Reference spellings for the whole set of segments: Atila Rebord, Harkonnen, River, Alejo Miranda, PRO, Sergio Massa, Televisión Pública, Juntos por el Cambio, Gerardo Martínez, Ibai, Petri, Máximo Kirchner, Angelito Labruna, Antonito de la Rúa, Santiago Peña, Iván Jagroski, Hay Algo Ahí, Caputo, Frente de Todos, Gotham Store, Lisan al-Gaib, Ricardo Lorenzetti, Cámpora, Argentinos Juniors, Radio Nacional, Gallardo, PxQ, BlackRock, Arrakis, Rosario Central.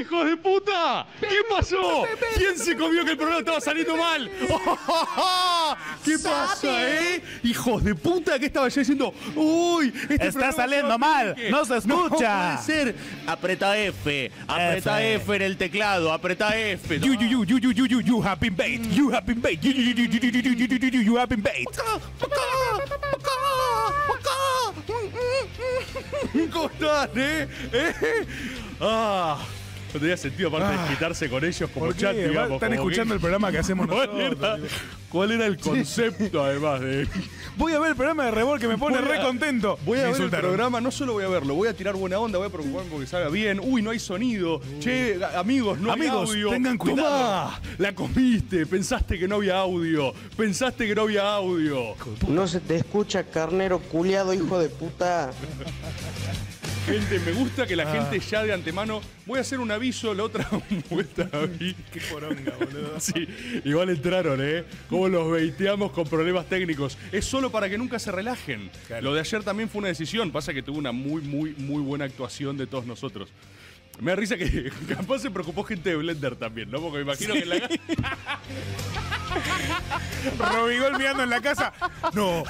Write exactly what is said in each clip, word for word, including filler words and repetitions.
hijos de puta! ¿Qué pasó? ¿Quién se comió que el programa estaba saliendo mal? Oh, oh, oh. ¿Qué pasa, eh? Hijos de puta, ¿qué estaba yo diciendo? ¡Uy! Este ¡Está saliendo mal! ¡No se escucha! No puede ser. Apreta F, apreta F. F en el teclado, apreta F. You, you, you, you, you, you, you, you have been bait. You have been bait. You, you, you, you, you, you, you, you, you have been bait. ¿Cómo están, eh? ¿Eh? Ah, no tenía sentido aparte ah, de quitarse con ellos como chat, digamos. Están como escuchando que... el programa que hacemos ¿Cuál nosotros. Era, ¿Cuál era el concepto, además de...? Voy a ver el programa de Rebol que me pone a, re contento. Voy a me ver insultaron. el programa, no solo voy a verlo, voy a tirar buena onda, voy a preocuparme porque salga bien. Uy, no hay sonido. Uh. Che, amigos, no amigos, hay audio. Tengan cuidado. Tomá, la comiste, pensaste que no había audio. Pensaste que no había audio. No se te escucha, carnero culiado, hijo de puta. Gente, me gusta que la ah. gente ya de antemano... Voy a hacer un aviso, la otra vuelta a mí. Qué poronga, boludo. Sí, igual entraron, ¿eh? Como los baiteamos con problemas técnicos. Es solo para que nunca se relajen. Claro. Lo de ayer también fue una decisión. Pasa que tuvo una muy, muy, muy buena actuación de todos nosotros. Me da risa que capaz se preocupó gente de Blender también, ¿no? Porque me imagino sí. que en la casa... Robigol mirando en la casa. No,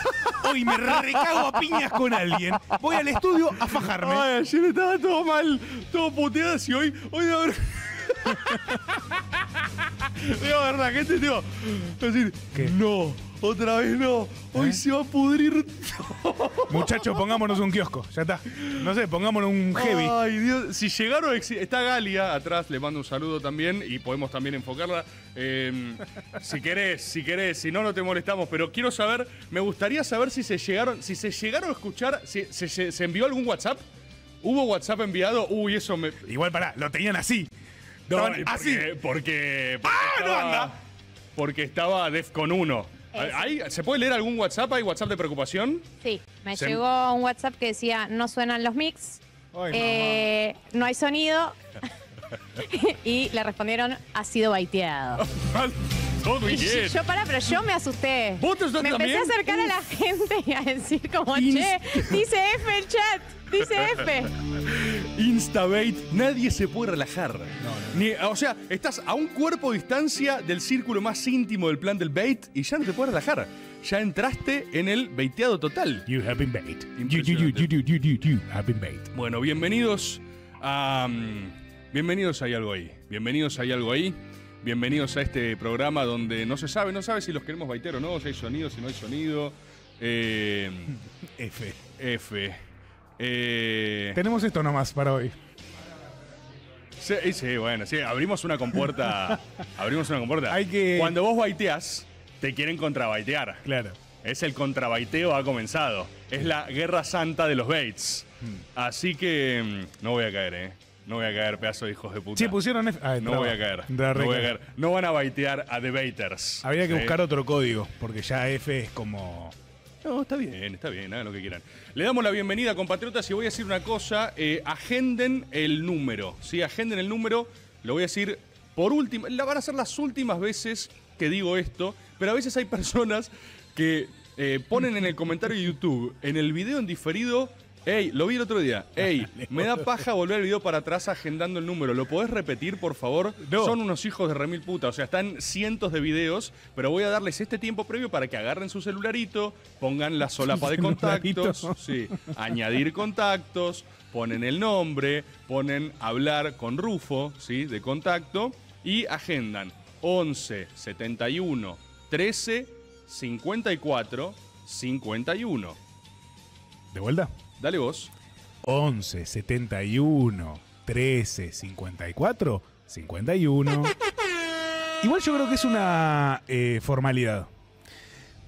hoy me recago a piñas con alguien. Voy al estudio a fajarme. Ay, ayer estaba todo mal, todo puteadas y hoy... Hoy de verdad... Digo, verdad, gente, digo... Decir, ¿qué? No, otra vez no. Hoy ¿Eh? se va a pudrir todo. Muchachos, pongámonos un kiosco, ya está. No sé, pongámonos un heavy. Ay, Dios. Si llegaron... Está Galia atrás, le mando un saludo también y podemos también enfocarla. Eh, si querés, si querés, si no, no te molestamos. Pero quiero saber, me gustaría saber si se llegaron, si se llegaron a escuchar, si se, se, se envió algún WhatsApp. ¿Hubo WhatsApp enviado? Uy, eso me... Igual, pará, lo tenían así. No, porque, así. Porque, porque, porque ¡Ah, estaba, no anda! Porque estaba Defcon uno. ¿Hay, ¿Se puede leer algún WhatsApp? ¿Hay WhatsApp de preocupación? Sí, me Se... llegó un WhatsApp que decía, no suenan los mix, Ay, eh, no hay sonido, y le respondieron, ha sido baiteado. Todo bien. Y yo pará, pero yo me asusté. ¿Vos te me también? empecé a acercar Uf. a la gente y a decir como, che, dice F el chat, dice F. Instabait, nadie se puede relajar. No, no. Ni, o sea, estás a un cuerpo de distancia del círculo más íntimo del plan del bait y ya no te puedes relajar. Ya entraste en el baiteado total. You have been bait. You, you, you, you, you, you, you, you have been bait. Bueno, bienvenidos a... Um, bienvenidos a Hay Algo Ahí. Bienvenidos a Hay Algo Ahí. Bienvenidos a este programa donde no se sabe, no sabe si los queremos baitear o no, si hay sonido, si no hay sonido. Eh, F. F. Eh, Tenemos esto nomás para hoy. Sí, sí, bueno, sí, abrimos una compuerta. abrimos una compuerta. Hay que... Cuando vos baiteás, te quieren contrabaitear. Claro. Es el contrabaiteo ha comenzado. Es la guerra santa de los baits. Hmm. Así que no voy a caer, eh. No voy a caer, pedazo de hijos de puta. Sí, pusieron... F Ay, no, voy a caer. no voy a caer. No van a baitear a debaters. Habría que ¿sí? buscar otro código, porque ya F es como... No, está bien, está bien, hagan lo que quieran. Le damos la bienvenida, compatriotas, y voy a decir una cosa. Eh, agenden el número, ¿sí? Agenden el número, lo voy a decir por último. Van a ser las últimas veces que digo esto, pero a veces hay personas que eh, ponen en el comentario de YouTube, en el video en diferido... Ey, lo vi el otro día. Ey, me da paja volver el video para atrás agendando el número. ¿Lo podés repetir, por favor? No. Son unos hijos de remil puta. O sea, están cientos de videos, pero voy a darles este tiempo previo para que agarren su celularito, pongan la solapa de contactos, sí, añadir contactos, ponen el nombre, ponen hablar con Rufo, sí, de contacto, y agendan once, setenta y uno, trece, cincuenta y cuatro, cincuenta y uno. ¿De vuelta? Dale vos. once, setenta y uno, trece, cincuenta y cuatro, cincuenta y uno. Igual yo creo que es una eh, formalidad.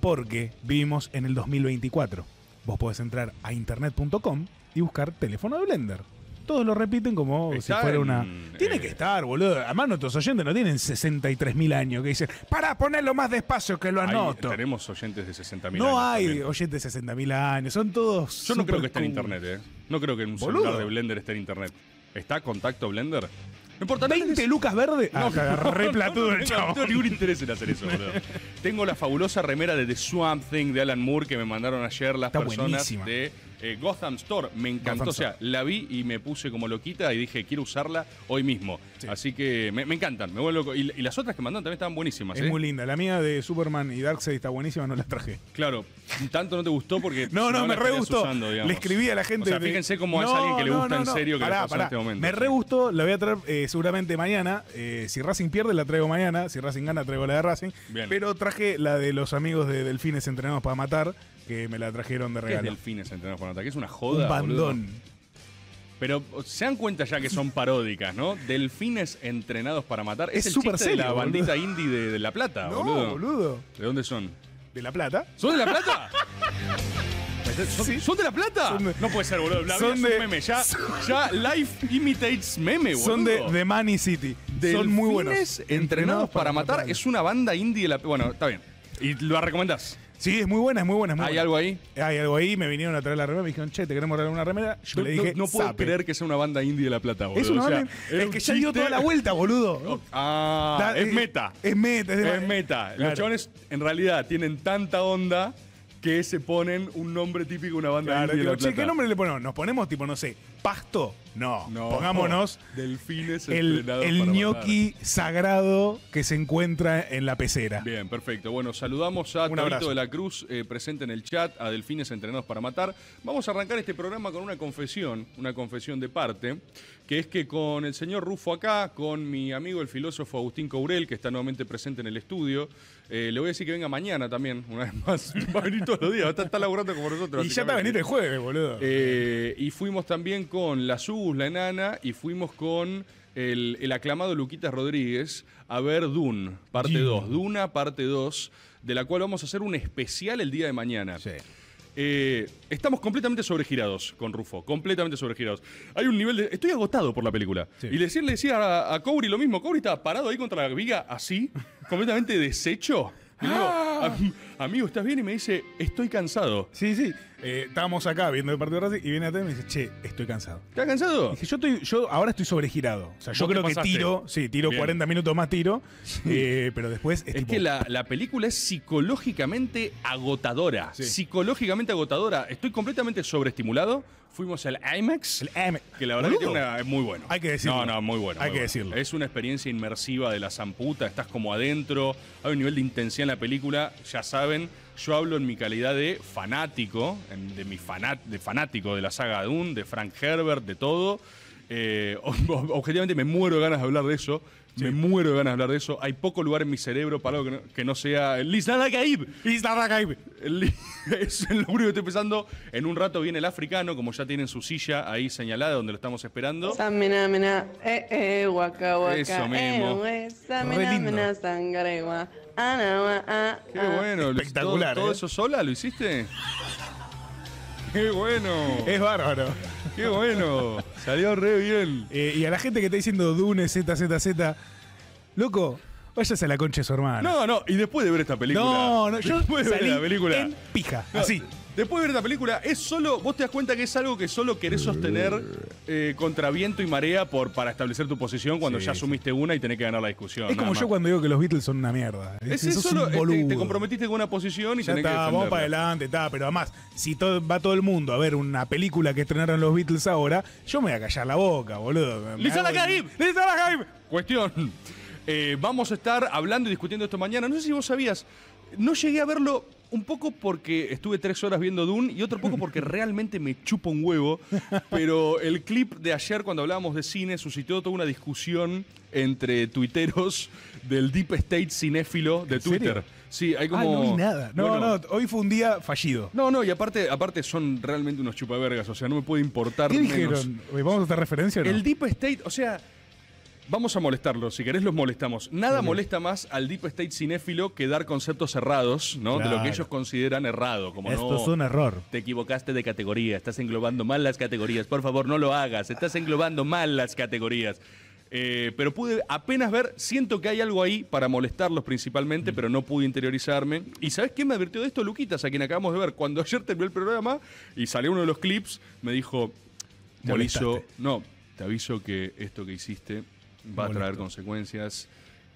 Porque vivimos en el dos mil veinticuatro. Vos podés entrar a internet punto com y buscar teléfono de Blender. Todos lo repiten como Está si fuera en, una... Tiene eh... que estar, boludo. Además nuestros oyentes no tienen sesenta y tres mil años que dicen, pará, ponerlo más despacio que lo anoto. Ahí tenemos oyentes de sesenta mil años. No hay también. oyentes de sesenta mil años. Son todos... Yo no creo que esté en internet, eh. No creo que en un boludo. celular de Blender esté en internet. ¿Está contacto Blender? No importa. veinte lucas verde. No, ah, no, re platudo no, no, el chavo. No tengo ningún interés en hacer eso, boludo. Tengo la fabulosa remera de The Swamp Thing de Alan Moore que me mandaron ayer las Está personas buenísima. de eh, Gotham Store, me encantó, o sea, la vi y me puse como loquita y dije, quiero usarla hoy mismo. Sí. Así que me, me encantan, me vuelvo loco. Y, y las otras que mandaron también estaban buenísimas. Es ¿eh? muy linda, la mía de Superman y Darkseid está buenísima, no la traje. Claro, tanto no te gustó porque... no, no, no me re gustó. Usando, le escribí a la gente... O sea, fíjense cómo no, es alguien que le gusta no, no, en serio que pará, le pasó en este momento. Me re gustó, la voy a traer eh, seguramente mañana. Eh, si Racing pierde la traigo mañana, si Racing gana traigo la de Racing. Bien. Pero traje la de los amigos de Delfines Entrenados para Matar, que me la trajeron de regalo. ¿Qué es Delfines Entrenados para Matar? Que es una joda, un bandón. Boludo. Pero se dan cuenta ya que son paródicas, ¿no? Delfines Entrenados para Matar. Es, es el super chiste serio, de la bandita boludo. indie de, de La Plata, no, boludo. boludo. ¿De dónde son? ¿De La Plata? ¿Son de La Plata? ¿Son, sí. ¿Son de La Plata? Son de, no puede ser, boludo. La son de, es un meme. Ya, son, ya Life imitates meme, boludo. Son de, de Money City. Delfines son muy buenos. Entrenados, entrenados para, para matar. matar. Es una banda indie de la... Bueno, está bien. ¿Y lo recomendás? Sí, es muy buena, es muy buena. Es muy ¿Hay buena. algo ahí? Hay algo ahí. Me vinieron a traer la remera. Me dijeron, che, te queremos regalar una remera. Yo no, le dije, no, no puedo Zape. creer que sea una banda indie de La Plata, boludo. Es, una o sea, es que ya dio toda la vuelta, boludo. Ah, da, es, es meta. Es meta. Es, es meta. meta. Claro. Los chavales, en realidad, tienen tanta onda... que se ponen un nombre típico de una banda claro, indie de La Plata. Che, ¿qué nombre le ponemos? ¿Nos ponemos tipo, no sé, Pasto? No, no pongámonos no. Delfines el, el ñoqui sagrado que se encuentra en la pecera. Bien, perfecto. Bueno, saludamos a Torito de la Cruz, eh, presente en el chat, a Delfines Entrenados para Matar. Vamos a arrancar este programa con una confesión, una confesión de parte, que es que con el señor Rufo acá, con mi amigo el filósofo Agustín Courel, que está nuevamente presente en el estudio, eh, le voy a decir que venga mañana también, una vez más. Va a venir todos los días, está, está laburando como nosotros. Y ya está venir el jueves, boludo. Eh, y fuimos también con la Sus, la enana, y fuimos con el, el aclamado Luquitas Rodríguez a ver Dune, parte dos. Duna, parte dos, de la cual vamos a hacer un especial el día de mañana. Sí. Eh, estamos completamente sobregirados con Rufo, completamente sobregirados. Hay un nivel de... Estoy agotado por la película. Sí. Y decirle decía a, a Couri lo mismo. Couri estaba parado ahí contra la viga, así, completamente deshecho. Y luego, ¡ah! Amigo, ¿estás bien? Y me dice, estoy cansado. Sí, sí. Eh, estábamos acá viendo el partido de Racing y viene a T V y me dice, che, estoy cansado. ¿Estás cansado? Dije, yo estoy, yo ahora estoy sobregirado. O sea, yo creo que tiro, sí, tiro bien. cuarenta minutos más tiro, sí. eh, pero después... Es, es tipo... que la, la película es psicológicamente agotadora. Sí. Psicológicamente agotadora. Estoy completamente sobreestimulado. Fuimos al IMAX. El IMAX. Que la verdad que tiene una, es muy bueno. Hay que decirlo. No, no, muy bueno. Hay muy que bueno. decirlo. Es una experiencia inmersiva de la zamputa. Estás como adentro. Hay un nivel de intensidad en la película. Ya saben, yo hablo en mi calidad de fanático, de mi fanat, de fanático de la saga Dune, de Frank Herbert, de todo. Eh, objetivamente me muero de ganas de hablar de eso. Sí. Me muero de ganas de hablar de eso. Hay poco lugar en mi cerebro para algo que no, que no sea... ¡Lisan al-Gaib! ¡Lisan al-Gaib! Es lo único que estoy pensando. En un rato viene el africano, como ya tienen su silla ahí señalada, donde lo estamos esperando. Samina, mena, eh, eh, waka, waka. Eso mismo. Eh, samina, mena, sangaregua. Anawa, ah, qué bueno. Espectacular. ¿Todo, eh? ¿Todo eso sola lo hiciste? ¡Qué bueno! Es bárbaro. ¡Qué bueno! Salió re bien. Eh, y a la gente que está diciendo Dune, Z, Z, Z, loco, váyase a la concha de su hermano. No, no, y después de ver esta película. No, no, yo después de salí ver la película, en pija, no, así. Después de ver esta película, es solo, vos te das cuenta que es algo que solo querés sostener eh, contra viento y marea por, para establecer tu posición cuando sí, ya asumiste sí. una y tenés que ganar la discusión. Es como yo más. cuando digo que los Beatles son una mierda. Es, es, es solo, un boludo. Te, te comprometiste con una posición y ya tenés está, que defenderla. Vamos para adelante, está, pero además, si todo, va todo el mundo a ver una película que estrenaron los Beatles ahora, yo me voy a callar la boca, boludo. ¡Lisan al-Gaib! ¡Lisan al-Gaib! Cuestión. Eh, vamos a estar hablando y discutiendo esto mañana. No sé si vos sabías, no llegué a verlo... Un poco porque estuve tres horas viendo Dune y otro poco porque realmente me chupa un huevo. Pero el clip de ayer cuando hablábamos de cine suscitó toda una discusión entre tuiteros del Deep State cinéfilo de Twitter. Sí, hay como... Ah, no vi nada. No, bueno, no, hoy fue un día fallido. No, no, y aparte, aparte son realmente unos chupavergas. O sea, no me puede importar ¿Qué menos. Dijeron? ¿Vamos a hacer referencia o no? El Deep State, o sea... Vamos a molestarlos, si querés los molestamos. Nada sí. molesta más al Deep State cinéfilo que dar conceptos errados, ¿no? Claro. De lo que ellos consideran errado. Como Esto no, es un error. Te equivocaste de categoría, estás englobando mal las categorías. Por favor, no lo hagas, estás englobando mal las categorías. Eh, pero pude apenas ver, siento que hay algo ahí para molestarlos principalmente, mm. pero no pude interiorizarme. ¿Y sabés quién me advirtió de esto? Luquitas, a quien acabamos de ver. Cuando ayer terminó el programa y salió uno de los clips, me dijo, Molizo, no, te aviso que esto que hiciste... va a traer consecuencias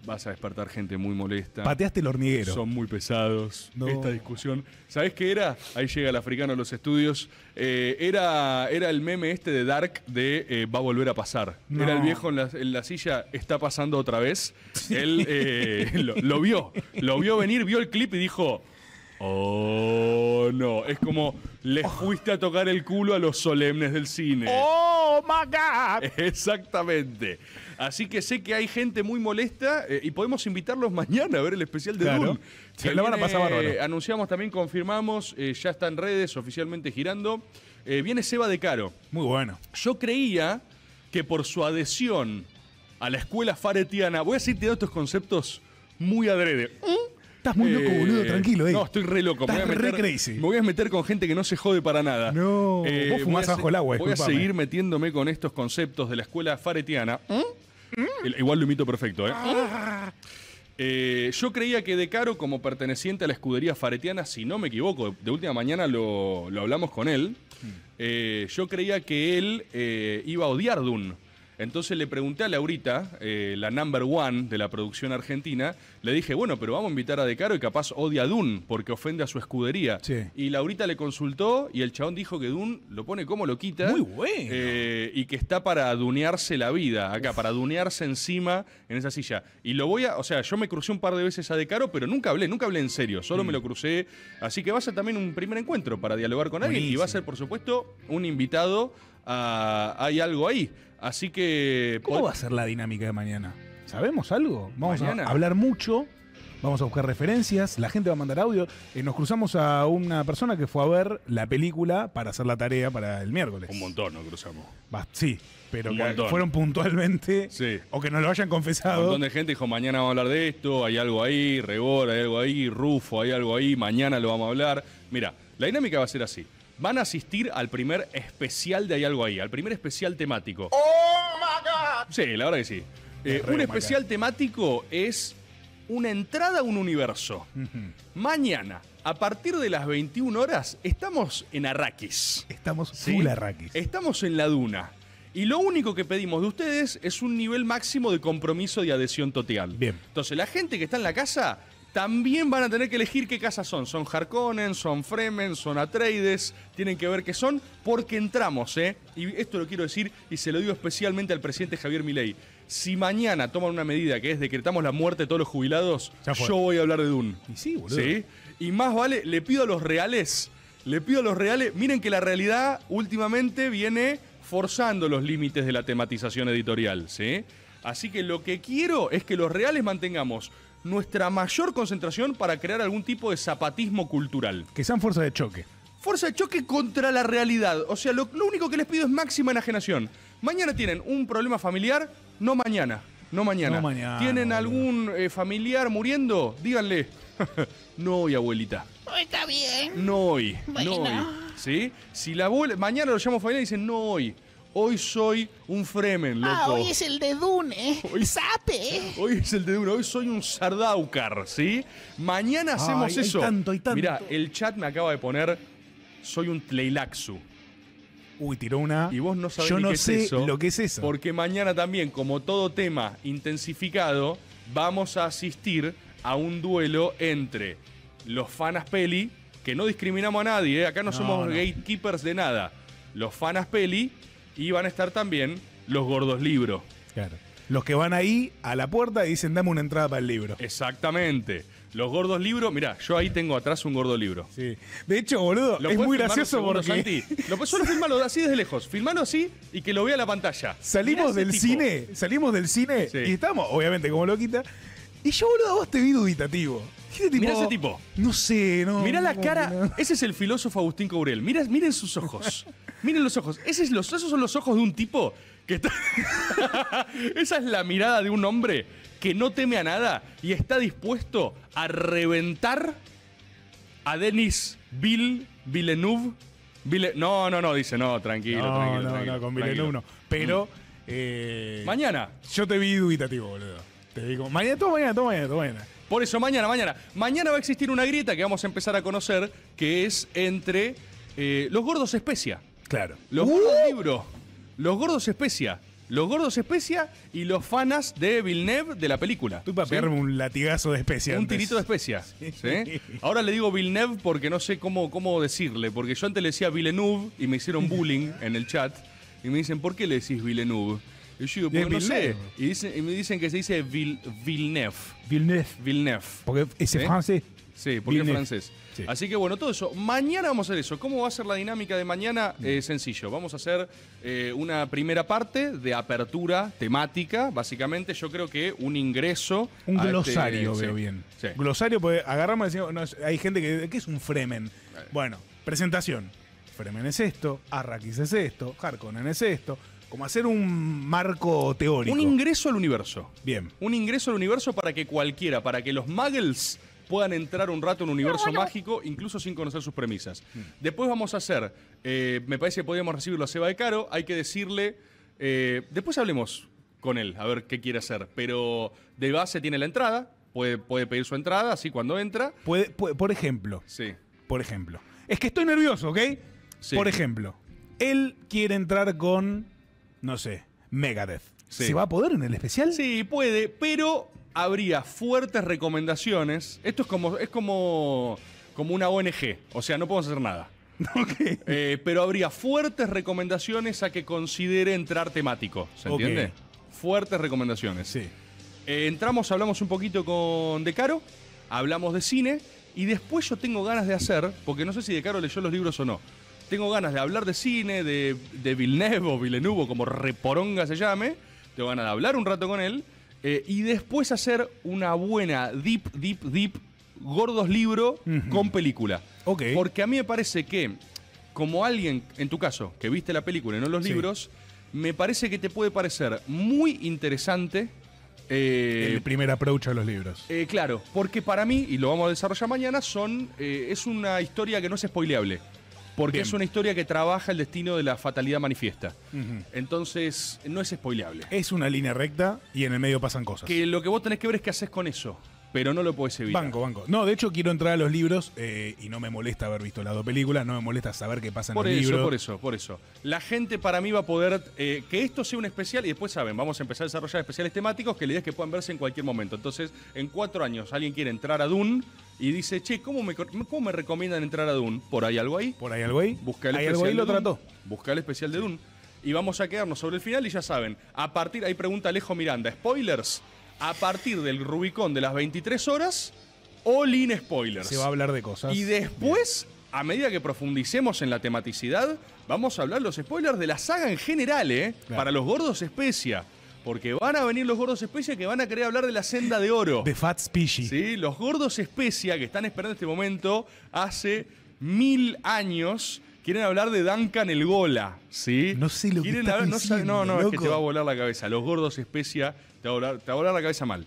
vas a despertar gente muy molesta. Pateaste el hormiguero. Son muy pesados. No. Esta discusión. ¿Sabés qué era? Ahí llega el africano a los estudios. Eh, era, era el meme este de Dark de eh, va a volver a pasar. No. Era el viejo en la, en la silla, está pasando otra vez. Sí. Él eh, lo, lo vio. Lo vio venir, vio el clip y dijo... Oh, no. Es como les fuiste a tocar el culo a los solemnes del cine. Oh, my God. Exactamente. Así que sé que hay gente muy molesta eh, y podemos invitarlos mañana a ver el especial de claro. Dune. Se la van a pasar bárbaro. Eh, anunciamos también, confirmamos, eh, ya está en redes oficialmente girando. Eh, viene Seba de Caro. Muy bueno. Yo creía que por su adhesión a la escuela faretiana, voy a decir todos estos conceptos muy adrede. ¿Mm? Estás muy loco, eh, boludo, tranquilo. Eh. No, estoy re loco. Estás me voy a meter, re crazy. Me voy a meter con gente que no se jode para nada. No, eh, vos fumás bajo el agua, Voy discúlpame. a seguir metiéndome con estos conceptos de la escuela faretiana. ¿Mm? ¿Mm? El, igual lo imito perfecto, ¿eh? Ah. ¿eh? Yo creía que De Caro, como perteneciente a la escudería faretiana, si no me equivoco, de última mañana lo, lo hablamos con él, mm. eh, yo creía que él eh, iba a odiar Dune. Entonces le pregunté a Laurita, eh, la number one de la producción argentina, le dije, bueno, pero vamos a invitar a De Caro y capaz odia a Dune porque ofende a su escudería. Sí. Y Laurita le consultó y el chabón dijo que Dune lo pone como lo quita. Muy bueno. Eh, y que está para dunearse la vida acá, Uf. para dunearse encima en esa silla. Y lo voy a, o sea, yo me crucé un par de veces a De Caro, pero nunca hablé, nunca hablé en serio, solo mm. me lo crucé. Así que va a ser también un primer encuentro para dialogar con alguien. Buenísimo. Y va a ser, por supuesto, un invitado a Hay Algo Ahí. Así que... ¿Cómo va a ser la dinámica de mañana? ¿Sabemos algo? Vamos mañana. a hablar mucho, vamos a buscar referencias, la gente va a mandar audio. Eh, nos cruzamos a una persona que fue a ver la película para hacer la tarea para el miércoles. Un montón nos cruzamos. Bah, sí, pero que fueron puntualmente sí. o que nos lo hayan confesado. Un montón de gente dijo, mañana vamos a hablar de esto, Hay Algo Ahí, Rebor, Hay Algo Ahí, Rufo, Hay Algo Ahí, mañana lo vamos a hablar. Mirá, la dinámica va a ser así. Van a asistir al primer especial de Hay Algo Ahí, al primer especial temático. ¡Oh, my God! Sí, la verdad que sí. Eh, un especial temático es una entrada a un universo. Uh-huh. Mañana, a partir de las veintiuna horas, estamos en Arrakis. Estamos ¿sí? full Arrakis. Estamos en la duna. Y lo único que pedimos de ustedes es un nivel máximo de compromiso y adhesión total. Bien. Entonces, la gente que está en la casa... También van a tener que elegir qué casas son. Son Harkonnen, son Fremen, son Atreides. Tienen que ver qué son porque entramos, ¿eh? Y esto lo quiero decir y se lo digo especialmente al presidente Javier Milei. Si mañana toman una medida que es decretamos la muerte de todos los jubilados, yo voy a hablar de Dune. Y sí, boludo. ¿Sí? Y más vale, le pido a los reales, le pido a los reales, miren que la realidad últimamente viene forzando los límites de la tematización editorial, ¿sí? Así que lo que quiero es que los reales mantengamos nuestra mayor concentración para crear algún tipo de zapatismo cultural. Que sean fuerza de choque. Fuerza de choque contra la realidad. O sea, lo, lo único que les pido es máxima enajenación. Mañana tienen un problema familiar, no mañana. No mañana. No mañana. ¿Tienen algún eh, familiar muriendo? Díganle, no hoy, abuelita. Está bien. No hoy, bueno. no hoy. ¿Sí? Si la abuela, mañana lo llamo familiar y dicen, no hoy. Hoy soy un Fremen, loco. Ah, hoy es el de Dune, hoy, Sape. Hoy es el de Dune, hoy soy un Sardaukar, ¿sí? Mañana hacemos Ay, eso. Hay tanto, hay tanto. Mirá, el chat me acaba de poner, soy un Tleilaxu. Uy, tiró una... Y vos no sabés Yo ni no qué sé es eso, lo que es eso. Porque mañana también, como todo tema intensificado, vamos a asistir a un duelo entre los fanas peli, que no discriminamos a nadie, ¿eh? Acá no, no somos no. gatekeepers de nada. Los fanas peli... Y van a estar también los gordos libro. Claro. Los que van ahí a la puerta y dicen, dame una entrada para el libro. Exactamente. Los gordos libro, mirá, yo ahí tengo atrás un gordo libro. Sí. De hecho, boludo, es muy gracioso porque... Santi, lo, solo filmalo así desde lejos. Filmalo así y que lo vea la pantalla. Salimos del tipo. cine, salimos del cine sí. y estamos, obviamente, como loquita. Y yo, boludo, a vos te vi duditativo. Tipo, mirá ese tipo. No sé, no. Mirá la cara. No. Ese es el filósofo Agustín Courel. Mirá, miren sus ojos. Miren los ojos. Ese es los, esos son los ojos de un tipo que está... Esa es la mirada de un hombre que no teme a nada y está dispuesto a reventar a Denis Bill, Villeneuve. Ville... No, no, no, dice, no, tranquilo, no, tranquilo. No, tranquilo, no, con Villeneuve no. Pero... Eh, mañana. Yo te vi dubitativo, boludo. Te digo, mañana, todo mañana, todo mañana, todo mañana. Por eso, mañana, mañana. Mañana va a existir una grieta que vamos a empezar a conocer, que es entre eh, los gordos especia. Claro. Los uh. gordos libro. Los gordos especia. los gordos especia y los fanas de Villeneuve de la película. Tú para ¿sí? pegarme un latigazo de especia. Un antes. Tirito de especia. Sí. ¿Sí? Ahora le digo Villeneuve porque no sé cómo, cómo decirle, porque yo antes le decía Villeneuve y me hicieron bullying en el chat y me dicen, ¿por qué le decís Villeneuve? Y yo digo, porque no sé. Y, dicen, y me dicen que se dice Vill Villeneuve. Villeneuve. Villeneuve. Porque es ¿sí? francés. Sí, porque Villeneuve. Es francés. Sí. Así que bueno, todo eso. Mañana vamos a hacer eso. ¿Cómo va a ser la dinámica de mañana? Eh, sencillo. Vamos a hacer eh, una primera parte de apertura temática. Básicamente, yo creo que un ingreso. Un glosario, este, eh, veo sí. bien. Sí. Glosario, porque agarramos y decimos, no, hay gente que. ¿Qué es un Fremen? Vale. Bueno, presentación. Fremen es esto, Arrakis es esto, Harkonnen es esto. Como hacer un marco teórico. Un ingreso al universo. Bien. Un ingreso al universo para que cualquiera, para que los muggles puedan entrar un rato en un universo no, no. mágico, incluso sin conocer sus premisas. Mm. Después vamos a hacer, eh, me parece que podríamos recibirlo a Seba de Caro, hay que decirle, eh, después hablemos con él, a ver qué quiere hacer, pero de base tiene la entrada, puede, puede pedir su entrada, así cuando entra. Puede, puede, por ejemplo, sí. por ejemplo, es que estoy nervioso, ¿ok? Sí. Por ejemplo, él quiere entrar con, no sé, Megadeth. Sí. ¿Se va a poder en el especial? Sí, puede, pero habría fuertes recomendaciones. Esto es como es como, como una O N G, o sea, no podemos hacer nada. Okay. Eh, pero habría fuertes recomendaciones a que considere entrar temático, ¿se entiende? Okay. Fuertes recomendaciones. Sí. Eh, entramos, hablamos un poquito con De Caro, hablamos de cine, y después yo tengo ganas de hacer, porque no sé si De Caro leyó los libros o no, tengo ganas de hablar de cine, de, de Villeneuve o Villeneuve, como reporonga se llame, tengo ganas de hablar un rato con él, Eh, y después hacer una buena deep, deep, deep, gordos libro uh-huh. con película. Okay. Porque a mí me parece que, como alguien, en tu caso, que viste la película y no los sí. libros, me parece que te puede parecer muy interesante. Eh, El primer approach a los libros. Eh, claro, porque para mí, y lo vamos a desarrollar mañana, son eh, es una historia que no es spoileable. Porque Bien. Es una historia que trabaja el destino de la fatalidad manifiesta. Uh-huh. Entonces, no es spoileable. Es una línea recta y en el medio pasan cosas. Que lo que vos tenés que ver es qué haces con eso, pero no lo podés evitar. Banco, banco. No, de hecho quiero entrar a los libros eh, y no me molesta haber visto las dos películas, no me molesta saber qué pasa en por el eso, libro. Por eso, por eso. La gente para mí va a poder, eh, que esto sea un especial y después saben, vamos a empezar a desarrollar especiales temáticos que la idea es que puedan verse en cualquier momento. Entonces, en cuatro años alguien quiere entrar a Dune y dice, che, ¿cómo me, ¿cómo me recomiendan entrar a Dune? ¿Por ahí algo ahí? ¿Por ahí algo ahí? Busca el ¿Hay especial algo ahí lo Dune. Trató. Busca el especial de sí. Dune. Y vamos a quedarnos sobre el final y ya saben, a partir, ahí pregunta Alejo Miranda, ¿spoilers? A partir del Rubicón de las veintitrés horas, all in spoilers. Se va a hablar de cosas. Y después, bien. A medida que profundicemos en la tematicidad, vamos a hablar los spoilers de la saga en general, ¿eh? Claro. Para los gordos especia. Porque van a venir los gordos especia que van a querer hablar de la senda de oro. De Fat Species. Sí, los gordos especia que están esperando este momento hace mil años quieren hablar de Duncan el Gola. ¿Sí? No sé lo quieren que hablar, no, diciendo, no, no, loco. Es que te va a volar la cabeza. Los gordos especia te va a volar, te va a volar la cabeza mal.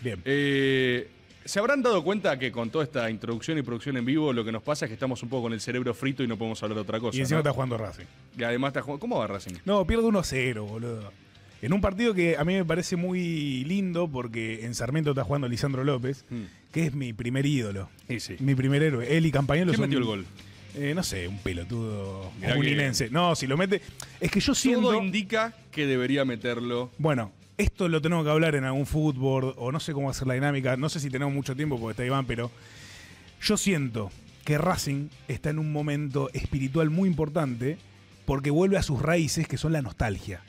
Bien. Eh, ¿Se habrán dado cuenta que con toda esta introducción y producción en vivo lo que nos pasa es que estamos un poco con el cerebro frito y no podemos hablar de otra cosa? Y encima ¿no? está jugando Racing. Y además está jugando... ¿Cómo va Racing? No, pierde uno a cero, boludo. En un partido que a mí me parece muy lindo porque en Sarmiento está jugando Lisandro López, mm. que es mi primer ídolo, sí, sí. mi primer héroe. Él y Campagnolo son... ¿Quién metió el gol? Eh, no sé, un pelotudo comuninense. Que... No, si lo mete... Es que yo siento... Todo indica que debería meterlo. Bueno, esto lo tenemos que hablar en algún fútbol o no sé cómo hacer la dinámica. No sé si tenemos mucho tiempo porque está Iván, pero yo siento que Racing está en un momento espiritual muy importante porque vuelve a sus raíces, que son la nostalgia.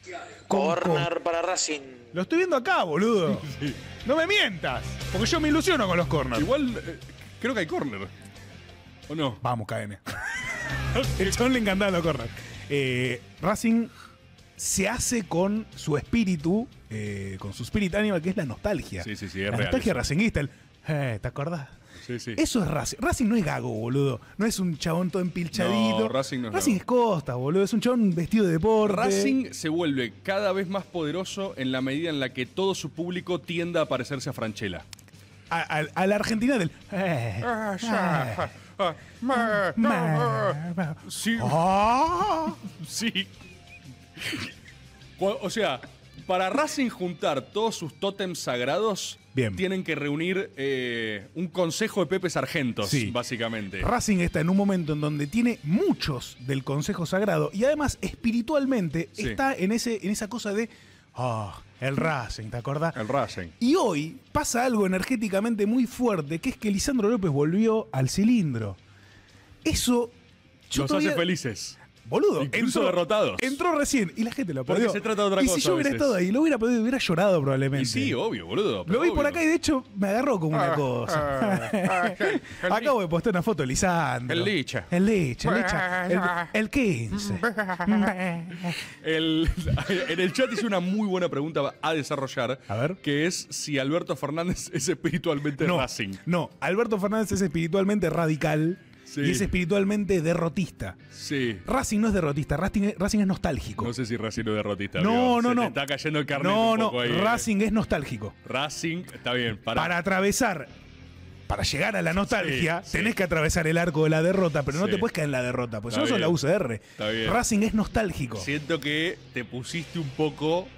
Corner para Racing. Lo estoy viendo acá, boludo. Sí. No me mientas, porque yo me ilusiono con los corners. Igual, eh, creo que hay corner. ¿O no? Vamos, K N. El chabón le encantaban los corners. Eh, Racing se hace con su espíritu, eh, con su spirit animal, que es la nostalgia. Sí, sí, sí, es la real. Nostalgia racinguista. El, eh, ¿te acordás? Sí, sí. Eso es Racing. Racing no es Gago, boludo. No es un chabón todo empilchadito. No, Racing no es Racing Gago. Es Costa, boludo. Es un chabón vestido de deporte. Racing se vuelve cada vez más poderoso en la medida en la que todo su público tienda a parecerse a Franchella. A, a, a la Argentina del... Eh, ah, ya, ah, ma, ma, ma. Sí. Oh. Sí. O sea... Para Racing juntar todos sus tótems sagrados, bien. Tienen que reunir eh, un consejo de Pepe Sargentos, sí. básicamente. Racing está en un momento en donde tiene muchos del consejo sagrado y además espiritualmente sí. está en, ese, en esa cosa de Oh, el Racing, ¿te acordás? El Racing. Y hoy pasa algo energéticamente muy fuerte, que es que Lisandro López volvió al cilindro. Eso... Nos todavía... hace felices. Boludo. Incluso entró, derrotados. Entró recién y la gente lo perdió. Porque se trata de otra y cosa. Y si yo hubiera estado ahí, lo hubiera podido, hubiera llorado probablemente. Y sí, obvio, boludo. Lo vi obvio. Por acá y de hecho me agarró como ah, una cosa. Ah, ah, Acabo de postear una foto de Lisandro. El Licha. El Licha. El, Licha, el, el quince. el, en el chat hice una muy buena pregunta a desarrollar. A ver. Que es si Alberto Fernández es espiritualmente no, Racing. No, Alberto Fernández es espiritualmente radical. Sí. Y es espiritualmente derrotista. Sí. Racing no es derrotista, Racing es, Racing es nostálgico. No sé si Racing no es derrotista. No, amigo. no, Se no. Te está cayendo el carnet no, un poco no. ahí. Racing eh. es nostálgico. Racing, está bien. Para, para atravesar, para llegar a la nostalgia, sí, tenés sí. que atravesar el arco de la derrota, pero sí. no te puedes caer en la derrota, porque si no sos la U C R. Está bien. Racing es nostálgico. Siento que te pusiste un poco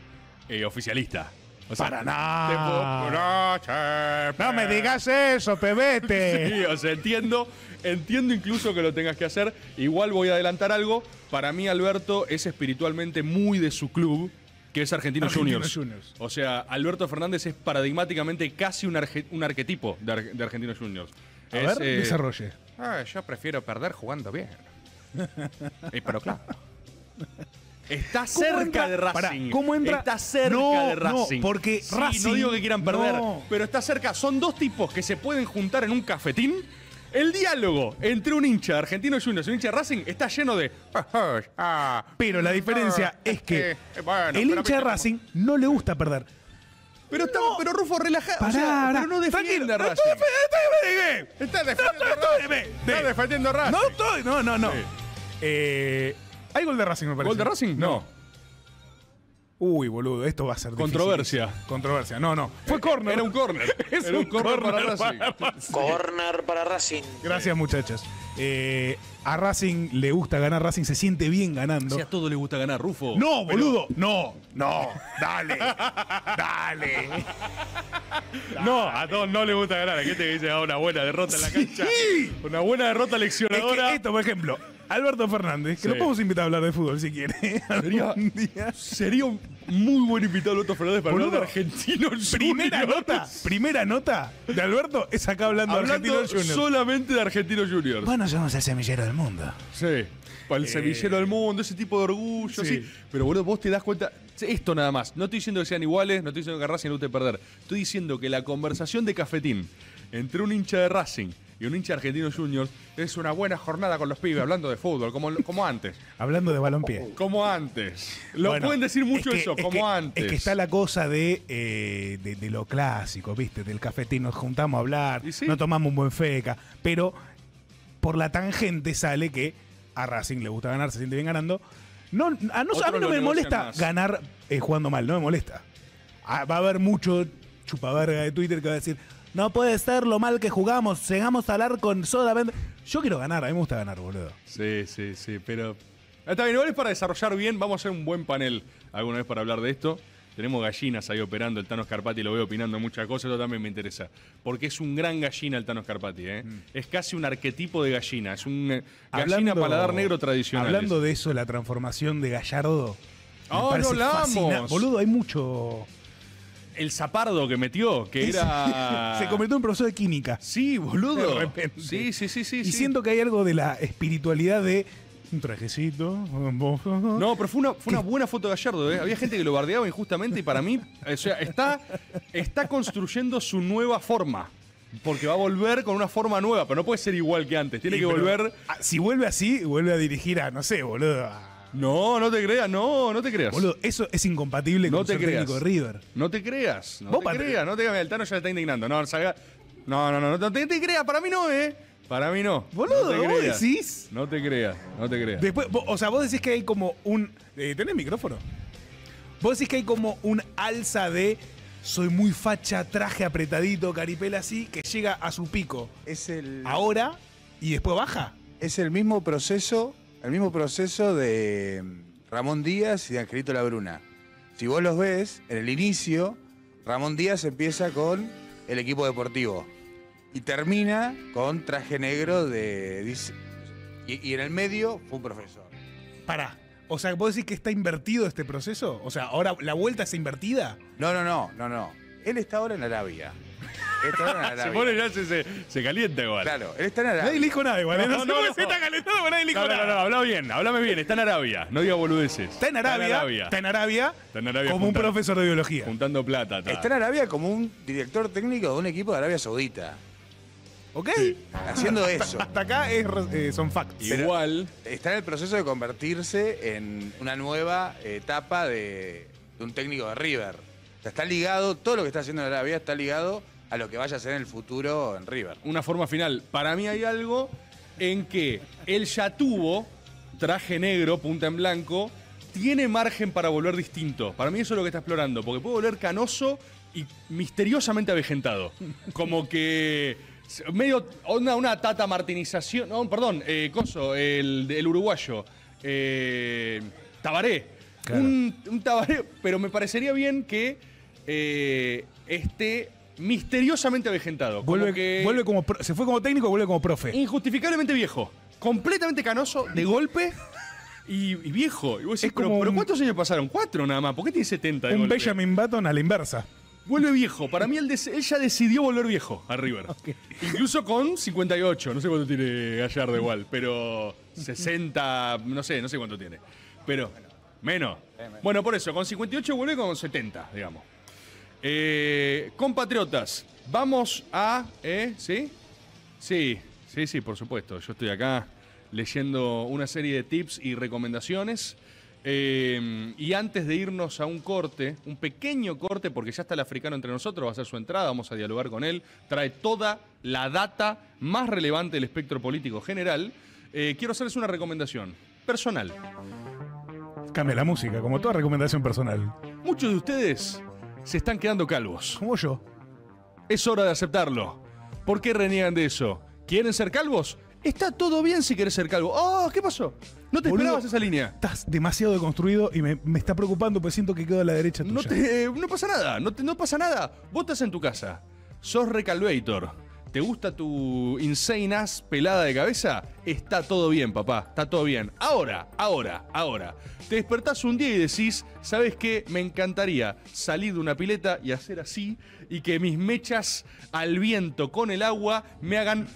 eh, oficialista. O sea, para nada. No me digas eso, pebete. Sí, o sea, entiendo, entiendo incluso que lo tengas que hacer. Igual voy a adelantar algo. Para mí, Alberto es espiritualmente muy de su club, que es Argentinos, Argentinos Juniors. Juniors. O sea, Alberto Fernández es paradigmáticamente casi un, arge un arquetipo de, Ar de Argentinos Juniors. A es, ver, eh, desarrolle. Ah, yo prefiero perder jugando bien. eh, pero claro. Está cerca de Racing. ¿Cómo entra? Está cerca no, de Racing. No, porque sí, Racing. No digo que quieran perder, no. pero está cerca. Son dos tipos que se pueden juntar en un cafetín. El diálogo entre un hincha de Argentinos Juniors y un hincha de Racing está lleno de. Pero la diferencia es que el hincha de Racing no le gusta perder. Pero, está, no. pero Rufo, relajado. Pará, o sea, pero no defiende a Racing. No estoy defendiendo a Racing. No estoy. No, no, no. Sí. Eh. ¿Hay gol de Racing, me parece? ¿Gol de Racing? No. no. Uy, boludo, esto va a ser Controversia. Difícil. Controversia. No, no. Fue córner. Era un córner. Era un, un córner para, para Racing. Córner para Racing. Gracias, muchachos. Eh, a Racing le gusta ganar. Racing se siente bien ganando. Si a todo le gusta ganar, Rufo. No, boludo. Pero... No, no. Dale. Dale. No, a todos no les gusta ganar. ¿A qué te dice ah, una buena derrota en la cancha? Sí. Una buena derrota leccionadora. Es que esto, por ejemplo... Alberto Fernández, que sí. lo podemos invitar a hablar de fútbol si quiere. Sería, día. sería un muy buen invitado Alberto Fernández para hablar de Argentinos primera Juniors. Nota, primera nota de Alberto es acá hablando, hablando de Argentinos Juniors. Solamente de Argentinos Juniors. Bueno, somos el semillero del mundo. Sí, para el eh. semillero del mundo, ese tipo de orgullo. Sí. Sí. Pero bueno, vos te das cuenta, esto nada más. No estoy diciendo que sean iguales, no estoy diciendo que Racing no te perder. Estoy diciendo que la conversación de cafetín entre un hincha de Racing y un hincha argentino Juniors es una buena jornada con los pibes hablando de fútbol, como, como antes. Hablando de balompié. Como antes. Lo bueno, pueden decir mucho es que, eso, es como que, antes. Es que está la cosa de, eh, de, de lo clásico, ¿viste? Del cafetín, nos juntamos a hablar, ¿sí? no tomamos un buen feca, pero por la tangente sale que a Racing le gusta ganar, se siente bien ganando. No, a, no, a mí no me molesta más. ganar eh, jugando mal, no me molesta. Ah, va a haber mucho chupaverga de Twitter que va a decir... No puede ser lo mal que jugamos, llegamos al arco con solamente... Yo quiero ganar, a mí me gusta ganar, boludo. Sí, sí, sí, pero... Está bien, igual es para desarrollar bien, vamos a hacer un buen panel alguna vez para hablar de esto. Tenemos gallinas ahí operando, el Thanos Carpatti lo veo opinando muchas cosas, eso también me interesa. Porque es un gran gallina el Thanos Carpatti, ¿eh? Mm. Es casi un arquetipo de gallina, es un eh, gallina hablando, paladar negro tradicional. Hablando de eso, la transformación de Gallardo... ¡Oh, no hablamos! Boludo, hay mucho... El zapardo que metió, que era... Se convirtió en profesor de química. Sí, boludo. De repente. Sí, sí, sí, sí. Y sí. siento que hay algo de la espiritualidad de... Un trajecito. No, pero fue una, fue una buena foto de Gallardo, ¿eh? Había gente que lo bardeaba injustamente y para mí... O sea, está, está construyendo su nueva forma. Porque va a volver con una forma nueva, pero no puede ser igual que antes. Tiene sí, que volver... A, si vuelve así, vuelve a dirigir a, no sé, boludo... A... No, no te creas, no, no te creas. Boludo, eso es incompatible no con el técnico de River. No te creas, no te creas, no te creas. El Tano ya está indignando. No, salga. No, no, no, no, no te, te creas, para mí no, eh. Para mí no. Boludo, no te ¿vos creas. decís? No te creas, no te creas. Después, vos, o sea, vos decís que hay como un... Eh, ¿Tenés micrófono? Vos decís que hay como un alza de... Soy muy facha, traje apretadito, caripela así, que llega a su pico. Es el... Ahora y después baja. Es el mismo proceso... El mismo proceso de Ramón Díaz y de Angelito Labruna. Si vos los ves, en el inicio, Ramón Díaz empieza con el equipo deportivo y termina con traje negro de... Y, y en el medio fue un profesor. Pará. O sea, ¿vos decís que está invertido este proceso? O sea, ¿ahora la vuelta es invertida? No, no, no, no, no. Él está ahora en Arabia. Está ahora en Arabia. Se pone ya, se, se, se calienta igual. Claro, él está en Arabia. Nadie le dijo nada igual. No, no, no, no, no. Se está calentando, pero nadie le dijo no, no, nada. No, no, no, habla bien, háblame bien. Está en Arabia. No diga boludeces. Está en Arabia. Está en Arabia. Está en Arabia, está en Arabia como juntando, un profesor de biología. Juntando plata. Está. Está en Arabia como un director técnico de un equipo de Arabia Saudita. ¿Ok? Sí. Haciendo eso. Hasta, hasta acá es, eh, son facts. Pero igual. Está en el proceso de convertirse en una nueva etapa de, de un técnico de River. O sea, está ligado, todo lo que está haciendo en Arabia está ligado a lo que vaya a ser en el futuro en River. Una forma final. Para mí hay algo en que él ya tuvo traje negro, punta en blanco, tiene margen para volver distinto. Para mí eso es lo que está explorando, porque puede volver canoso y misteriosamente avejentado. Como que medio una, una tata martinización. No, perdón, eh, coso, el, el uruguayo. Eh, Tabaré. Claro. Un, un Tabaré, pero me parecería bien que eh, esté misteriosamente avejentado. Vuelve como, que, vuelve como pro, se fue como técnico y vuelve como profe. Injustificablemente viejo. Completamente canoso, de golpe. Y, y viejo. Y vos decís, es como pero, un, pero ¿cuántos años pasaron? Cuatro nada más. ¿Por qué tiene setenta de un golpe? Benjamin Button a la inversa. Vuelve viejo. Para mí, él, él ya decidió volver viejo a River. Okay. Incluso con cincuenta y ocho. No sé cuánto tiene Gallardo igual, pero sesenta, no sé, no sé cuánto tiene. Pero menos. Bueno, por eso, con cincuenta y ocho vuelve con setenta, digamos. Eh, compatriotas, vamos a... Eh, ¿Sí? Sí, sí, sí, por supuesto. Yo estoy acá leyendo una serie de tips y recomendaciones. Eh, y antes de irnos a un corte, un pequeño corte, porque ya está el africano entre nosotros, va a hacer su entrada, vamos a dialogar con él, trae toda la data más relevante del espectro político general. Eh, quiero hacerles una recomendación personal. Cambia la música, como toda recomendación personal. Muchos de ustedes se están quedando calvos. Como yo. Es hora de aceptarlo. ¿Por qué reniegan de eso? ¿Quieren ser calvos? Está todo bien si querés ser calvo. ¡Oh! ¿Qué pasó? No te Boludo, esperabas esa línea. Estás demasiado deconstruido y me, me está preocupando porque siento que quedo a la derecha tuya. No, te, no pasa nada, no, te, no pasa nada. Vos estás en tu casa, sos recalvator, te gusta tu insane ass pelada de cabeza, está todo bien, papá, está todo bien. Ahora, ahora, ahora. Te despertás un día y decís, ¿sabes qué? Me encantaría salir de una pileta y hacer así y que mis mechas al viento con el agua me hagan...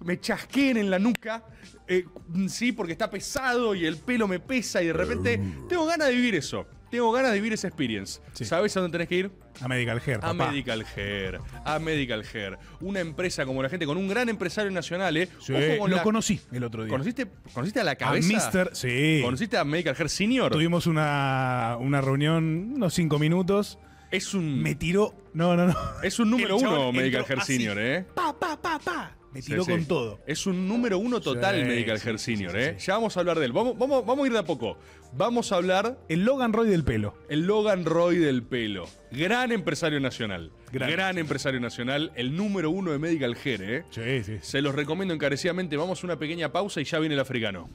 me chasqueen en la nuca, eh, sí, porque está pesado y el pelo me pesa y de repente tengo ganas de vivir eso, tengo ganas de vivir esa experience. Sí. ¿Sabes a dónde tenés que ir? A Medical Hair, A papá. Medical Hair, a Medical Hair. Una empresa como la gente, con un gran empresario nacional, ¿eh? Sí, ojo con lo la... conocí el otro día. ¿Conociste, ¿Conociste a la cabeza? A mister Sí. ¿Conociste a Medical Hair Senior? Tuvimos una, una reunión, unos cinco minutos. Es un... Me tiró... No, no, no. Es un número uno Medical Hair así. Senior, ¿eh? Pa, pa, pa, pa. Me tiró sí, con sí. todo. Es un número uno total, sí, Medical sí, Hair Senior, sí, sí, ¿eh? Sí. Ya vamos a hablar de él. Vamos, vamos, vamos a ir de a poco. Vamos a hablar... El Logan Roy del pelo. El Logan Roy del pelo. Gran empresario nacional. Gran, Gran empresario nacional. El número uno de Medical Hair, ¿eh? Sí, sí. Se los recomiendo encarecidamente. Vamos a una pequeña pausa y ya viene el africano.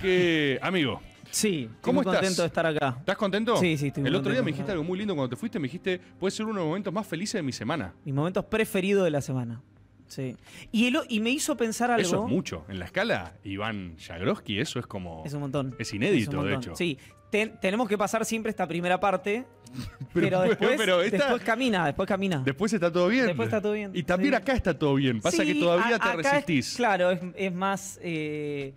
que, amigo. Sí, estoy ¿Cómo muy estás? contento de estar acá. ¿Estás contento? Sí, sí, estoy muy El otro contento, día me dijiste algo muy lindo cuando te fuiste, me dijiste, puede ser uno de los momentos más felices de mi semana. Mis momentos preferidos de la semana. Sí. Y, el, y me hizo pensar algo. Eso es mucho. En la escala, Iván Jagroski, eso es como... Es un montón. Es inédito, es montón. de hecho. Sí. Ten, tenemos que pasar siempre esta primera parte, pero, pero después, pero esta, después camina, después camina. Después está todo bien. Después está todo bien. Y también sí. acá está todo bien. Pasa sí, que todavía a, te resistís. Es, claro, es, es más... Eh,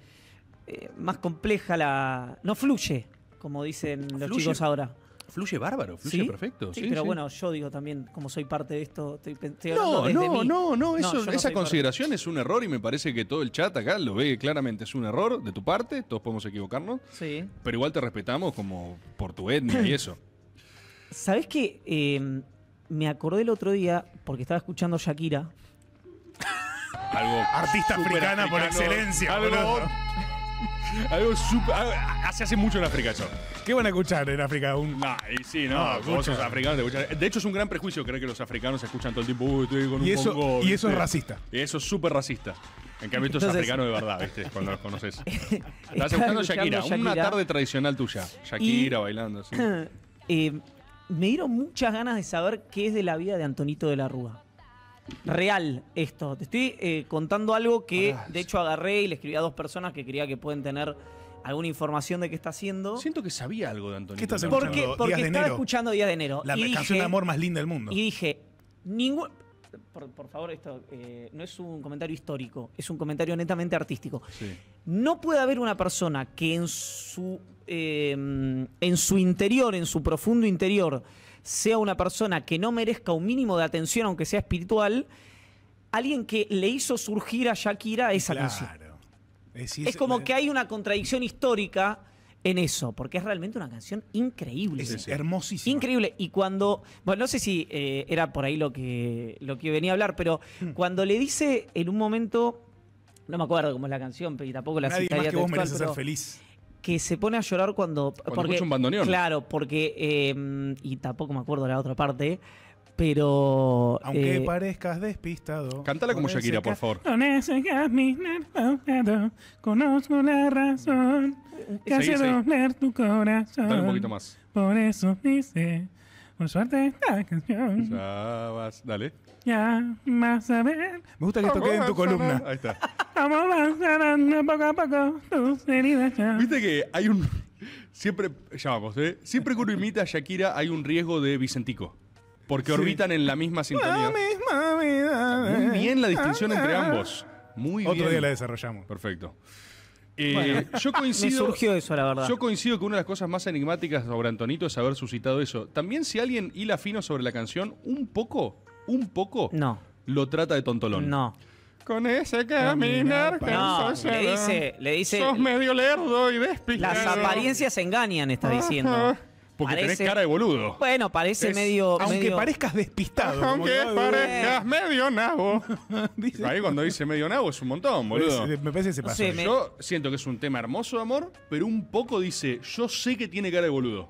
Eh, más compleja la... No fluye, como dicen los fluye, chicos ahora. Fluye bárbaro, fluye ¿Sí? perfecto. Sí, sí pero sí. bueno, yo digo también, como soy parte de esto, estoy, estoy no, desde no, mí. no, no, eso, no, no, esa consideración parte. es un error y me parece que todo el chat acá lo ve claramente. Es un error de tu parte, todos podemos equivocarnos, sí. pero igual te respetamos como por tu etnia y eso. ¿Sabés qué? Eh, me acordé el otro día, porque estaba escuchando Shakira. Algo artista africana por excelencia. Algo... Algo super, algo, hace hace mucho en África eso. ¿Qué van a escuchar en África? Un... Nah, y sí, no, no vos sos africanos, te escuchan. De hecho, es un gran prejuicio creer que los africanos escuchan todo el tiempo, uy, estoy con un y eso, bongo, y eso es racista. Y eso es súper racista. En cambio, esto Entonces, es africano de verdad, ¿viste? Cuando los conoces. Estás escuchando Shakira, Shakira, una tarde tradicional tuya. Shakira y, bailando así. Eh, me dieron muchas ganas de saber qué es de la vida de Antonito de la Rúa. Real esto. Te estoy eh, contando algo que, ah, de hecho, agarré y le escribí a dos personas que creía que pueden tener alguna información de qué está haciendo. Siento que sabía algo de Antonio. ¿Qué estás escuchando? Porque, porque días estaba de escuchando Días de Enero. La canción dije, de amor más linda del mundo. Y dije, ningún... Por, por favor, esto eh, no es un comentario histórico, es un comentario netamente artístico. Sí. No puede haber una persona que en su, eh, en su interior, en su profundo interior, sea una persona que no merezca un mínimo de atención, aunque sea espiritual, alguien que le hizo surgir a Shakira esa claro. canción. Es, es, es como es, que hay una contradicción histórica en eso, porque es realmente una canción increíble. Es, es hermosísima. Increíble. Y cuando, bueno, no sé si eh, era por ahí lo que, lo que venía a hablar, pero hmm. cuando le dice en un momento, no me acuerdo cómo es la canción, y tampoco la Nadie citaría más que textual, vos mereces ser feliz. Que se pone a llorar cuando... Cuando porque, escucha un bandoneón. Claro, porque... Eh, y tampoco me acuerdo de la otra parte, pero... Aunque eh, parezcas despistado... Cántala como Shakira, por favor. Conozco la razón que hace doler tu corazón. Dale un poquito más. Por eso dice... Por suerte esta canción. Ya vas, dale. Ya vas a ver. Me gusta que esto quede en tu columna. Ahí está. Vamos avanzando poco a poco tus heridas ya. Viste que hay un... Siempre, ya vamos, ¿eh? Siempre que uno imita a Shakira hay un riesgo de Vicentico. Porque sí. orbitan en la misma sintonía. Mami, mami, dame, Muy bien la distinción dame. entre ambos. Muy Otro bien. Otro día la desarrollamos. Perfecto. Eh, bueno, yo coincido, me surgió eso, la verdad. Yo coincido que una de las cosas más enigmáticas sobre Antonito es haber suscitado eso. También si alguien hila fino sobre la canción, un poco, un poco, no. lo trata de tontolón. No. Con ese caminar que no, no, le dice, le dice, sos medio lerdo y despistado. Las apariencias engañan, está diciendo. Ajá. Porque parece, tenés cara de boludo. Bueno, parece es, medio... Aunque medio... parezcas despistado. Aunque como, parezcas bueno. medio nabo. Ahí cuando dice medio nabo es un montón, boludo. Me parece que se pasa. No sé, me... Yo siento que es un tema hermoso de amor, pero un poco dice, yo sé que tiene cara de boludo.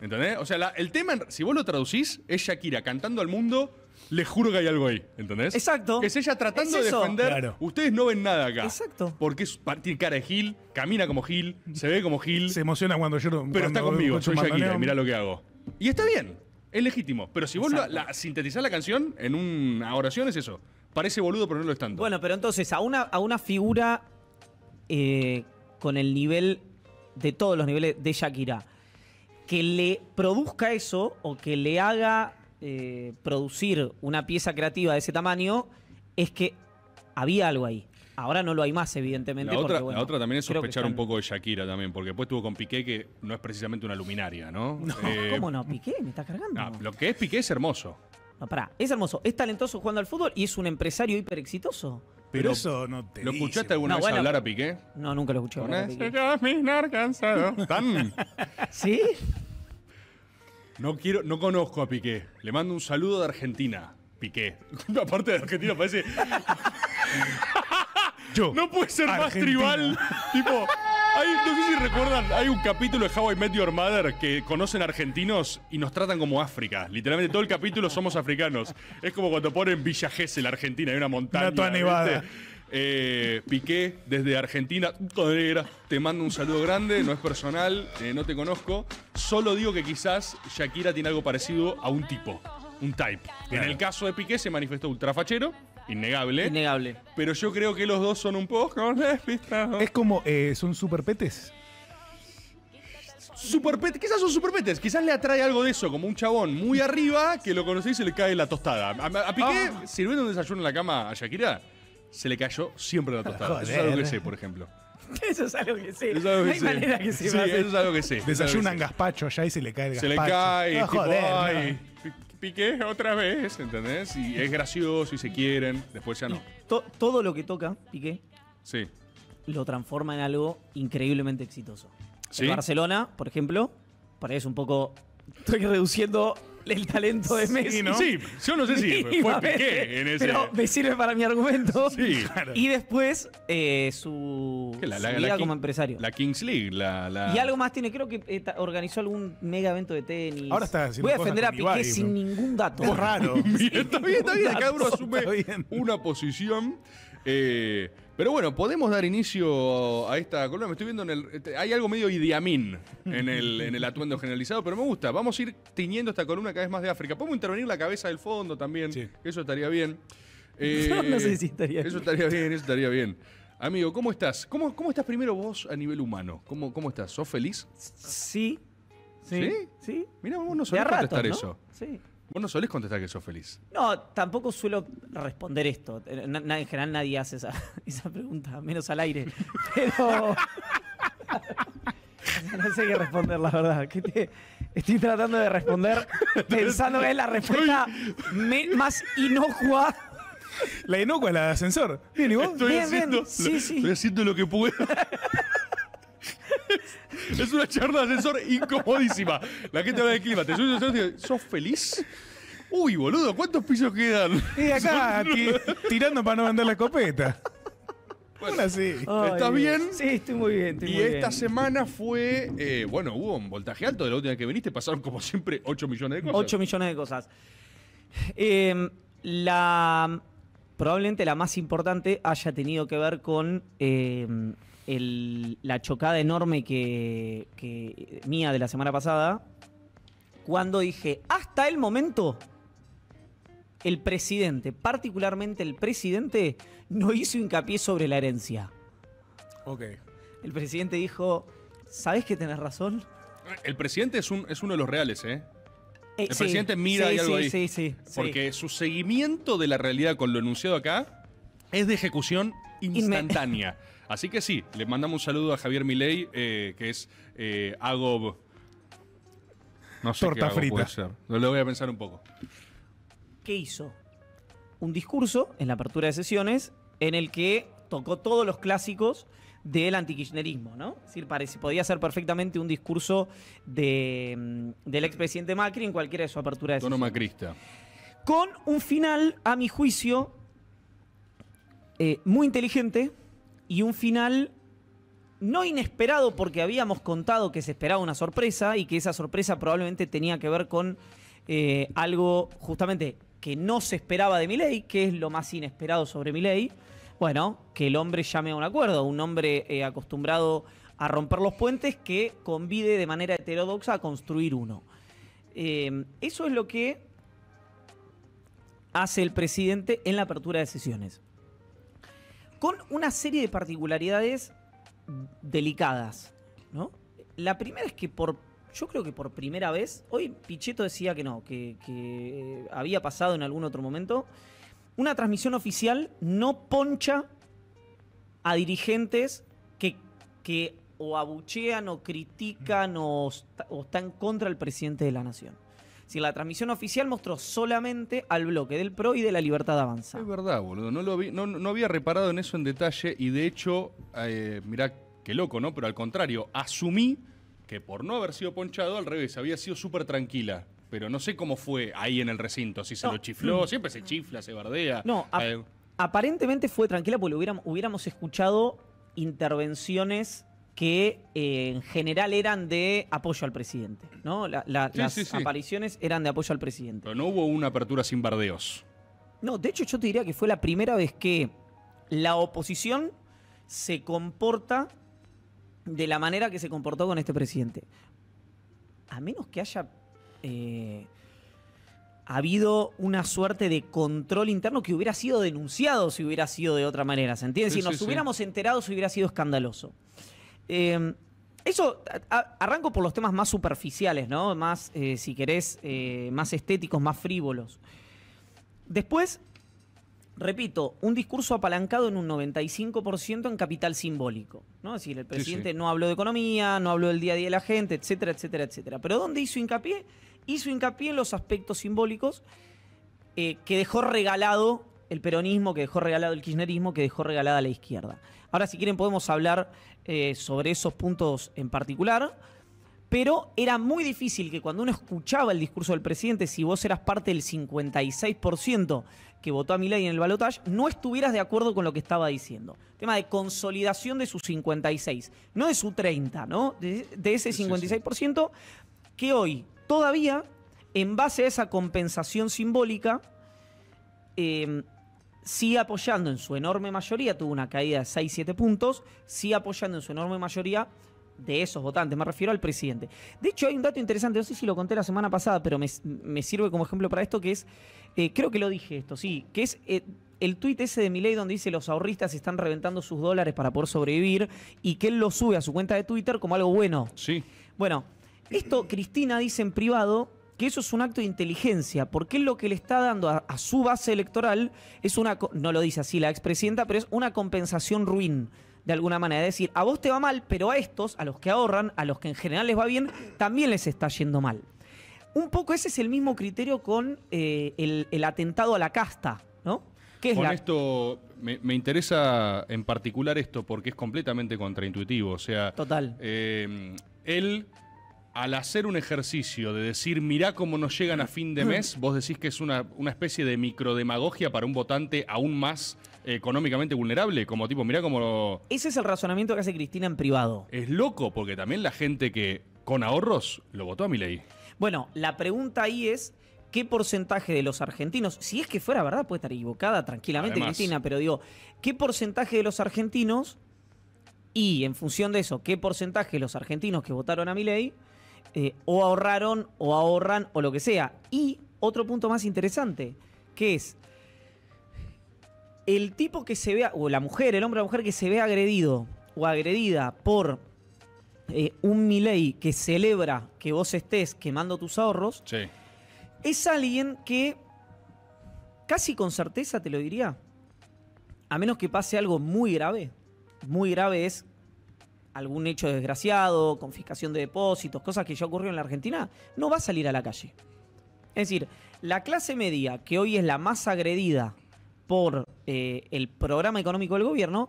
¿Entendés? O sea, la, el tema, si vos lo traducís, es Shakira cantando al mundo... Les juro que hay algo ahí, ¿entendés? Exacto. Es ella tratando es de defender. Claro. Ustedes no ven nada acá. Exacto. Porque es, tiene cara de Gil, camina como Gil, se ve como Gil. Se emociona cuando yo lo. Pero está conmigo, soy Shakira, mirá lo que hago. Y está bien, es legítimo. Pero si vos la, la, sintetizás la canción en una oración, es eso. Parece boludo, pero no lo es tanto. Bueno, pero entonces, a una, a una figura eh, con el nivel de todos los niveles de Shakira, que le produzca eso o que le haga. Eh, producir una pieza creativa de ese tamaño es que había algo ahí. Ahora no lo hay más, evidentemente. La otra, porque, bueno, la otra también es sospechar están... un poco de Shakira también, porque después estuvo con Piqué, que no es precisamente una luminaria, ¿no? no eh, ¿Cómo no? Piqué, me está cargando. No, lo que es Piqué es hermoso. No, pará, es hermoso. Es talentoso jugando al fútbol y es un empresario hiper exitoso. Pero, Pero eso no te ¿Lo escuchaste dice, alguna no, vez bueno, hablar a Piqué? No, nunca lo escuché. Con ese caminar cansado. ¿Tan? ¿Sí? No quiero, no conozco a Piqué. Le mando un saludo de Argentina. Piqué. Aparte de Argentina parece... Yo, no puede ser Argentina. Más tribal. Tipo, hay, no sé si recuerdan, hay un capítulo de How I Met Your Mother que conocen argentinos y nos tratan como África. Literalmente todo el capítulo somos africanos. Es como cuando ponen Villa Gesell, Argentina, hay una montaña. Una toda nevada. Eh, Piqué, desde Argentina, te mando un saludo grande, no es personal, eh, no te conozco. Solo digo que quizás Shakira tiene algo parecido a un tipo, un type. Claro. En el caso de Piqué se manifestó ultrafachero, innegable. Innegable. Pero yo creo que los dos son un poco... Es como, eh, son superpetes. Superpet, quizás son superpetes, quizás le atrae algo de eso, como un chabón muy arriba que lo conocéis y se le cae la tostada. A, a Piqué, oh. sirviendo un desayuno en la cama a Shakira, se le cayó siempre la tostada. Joder. Eso es algo que sé, por ejemplo. Eso es algo que sé. Eso es algo que no hay sé. manera que se sí, eso es algo que sé. Desayunan gazpacho allá y se le cae el gazpacho. Se le cae, oh, tipo, joder, ay, no. Piqué otra vez, ¿entendés? Y es gracioso y se quieren, después ya no. To todo lo que toca Piqué sí. lo transforma en algo increíblemente exitoso. ¿Sí? El Barcelona, por ejemplo, parece un poco... Estoy reduciendo el talento de Messi. Sí, ¿no? sí yo no sé si sí, fue Piqué en ese... Pero me sirve para mi argumento. Sí, claro. Y después eh, su, la, la, su vida la, la como King, empresario. La Kings League. La, la... Y algo más tiene, creo que eh, organizó algún mega evento de tenis. Ahora está Voy a defender a Piqué Ibai, sin bro. ningún dato. Es raro. Mira, está bien, está bien. Cada uno asume una posición... Eh, pero bueno, podemos dar inicio a esta columna. Me estoy viendo en el... Hay algo medio Idi Amin en el, en el atuendo generalizado, pero me gusta. Vamos a ir tiñendo esta columna cada vez más de África. Podemos intervenir la cabeza del fondo también. Sí. Eso estaría bien. Eh, no, no sé si estaría bien. Eso estaría bien, eso estaría bien. Amigo, ¿cómo estás? ¿Cómo, cómo estás primero vos a nivel humano? ¿Cómo, cómo estás? ¿Sos feliz? Sí. ¿Sí? Sí. ¿Sí? Mirá, vos no solés contestar ¿no? eso. Sí. Vos no solés contestar que sos feliz. No, tampoco suelo responder esto. En, en general nadie hace esa, esa pregunta, menos al aire. Pero... no sé qué responder, la verdad. Que te, estoy tratando de responder pensando que es la respuesta me, más inocua. La inocua es la de ascensor. Bien, ¿y vos? Estoy, bien, haciendo, bien. Sí, lo, sí. estoy haciendo lo que puedo. Es una charla de ascensor incomodísima. La gente habla de clima. Te subes al ascensor y ¿sos feliz? Uy, boludo, ¿cuántos pisos quedan? Y acá, Son... aquí, tirando para no vender la escopeta. Bueno, bueno sí. Ay, ¿Estás Dios. bien? Sí, estoy muy bien. Estoy y muy esta bien. semana fue... Eh, bueno, hubo un voltaje alto de la última que viniste. Pasaron, como siempre, ocho millones de cosas. ocho millones de cosas. Eh, la... Probablemente la más importante haya tenido que ver con... Eh, El, la chocada enorme que, que mía de la semana pasada, cuando dije, hasta el momento, el presidente, particularmente el presidente, no hizo hincapié sobre la herencia. Ok. El presidente dijo, ¿sabés que tenés razón? El presidente es, un, es uno de los reales, ¿eh? eh el sí, presidente mira sí, y algo sí, ahí. Sí, sí, sí. Porque sí. su seguimiento de la realidad con lo enunciado acá es de ejecución instantánea. Inme Así que sí, le mandamos un saludo a Javier Milei, eh, que es eh, Agob. No sé Torta qué frita. Puede ser. Lo voy a pensar un poco. ¿Qué hizo? Un discurso en la apertura de sesiones en el que tocó todos los clásicos del antikirchnerismo, ¿no? Es decir, parece, podía ser perfectamente un discurso de, del expresidente Macri en cualquiera de su apertura de sesiones. Tono macrista. Con un final, a mi juicio, eh, muy inteligente. Y un final no inesperado porque habíamos contado que se esperaba una sorpresa y que esa sorpresa probablemente tenía que ver con eh, algo justamente que no se esperaba de Milei, que es lo más inesperado sobre Milei. Bueno, que el hombre llame a un acuerdo, un hombre eh, acostumbrado a romper los puentes que convide de manera heterodoxa a construir uno. Eh, eso es lo que hace el presidente en la apertura de sesiones, con una serie de particularidades delicadas, ¿no? La primera es que por, yo creo que por primera vez, hoy Pichetto decía que no, que, que había pasado en algún otro momento, una transmisión oficial no poncha a dirigentes que, que o abuchean o critican o, o están contra el presidente de la nación. Si la transmisión oficial mostró solamente al bloque del P R O y de la Libertad Avanza. Es verdad, boludo. No, lo vi, no, no había reparado en eso en detalle y de hecho, eh, mirá qué loco, ¿no? Pero al contrario, asumí que por no haber sido ponchado, al revés, había sido súper tranquila. Pero no sé cómo fue ahí en el recinto, si se no. lo chifló, siempre se chifla, se bardea. No, ap eh. aparentemente fue tranquila porque hubiéramos, hubiéramos escuchado intervenciones... que eh, en general eran de apoyo al presidente, ¿no? La, la, sí, las sí, sí. apariciones eran de apoyo al presidente. Pero no hubo una apertura sin bardeos. No, de hecho yo te diría que fue la primera vez que la oposición se comporta de la manera que se comportó con este presidente. A menos que haya eh, habido una suerte de control interno que hubiera sido denunciado si hubiera sido de otra manera, ¿se entiende? Sí, si nos sí, hubiéramos sí. enterado, si hubiera sido escandaloso. Eh, eso, a, a, arranco por los temas más superficiales, ¿no? Más, eh, si querés, eh, más estéticos, más frívolos. Después, repito, un discurso apalancado en un noventa y cinco por ciento en capital simbólico, ¿no? Es decir, el presidente sí, sí. no habló de economía, no habló del día a día de la gente, etcétera, etcétera, etcétera. Pero ¿dónde hizo hincapié? Hizo hincapié en los aspectos simbólicos eh, que dejó regalado el peronismo, que dejó regalado el kirchnerismo, que dejó regalada la izquierda. Ahora, si quieren, podemos hablar eh, sobre esos puntos en particular, pero era muy difícil que cuando uno escuchaba el discurso del presidente, si vos eras parte del cincuenta y seis por ciento que votó a Milei en el balotaje, no estuvieras de acuerdo con lo que estaba diciendo. Tema de consolidación de su cincuenta y seis, no de su treinta, ¿no? De, de ese cincuenta y seis por ciento que hoy, todavía, en base a esa compensación simbólica, eh, sigue apoyando en su enorme mayoría, tuvo una caída de seis siete puntos, sigue apoyando en su enorme mayoría de esos votantes, me refiero al presidente. De hecho, hay un dato interesante, no sé si lo conté la semana pasada, pero me, me sirve como ejemplo para esto, que es, eh, creo que lo dije esto, sí, que es eh, el tuit ese de Milei donde dice los ahorristas están reventando sus dólares para poder sobrevivir y que él lo sube a su cuenta de Twitter como algo bueno. Sí. Bueno, esto Cristina dice en privado que eso es un acto de inteligencia, porque él lo que le está dando a, a su base electoral es una, no lo dice así la expresidenta, pero es una compensación ruin, de alguna manera. Es decir, a vos te va mal, pero a estos, a los que ahorran, a los que en general les va bien, también les está yendo mal. Un poco ese es el mismo criterio con eh, el, el atentado a la casta, ¿no? ¿Qué es con la... esto me, me interesa en particular esto porque es completamente contraintuitivo. O sea, total. Eh, él, al hacer un ejercicio de decir mirá cómo nos llegan a fin de mes, vos decís que es una, una especie de microdemagogia para un votante aún más económicamente vulnerable, como tipo, mirá cómo... Ese es el razonamiento que hace Cristina en privado. Es loco, porque también la gente que con ahorros lo votó a Milei. Bueno, la pregunta ahí es qué porcentaje de los argentinos, si es que fuera verdad, puede estar equivocada tranquilamente además, Cristina, pero digo, qué porcentaje de los argentinos y en función de eso, qué porcentaje de los argentinos que votaron a Milei eh, o ahorraron o ahorran o lo que sea. Y otro punto más interesante, que es el tipo que se vea, o la mujer, el hombre o la mujer que se ve agredido o agredida por eh, un Milei que celebra que vos estés quemando tus ahorros, sí, es alguien que casi con certeza te lo diría, a menos que pase algo muy grave. Muy grave es algún hecho desgraciado, confiscación de depósitos, cosas que ya ocurrieron en la Argentina, no va a salir a la calle. Es decir, la clase media, que hoy es la más agredida por eh, el programa económico del gobierno,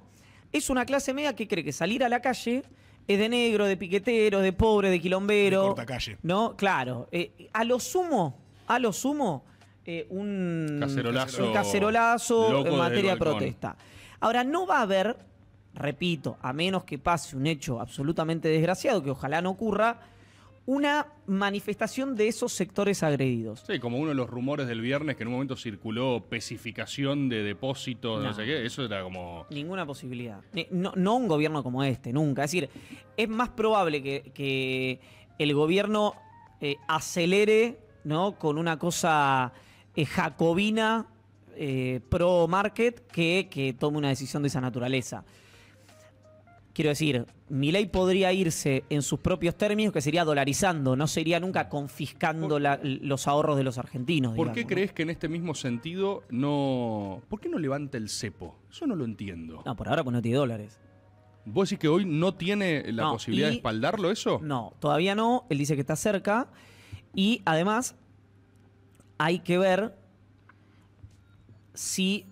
es una clase media que cree que salir a la calle es de negro, de piquetero, de pobre, de quilombero. De cortacalle. ¿No? Claro. Eh, a lo sumo, a lo sumo, eh, un cacerolazo, un cacerolazo en materia de protesta. Ahora, no va a haber, repito, a menos que pase un hecho absolutamente desgraciado, que ojalá no ocurra, una manifestación de esos sectores agredidos. Sí, como uno de los rumores del viernes que en un momento circuló pesificación de depósitos, no, no sé qué, eso era como... Ninguna posibilidad. No, no un gobierno como este, nunca. Es decir, es más probable que, que el gobierno eh, acelere, ¿no?, con una cosa eh, jacobina, eh, pro market, que, que tome una decisión de esa naturaleza. Quiero decir, Milei podría irse en sus propios términos, que sería dolarizando, no sería nunca confiscando por, la, los ahorros de los argentinos. ¿Por digamos, qué ¿no? crees que en este mismo sentido no... ¿Por qué no levanta el cepo? Eso no lo entiendo. No, por ahora pues no tiene dólares. ¿Vos decís que hoy no tiene la no, posibilidad y, de espaldarlo eso? No, todavía no. Él dice que está cerca. Y además hay que ver si...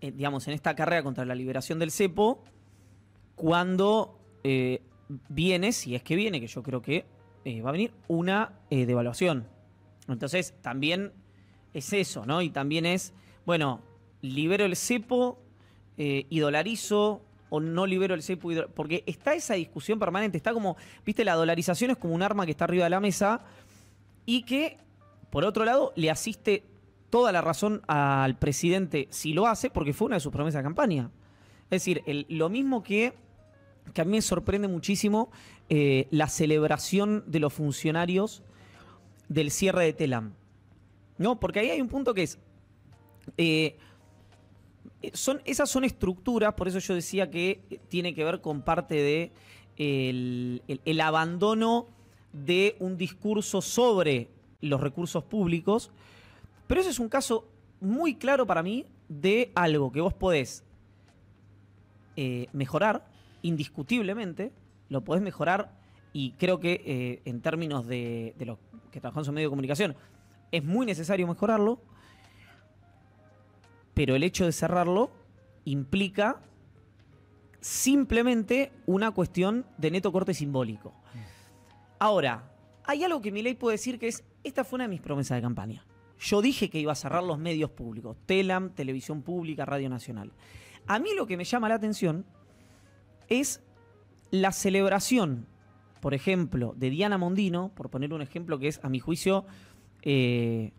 Eh, digamos, en esta carrera contra la liberación del cepo, cuando eh, viene, si es que viene, que yo creo que eh, va a venir, una eh, devaluación. Entonces, también es eso, ¿no? Y también es, bueno, libero el cepo eh, y dolarizo, o no libero el cepo y dolarizo. Porque está esa discusión permanente, está como, viste, la dolarización es como un arma que está arriba de la mesa y que, por otro lado, le asiste toda la razón al presidente si lo hace, porque fue una de sus promesas de campaña. Es decir, el, lo mismo que, que a mí me sorprende muchísimo eh, la celebración de los funcionarios del cierre de Telam. No, porque ahí hay un punto que es... Eh, son, esas son estructuras, por eso yo decía que tiene que ver con parte de el, el, el abandono de un discurso sobre los recursos públicos. Pero ese es un caso muy claro para mí de algo que vos podés eh, mejorar, indiscutiblemente, lo podés mejorar, y creo que eh, en términos de, de los que trabajan en su medio de comunicación es muy necesario mejorarlo, pero el hecho de cerrarlo implica simplemente una cuestión de neto corte simbólico. Ahora, hay algo que Milei puede decir que es, esta fue una de mis promesas de campaña. Yo dije que iba a cerrar los medios públicos, Telam, Televisión Pública, Radio Nacional. A mí lo que me llama la atención es la celebración, por ejemplo, de Diana Mondino, por poner un ejemplo que es, a mi juicio, eh,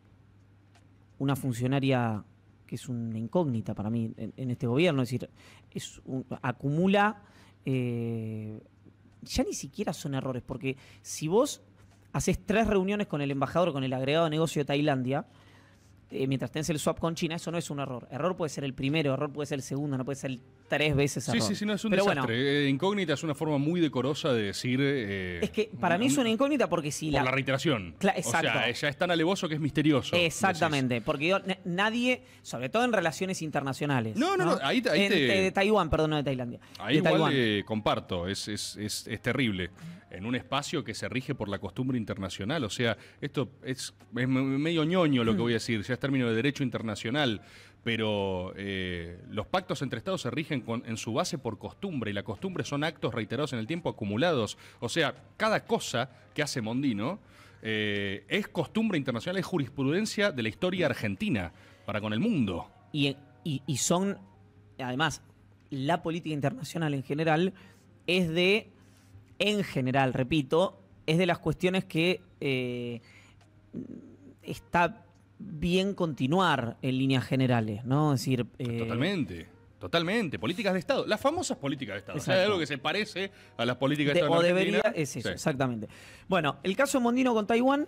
una funcionaria que es una incógnita para mí en, en este gobierno. Es decir, es un, acumula... Eh, ya ni siquiera son errores, porque si vos haces tres reuniones con el embajador, con el agregado de negocio de Tailandia, eh, mientras tenés el swap con China, eso no es un error. Error puede ser el primero, error puede ser el segundo, no puede ser el tres veces error. Sí, sí, sí, no, es un Pero desastre. Bueno, eh, incógnita es una forma muy decorosa de decir... Eh, es que para un, mí es una incógnita porque si... Por la, la reiteración. Exacto. O sea, ya es tan alevoso que es misterioso. Exactamente, decís. Porque yo, nadie, sobre todo en relaciones internacionales... No, no, no, no ahí, ahí en, te... De Taiwán, perdón, no de Tailandia. Ahí de igual Taiwán. Eh, comparto, es, es, es, es terrible. En un espacio que se rige por la costumbre internacional. O sea, esto es, es medio ñoño lo que voy a decir, ya es término de derecho internacional, pero eh, los pactos entre estados se rigen con, en su base por costumbre, y la costumbre son actos reiterados en el tiempo acumulados. O sea, cada cosa que hace Mondino eh, es costumbre internacional, es jurisprudencia de la historia argentina para con el mundo. Y, y, y son, además, la política internacional en general es de... En general, repito, es de las cuestiones que eh, está bien continuar en líneas generales, ¿no? Es decir, eh... Totalmente, totalmente. Políticas de Estado, las famosas políticas de Estado. Exacto. O sea, es algo que se parece a las políticas de, de Estado. O debería, es eso, sí. Exactamente. Bueno, el caso Mondino con Taiwán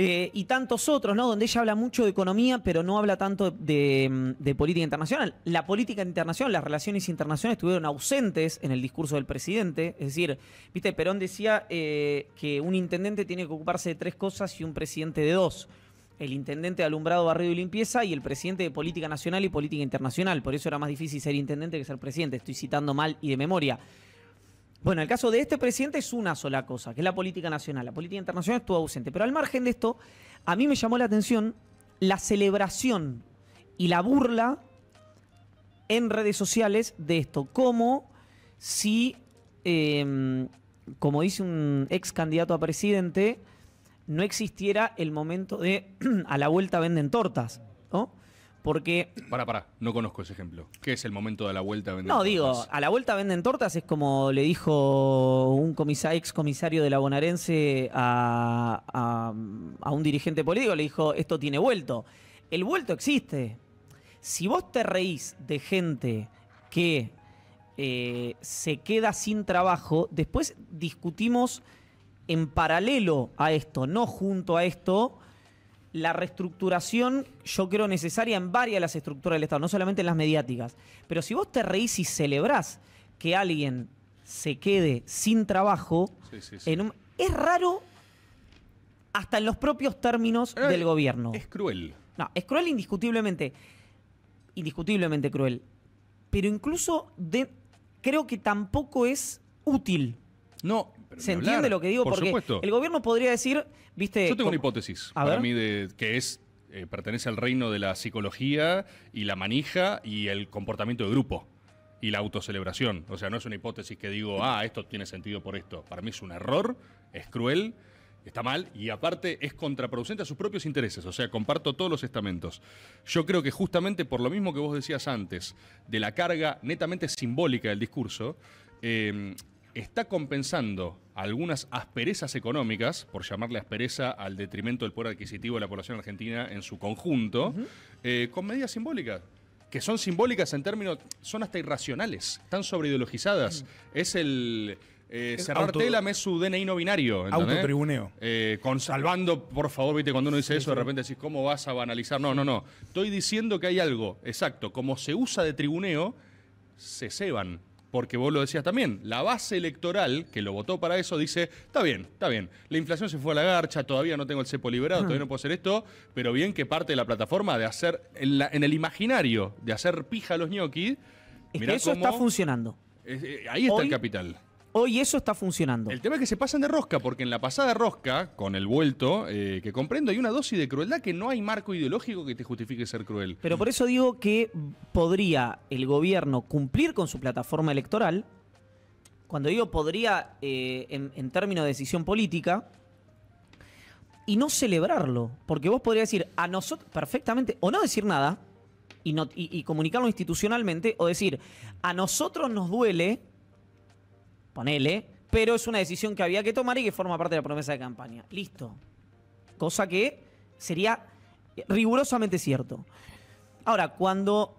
eh, y tantos otros, ¿no? Donde ella habla mucho de economía, pero no habla tanto de, de política internacional. La política internacional, las relaciones internacionales estuvieron ausentes en el discurso del presidente. Es decir, viste, Perón decía eh, que un intendente tiene que ocuparse de tres cosas y un presidente de dos. El intendente de alumbrado, barrido y limpieza, y el presidente de política nacional y política internacional. Por eso era más difícil ser intendente que ser presidente. Estoy citando mal y de memoria. Bueno, el caso de este presidente es una sola cosa, que es la política nacional. La política internacional estuvo ausente. Pero al margen de esto, a mí me llamó la atención la celebración y la burla en redes sociales de esto. Como si, eh, como dice un ex candidato a presidente... no existiera el momento de a la vuelta venden tortas, ¿no? Porque... Pará, pará, no conozco ese ejemplo. ¿Qué es el momento de a la vuelta venden tortas? No, digo, a la vuelta venden tortas es como le dijo un comisa, ex comisario de la bonaerense a, a, a un dirigente político, le dijo, esto tiene vuelto. El vuelto existe. Si vos te reís de gente que eh, se queda sin trabajo, después discutimos... en paralelo a esto, no junto a esto, la reestructuración, yo creo, necesaria en varias de las estructuras del Estado, no solamente en las mediáticas. Pero si vos te reís y celebrás que alguien se quede sin trabajo, sí, sí, sí. En un, es raro hasta en los propios términos Ay, del gobierno. Es cruel. No, es cruel indiscutiblemente. Indiscutiblemente cruel. Pero incluso de, creo que tampoco es útil. No, pero ¿se entiende hablar, lo que digo? Por porque supuesto. El gobierno podría decir, viste... Yo tengo una hipótesis a para ver. mí de, que es eh, pertenece al reino de la psicología y la manija y el comportamiento de grupo y la autocelebración. O sea, no es una hipótesis que digo, ah, esto tiene sentido por esto. Para mí es un error, es cruel, está mal y aparte es contraproducente a sus propios intereses. O sea, comparto todos los estamentos. Yo creo que justamente por lo mismo que vos decías antes, de la carga netamente simbólica del discurso... Eh, está compensando algunas asperezas económicas, por llamarle aspereza al detrimento del poder adquisitivo de la población argentina en su conjunto, uh-huh. eh, con medidas simbólicas, que son simbólicas en términos, son hasta irracionales, están sobreideologizadas. Uh-huh. Es el... Eh, cerrar auto, Telam es su D N I no binario. ¿Entendés? Autotribuneo. Eh, con, salvando, por favor, viste, cuando uno dice sí, eso, sí. de repente decís, ¿cómo vas a banalizar? No, no, no. Estoy diciendo que hay algo, exacto. Como se usa de tribuneo, se ceban. Porque vos lo decías también, la base electoral que lo votó para eso dice, está bien, está bien, la inflación se fue a la garcha, todavía no tengo el cepo liberado, uh-huh. todavía no puedo hacer esto, pero bien que parte de la plataforma de hacer, en, la, en el imaginario, de hacer pija a los ñoquis. Es que eso cómo, está funcionando. Eh, ahí está Hoy, el capital. Hoy eso está funcionando. El tema es que se pasan de rosca, porque en la pasada rosca, con el vuelto, eh, que comprendo, hay una dosis de crueldad que no hay marco ideológico que te justifique ser cruel. Pero por eso digo que podría el gobierno cumplir con su plataforma electoral. Cuando digo podría, eh, en, en términos de decisión política, y no celebrarlo. Porque vos podrías decir a nosotros perfectamente, o no decir nada, y, no, y, y comunicarlo institucionalmente, o decir, a nosotros nos duele... Ponele, pero es una decisión que había que tomar y que forma parte de la promesa de campaña. Listo. Cosa que sería rigurosamente cierto. Ahora, cuando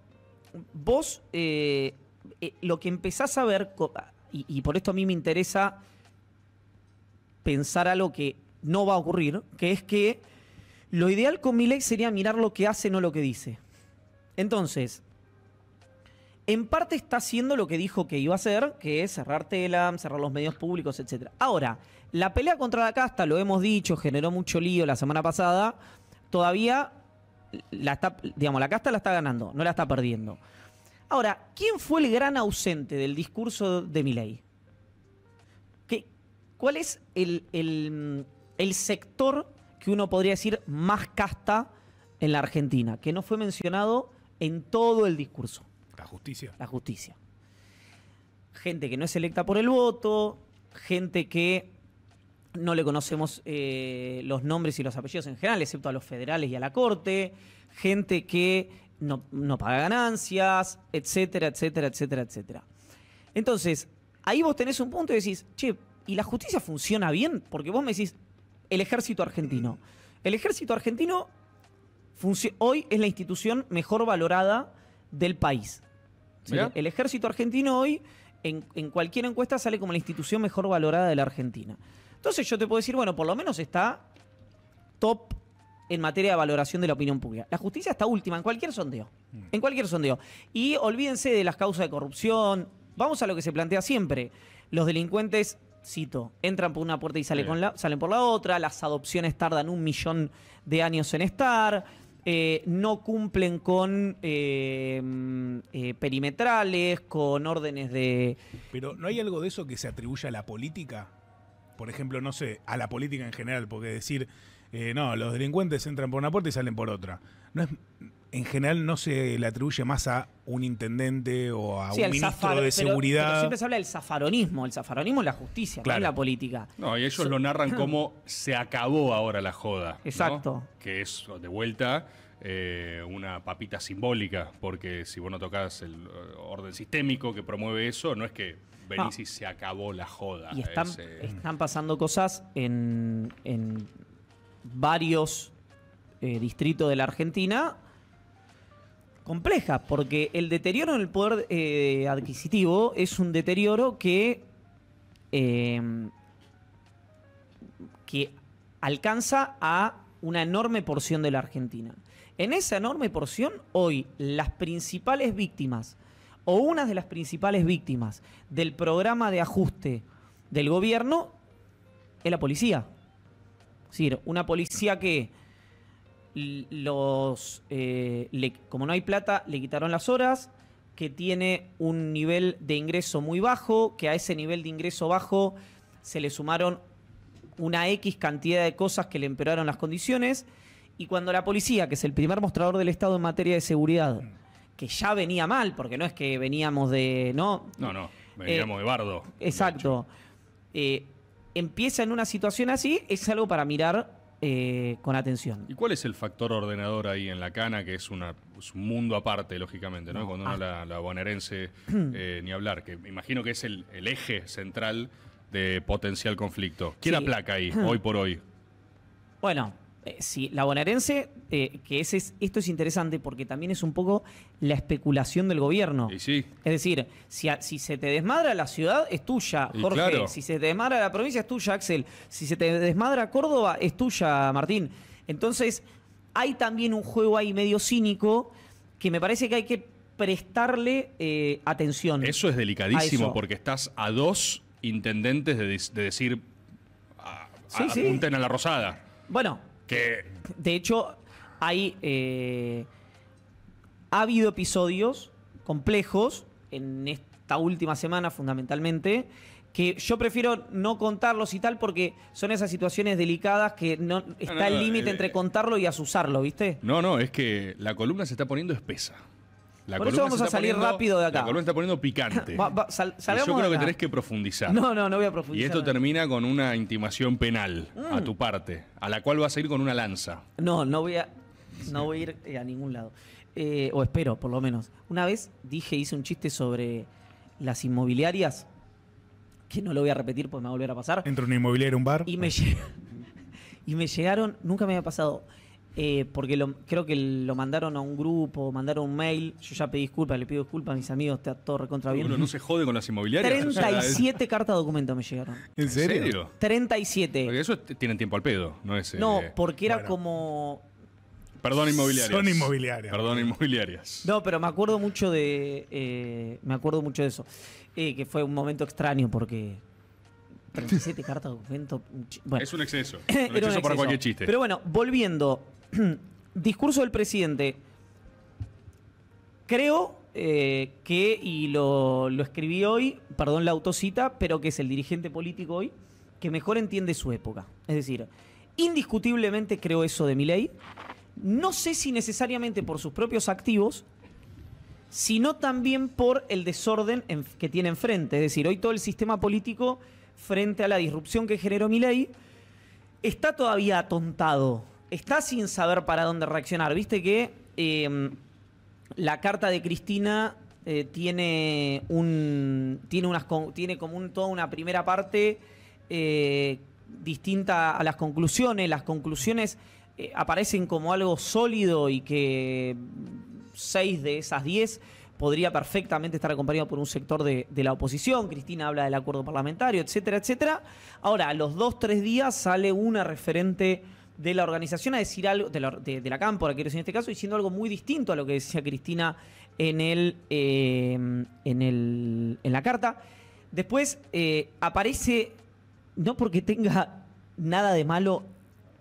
vos eh, eh, lo que empezás a ver, y, y por esto a mí me interesa pensar algo que no va a ocurrir, que es que lo ideal con Milei sería mirar lo que hace, no lo que dice. Entonces... En parte está haciendo lo que dijo que iba a hacer, que es cerrar Telam, cerrar los medios públicos, etcétera. Ahora, la pelea contra la casta, lo hemos dicho, generó mucho lío la semana pasada. Todavía, la está, digamos, la casta la está ganando, no la está perdiendo. Ahora, ¿quién fue el gran ausente del discurso de Milei? ¿Qué, ¿Cuál es el, el, el sector que uno podría decir más casta en la Argentina? Que no fue mencionado en todo el discurso. La justicia. La justicia. Gente que no es electa por el voto, gente que no le conocemos eh, los nombres y los apellidos en general, excepto a los federales y a la corte, gente que no, no paga ganancias, etcétera, etcétera, etcétera, etcétera. Entonces, ahí vos tenés un punto y decís, che, ¿y la justicia funciona bien? Porque vos me decís, el ejército argentino. El ejército argentino hoy es la institución mejor valorada del país. ¿Sí? El ejército argentino hoy, en, en cualquier encuesta, sale como la institución mejor valorada de la Argentina. Entonces yo te puedo decir, bueno, por lo menos está top en materia de valoración de la opinión pública. La justicia está última en cualquier sondeo. En cualquier sondeo. Y olvídense de las causas de corrupción. Vamos a lo que se plantea siempre. Los delincuentes, cito, entran por una puerta y salen, con la, salen por la otra. Las adopciones tardan un millón de años en estar. Eh, no cumplen con eh, eh, perimetrales, con órdenes de... Pero ¿no hay algo de eso que se atribuye a la política? Por ejemplo, no sé, a la política en general, porque decir, eh, no, los delincuentes entran por una puerta y salen por otra. No es, en general no se le atribuye más a un intendente o a sí, un ministro zafar, de seguridad. Pero, pero siempre se habla del zafaronismo. El zafaronismo es la justicia, claro. No es la política. No, y ellos so, lo narran como se acabó ahora la joda. Exacto. ¿No? Que es, de vuelta, eh, una papita simbólica, porque si vos no tocás el orden sistémico que promueve eso, no es que venís ah. y se acabó la joda. Y están, ese... están pasando cosas en, en varios eh, distritos de la Argentina... complejas, porque el deterioro en el poder eh, adquisitivo es un deterioro que, eh, que alcanza a una enorme porción de la Argentina. En esa enorme porción, hoy, las principales víctimas, o una de las principales víctimas del programa de ajuste del gobierno, es la policía. Es decir, una policía que... Los eh, le, como no hay plata, le quitaron las horas, que tiene un nivel de ingreso muy bajo, que a ese nivel de ingreso bajo se le sumaron una X cantidad de cosas que le empeoraron las condiciones, y cuando la policía, que es el primer mostrador del Estado en materia de seguridad, que ya venía mal, porque no es que veníamos de... No, no, no veníamos eh, de bardo. Exacto. Eh, empieza en una situación así, es algo para mirar eh, con atención. ¿Y cuál es el factor ordenador ahí en la cana? Que es, una, es un mundo aparte, lógicamente, ¿no? No, cuando uno, la, la bonaerense, eh, ni hablar, que me imagino que es el, el eje central de potencial conflicto. ¿Quién sí. aplaca ahí, hoy por hoy? Bueno, eh, sí, la bonaerense, eh, que ese es, esto es interesante porque también es un poco la especulación del gobierno. Y sí. Es decir, si, a, si se te desmadra la ciudad, es tuya, Jorge. Claro. Si se te desmadra la provincia, es tuya, Axel. Si se te desmadra Córdoba, es tuya, Martín. Entonces, hay también un juego ahí medio cínico que me parece que hay que prestarle eh, atención. Eso es delicadísimo porque estás a dos intendentes de, de decir a, sí, a, sí. apunten a la Rosada. Bueno, que... de hecho, hay eh, ha habido episodios complejos en esta última semana, fundamentalmente, que yo prefiero no contarlos y tal, porque son esas situaciones delicadas que no está no, no, el límite no, no, entre contarlo y asusarlo, ¿viste? No, no, es que la columna se está poniendo espesa. La Por eso vamos a salir poniendo, rápido de acá. La columna está poniendo picante. Va, va, sal, y yo creo que tenés que profundizar. No, no, no voy a profundizar. Y esto termina con una intimación penal mm. a tu parte, a la cual vas a ir con una lanza. No, no voy a, no voy a ir eh, a ningún lado. Eh, o espero, por lo menos. Una vez dije, hice un chiste sobre las inmobiliarias, que no lo voy a repetir porque me va a volver a pasar. Entre una inmobiliaria y un bar. Y me, y me llegaron, nunca me había pasado... Eh, porque lo, creo que lo mandaron a un grupo, mandaron un mail. Yo ya pedí disculpas, le pido disculpas a mis amigos, está todo recontra bien. Uno no se jode con las inmobiliarias. treinta y siete cartas de documento me llegaron. ¿En serio? treinta y siete. Porque eso tienen tiempo al pedo, no es... No, eh, porque era bueno. como... Perdón, inmobiliarias. Son inmobiliarias. Perdón, inmobiliarias. No, pero me acuerdo mucho de... Eh, me acuerdo mucho de eso. Eh, que fue un momento extraño porque... treinta y siete cartas de documento... Bueno, es un exceso. Un exceso, un exceso para cualquier chiste. Pero bueno, volviendo... Discurso del presidente. Creo eh, que, y lo, lo escribí hoy, perdón la autocita, pero que es el dirigente político hoy que mejor entiende su época. Es decir, indiscutiblemente creo eso de Milei. No sé si necesariamente por sus propios activos, sino también por el desorden en, que tiene enfrente. Es decir, hoy todo el sistema político, frente a la disrupción que generó Milei, está todavía atontado. Está sin saber para dónde reaccionar. Viste que eh, la carta de Cristina eh, tiene un tiene unas tiene como un, toda una primera parte eh, distinta a las conclusiones. Las conclusiones eh, aparecen como algo sólido y que seis de esas diez podría perfectamente estar acompañado por un sector de, de la oposición. Cristina habla del acuerdo parlamentario, etcétera, etcétera. Ahora, a los dos, tres días sale una referente de la organización a decir algo, de la, de, de la Cámpora, quiero decir en este caso, diciendo algo muy distinto a lo que decía Cristina en el, eh, en, el en la carta. Después eh, aparece, no porque tenga nada de malo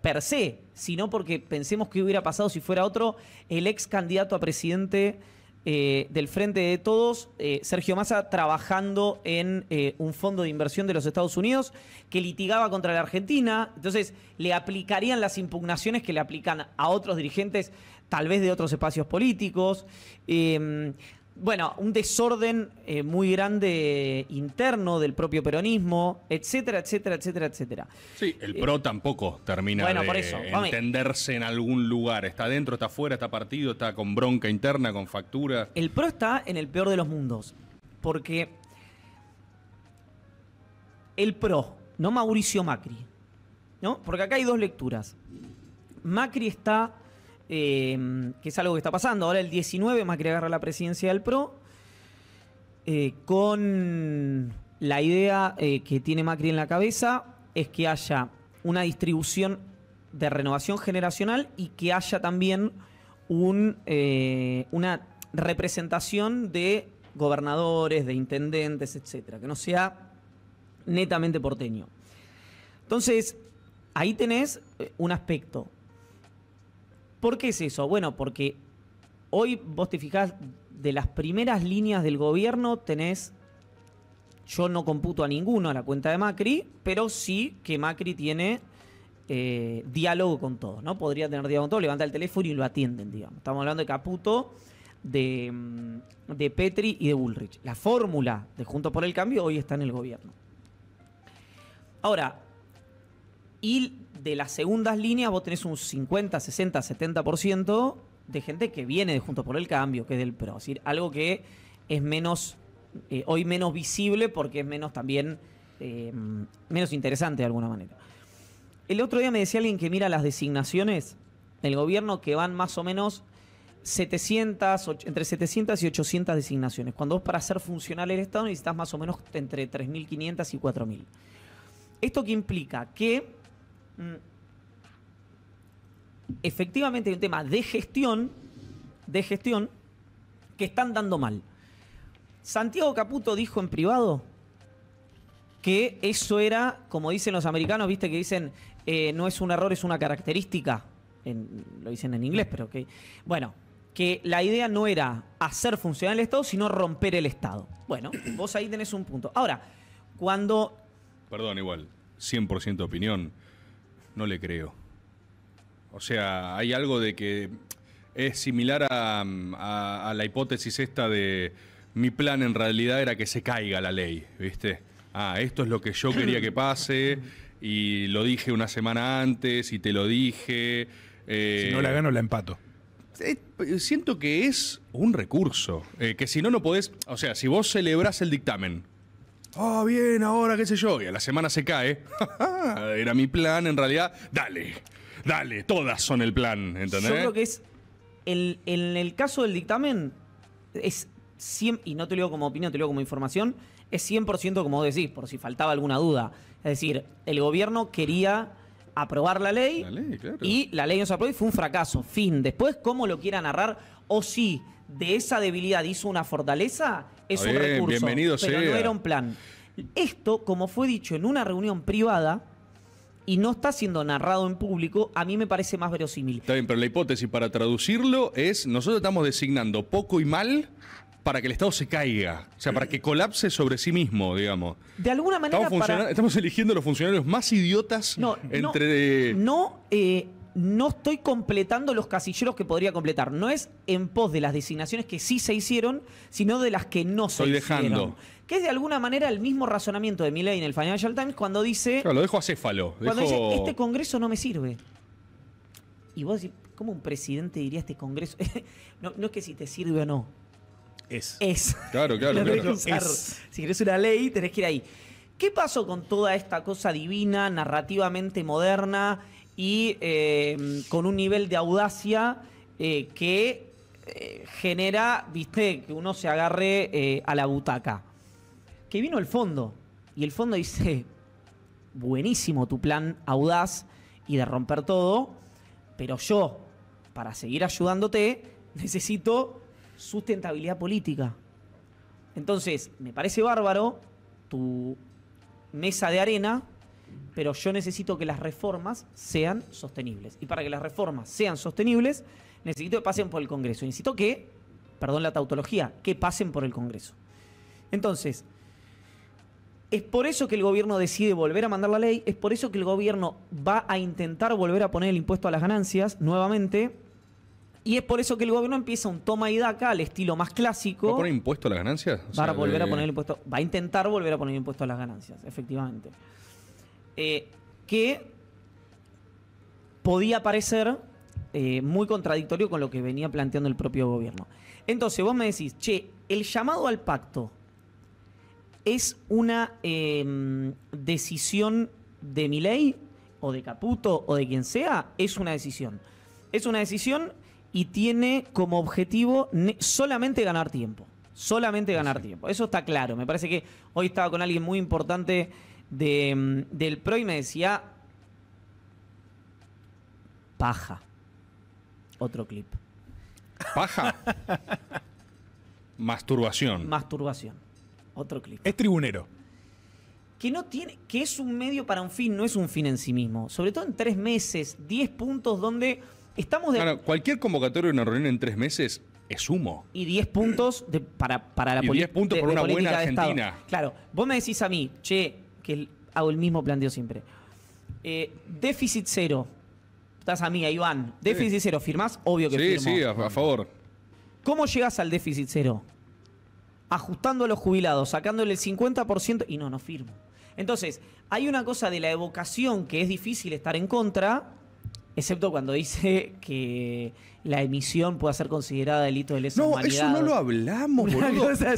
per se, sino porque pensemos que hubiera pasado si fuera otro, el ex candidato a presidente eh, del Frente de Todos, eh, Sergio Massa, trabajando en eh, un fondo de inversión de los Estados Unidos que litigaba contra la Argentina. Entonces le aplicarían las impugnaciones que le aplican a otros dirigentes, tal vez de otros espacios políticos. Eh, bueno, un desorden eh, muy grande interno del propio peronismo, etcétera, etcétera, etcétera, etcétera. Sí, el P R O eh, tampoco termina bueno, de por eso, entenderse en algún lugar. Está dentro, está fuera, está partido, está con bronca interna, con factura. El P R O está en el peor de los mundos, porque el P R O, no Mauricio Macri, ¿no? Porque acá hay dos lecturas. Macri está... Eh, que es algo que está pasando. Ahora el diecinueve, Macri agarra la presidencia del P R O eh, con la idea eh, que tiene Macri en la cabeza es que haya una distribución de renovación generacional y que haya también un, eh, una representación de gobernadores, de intendentes, etcétera, que no sea netamente porteño. Entonces, ahí tenés un aspecto. ¿Por qué es eso? Bueno, porque hoy vos te fijás, de las primeras líneas del gobierno tenés, yo no computo a ninguno a la cuenta de Macri, pero sí que Macri tiene eh, diálogo con todos, ¿no? Podría tener diálogo con todos, levanta el teléfono y lo atienden, digamos. Estamos hablando de Caputo, de, de Petri y de Bullrich. La fórmula de Juntos por el Cambio hoy está en el gobierno. Ahora, y de las segundas líneas vos tenés un cincuenta, sesenta, setenta por ciento de gente que viene de Juntos por el Cambio, que es del P R O. Es decir, algo que es menos, eh, hoy menos visible porque es menos también, eh, menos interesante de alguna manera. El otro día me decía alguien que mira las designaciones del gobierno que van más o menos setecientas, entre setecientas y ochocientas designaciones. Cuando vos para ser funcional del Estado necesitas más o menos entre tres mil quinientas y cuatro mil. ¿Esto qué implica? Que mm, efectivamente hay un tema de gestión, de gestión que están dando mal. Santiago Caputo dijo en privado que eso era, como dicen los americanos, viste que dicen, eh, no es un error, es una característica. En, lo dicen en inglés, pero que... Bueno, que la idea no era hacer funcionar el Estado, sino romper el Estado. Bueno, vos ahí tenés un punto. Ahora, cuando... Perdón, igual, cien por ciento opinión, no le creo. O sea, hay algo de que es similar a, a, a la hipótesis esta de mi plan en realidad era que se caiga la ley, ¿viste? Ah, esto es lo que yo quería que pase y lo dije una semana antes y te lo dije... Eh, si no la gano, la empato. Eh, siento que es un recurso. Eh, que si no, no podés... O sea, si vos celebrás el dictamen... Ah, oh, bien, ahora, qué sé yo. Y a la semana se cae. Era mi plan, en realidad. Dale, dale, todas son el plan, ¿entendés? Yo creo que es... El, en el caso del dictamen, es... cien, y no te lo digo como opinión, te lo digo como información, es cien por ciento como vos decís, por si faltaba alguna duda. Es decir, el gobierno quería aprobar la ley, la ley claro. y la ley no se aprobó y fue un fracaso. Fin. Después, cómo lo quiera narrar, o si de esa debilidad hizo una fortaleza, es Bien, un recurso, bienvenido pero sea. No era un plan. Esto, como fue dicho en una reunión privada, y no está siendo narrado en público, a mí me parece más verosímil. Está bien, pero la hipótesis para traducirlo es, nosotros estamos designando poco y mal para que el Estado se caiga, o sea, para que colapse sobre sí mismo, digamos. De alguna manera... Estamos, para... estamos eligiendo los funcionarios más idiotas no, entre... No, no, eh, no estoy completando los casilleros que podría completar. No es en pos de las designaciones que sí se hicieron, sino de las que no estoy se dejando. hicieron. Estoy dejando. Que es de alguna manera el mismo razonamiento de Milei en el Financial Times cuando dice... Claro, lo dejo acéfalo. Cuando dejo... dice, este Congreso no me sirve. Y vos decís, ¿cómo un presidente diría este Congreso? no, no es que si te sirve o no. Es. Es. Claro, claro, claro. Es. Si querés una ley, tenés que ir ahí. ¿Qué pasó con toda esta cosa divina, narrativamente moderna y eh, con un nivel de audacia eh, que eh, genera, viste, que uno se agarre eh, a la butaca? Que vino el fondo. Y el fondo dice, buenísimo tu plan audaz y de romper todo, pero yo, para seguir ayudándote, necesito... sustentabilidad política. Entonces, me parece bárbaro tu mesa de arena, pero yo necesito que las reformas sean sostenibles. Y para que las reformas sean sostenibles, necesito que pasen por el Congreso. Necesito que, perdón la tautología, que pasen por el Congreso. Entonces, es por eso que el gobierno decide volver a mandar la ley, es por eso que el gobierno va a intentar volver a poner el impuesto a las ganancias nuevamente. Y es por eso que el gobierno empieza un toma y daca al estilo más clásico. ¿Va a poner impuesto a las ganancias? O para sea, volver de... a poner el impuesto. Va a intentar volver a poner impuesto a las ganancias, efectivamente. Eh, que podía parecer eh, muy contradictorio con lo que venía planteando el propio gobierno. Entonces, vos me decís, che, el llamado al pacto es una eh, decisión de Milei, o de Caputo, o de quien sea, es una decisión. Es una decisión. Y tiene como objetivo solamente ganar tiempo. Solamente ganar tiempo. Eso está claro. Me parece que hoy estaba con alguien muy importante de, del P R O y me decía... Paja. Otro clip. ¿Paja? Masturbación. Masturbación. Otro clip. Es tribunero. Que no tiene, que es un medio para un fin, no es un fin en sí mismo. Sobre todo en tres meses, diez puntos donde... Estamos de... claro, cualquier convocatoria de una reunión en tres meses es humo. Y diez puntos de, para, para la política. diez puntos de, por una buena Argentina. Claro, vos me decís a mí, che, que hago el mismo planteo siempre. Eh, déficit cero. Estás a mí, a Iván. Déficit sí. cero, ¿firmás? Obvio que sí. Sí, sí, a, a favor. ¿Cómo llegás al déficit cero? Ajustando a los jubilados, sacándole el cincuenta por ciento. Y no, no firmo. Entonces, hay una cosa de la evocación que es difícil estar en contra, excepto cuando dice que la emisión pueda ser considerada delito de lesa humanidad. No, eso no lo hablamos, boludo. Eso,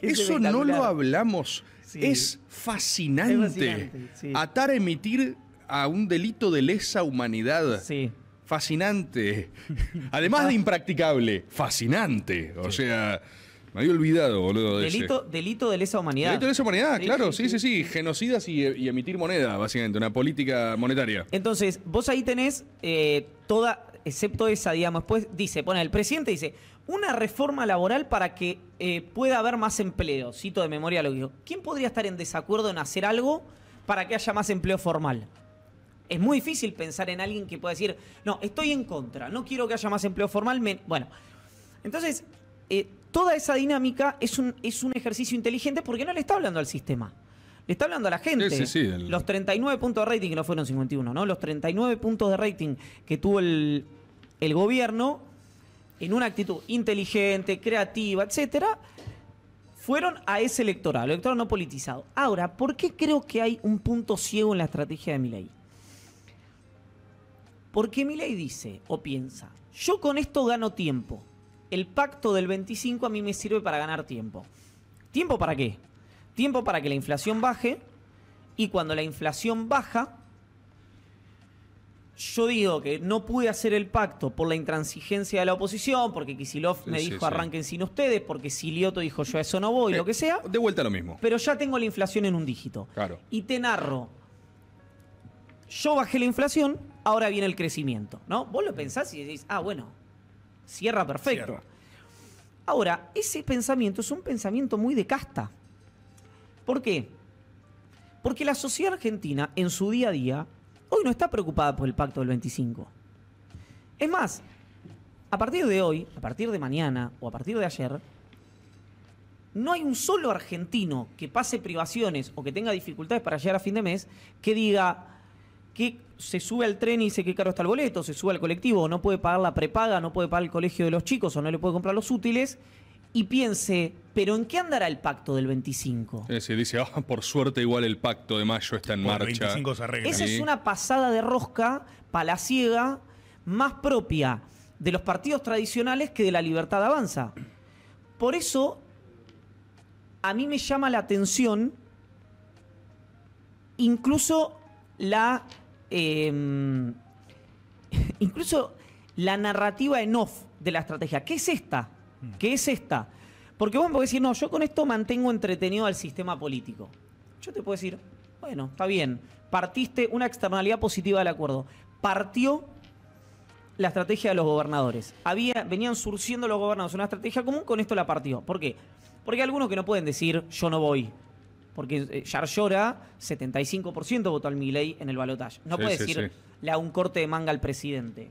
eso no lo hablamos. Sí. Es fascinante. Es fascinante, sí. Atar a emitir a un delito de lesa humanidad. Sí. Fascinante. Además de impracticable, fascinante. O sí. sea, me había olvidado, boludo. De delito, ese. delito de lesa humanidad. Delito de lesa humanidad, sí, claro. Sí, sí, sí. sí. Genocidas y, y emitir moneda, básicamente. Una política monetaria. Entonces, vos ahí tenés eh, toda, excepto esa, digamos. Después dice, pone, el presidente dice, una reforma laboral para que eh, pueda haber más empleo. Cito de memoria lo que dijo. ¿Quién podría estar en desacuerdo en hacer algo para que haya más empleo formal? Es muy difícil pensar en alguien que pueda decir, no, estoy en contra, no quiero que haya más empleo formal. Me... Bueno, entonces, eh, toda esa dinámica es un, es un ejercicio inteligente porque no le está hablando al sistema. Le está hablando a la gente. Sí, sí, sí, el... Los treinta y nueve puntos de rating, que no fueron cincuenta y uno, ¿no? Los treinta y nueve puntos de rating que tuvo el, el gobierno, en una actitud inteligente, creativa, etcétera, fueron a ese electorado, el electorado no politizado. Ahora, ¿por qué creo que hay un punto ciego en la estrategia de Milei? Porque Milei dice o piensa, yo con esto gano tiempo. El pacto del veinticinco a mí me sirve para ganar tiempo. ¿Tiempo para qué? Tiempo para que la inflación baje, y cuando la inflación baja, yo digo que no pude hacer el pacto por la intransigencia de la oposición, porque Kicillof me sí, dijo sí, arranquen sí. sin ustedes, porque Silioto dijo yo a eso no voy, eh, lo que sea. De vuelta lo mismo. Pero ya tengo la inflación en un dígito. Claro. Y te narro, yo bajé la inflación, ahora viene el crecimiento, ¿no? Vos lo pensás y decís, ah, bueno, cierra perfecto. Cierra. Ahora, ese pensamiento es un pensamiento muy de casta. ¿Por qué? Porque la sociedad argentina, en su día a día, hoy no está preocupada por el pacto del veinticinco. Es más, a partir de hoy, a partir de mañana o a partir de ayer, no hay un solo argentino que pase privaciones o que tenga dificultades para llegar a fin de mes que diga... que se sube al tren y dice que caro está el boleto, se sube al colectivo, no puede pagar la prepaga, no puede pagar el colegio de los chicos o no le puede comprar los útiles, y piense, ¿pero en qué andará el pacto del veinticinco? Sí, se dice, oh, por suerte igual el pacto de mayo está en por marcha. veinticinco se arregla. Esa sí. es una pasada de rosca palaciega más propia de los partidos tradicionales que de la Libertad Avanza. Por eso, a mí me llama la atención incluso la... Eh, incluso la narrativa en off de la estrategia. ¿Qué es esta? ¿Qué es esta? Porque vos me podés decir, no, yo con esto mantengo entretenido al sistema político. Yo te puedo decir, bueno, está bien, partiste una externalidad positiva del acuerdo. Partió la estrategia de los gobernadores. Había, venían surciendo los gobernadores una estrategia común, con esto la partió. ¿Por qué? Porque hay algunos que no pueden decir, yo no voy. Porque Yar Llora, setenta y cinco por ciento votó al Milei en el balotaje. No sí, puede sí, decirle sí. a un corte de manga al presidente.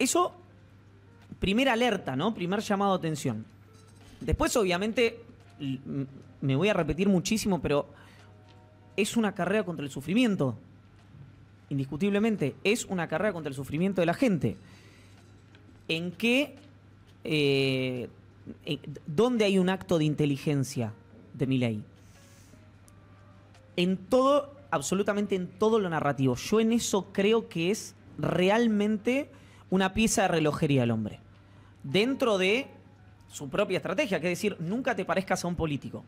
Eso, primera alerta, ¿no? Primer llamado a atención. Después, obviamente, me voy a repetir muchísimo, pero es una carrera contra el sufrimiento. Indiscutiblemente, es una carrera contra el sufrimiento de la gente. ¿En qué... Eh, ¿Dónde hay un acto de inteligencia de Milei? En todo, absolutamente en todo lo narrativo. Yo en eso creo que es realmente una pieza de relojería el hombre. Dentro de su propia estrategia, que es decir, nunca te parezcas a un político.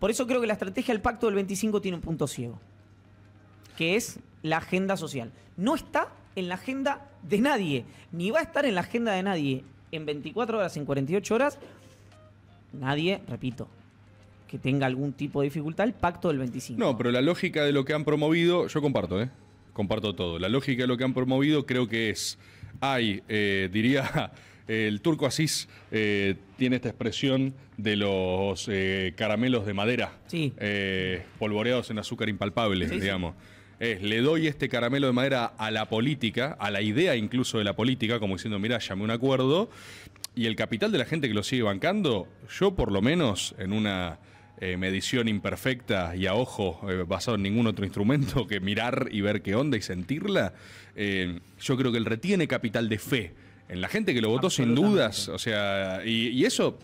Por eso creo que la estrategia del Pacto del veinticinco tiene un punto ciego, que es la agenda social. No está en la agenda de nadie, ni va a estar en la agenda de nadie. En veinticuatro horas, en cuarenta y ocho horas, nadie, repito, que tenga algún tipo de dificultad, el pacto del veinticinco. No, pero la lógica de lo que han promovido, yo comparto, ¿eh? Comparto todo. La lógica de lo que han promovido creo que es, hay, eh, diría, el Turco Asís eh, tiene esta expresión de los eh, caramelos de madera, sí. eh, polvoreados en azúcar impalpable, sí, digamos. Sí. Es, le doy este caramelo de madera a la política, a la idea incluso de la política, como diciendo, mirá, llamé un acuerdo, y el capital de la gente que lo sigue bancando, yo por lo menos, en una eh, medición imperfecta y a ojo, eh, basado en ningún otro instrumento que mirar y ver qué onda y sentirla, eh, yo creo que él retiene capital de fe en la gente que lo votó sin dudas, o sea, y, y eso...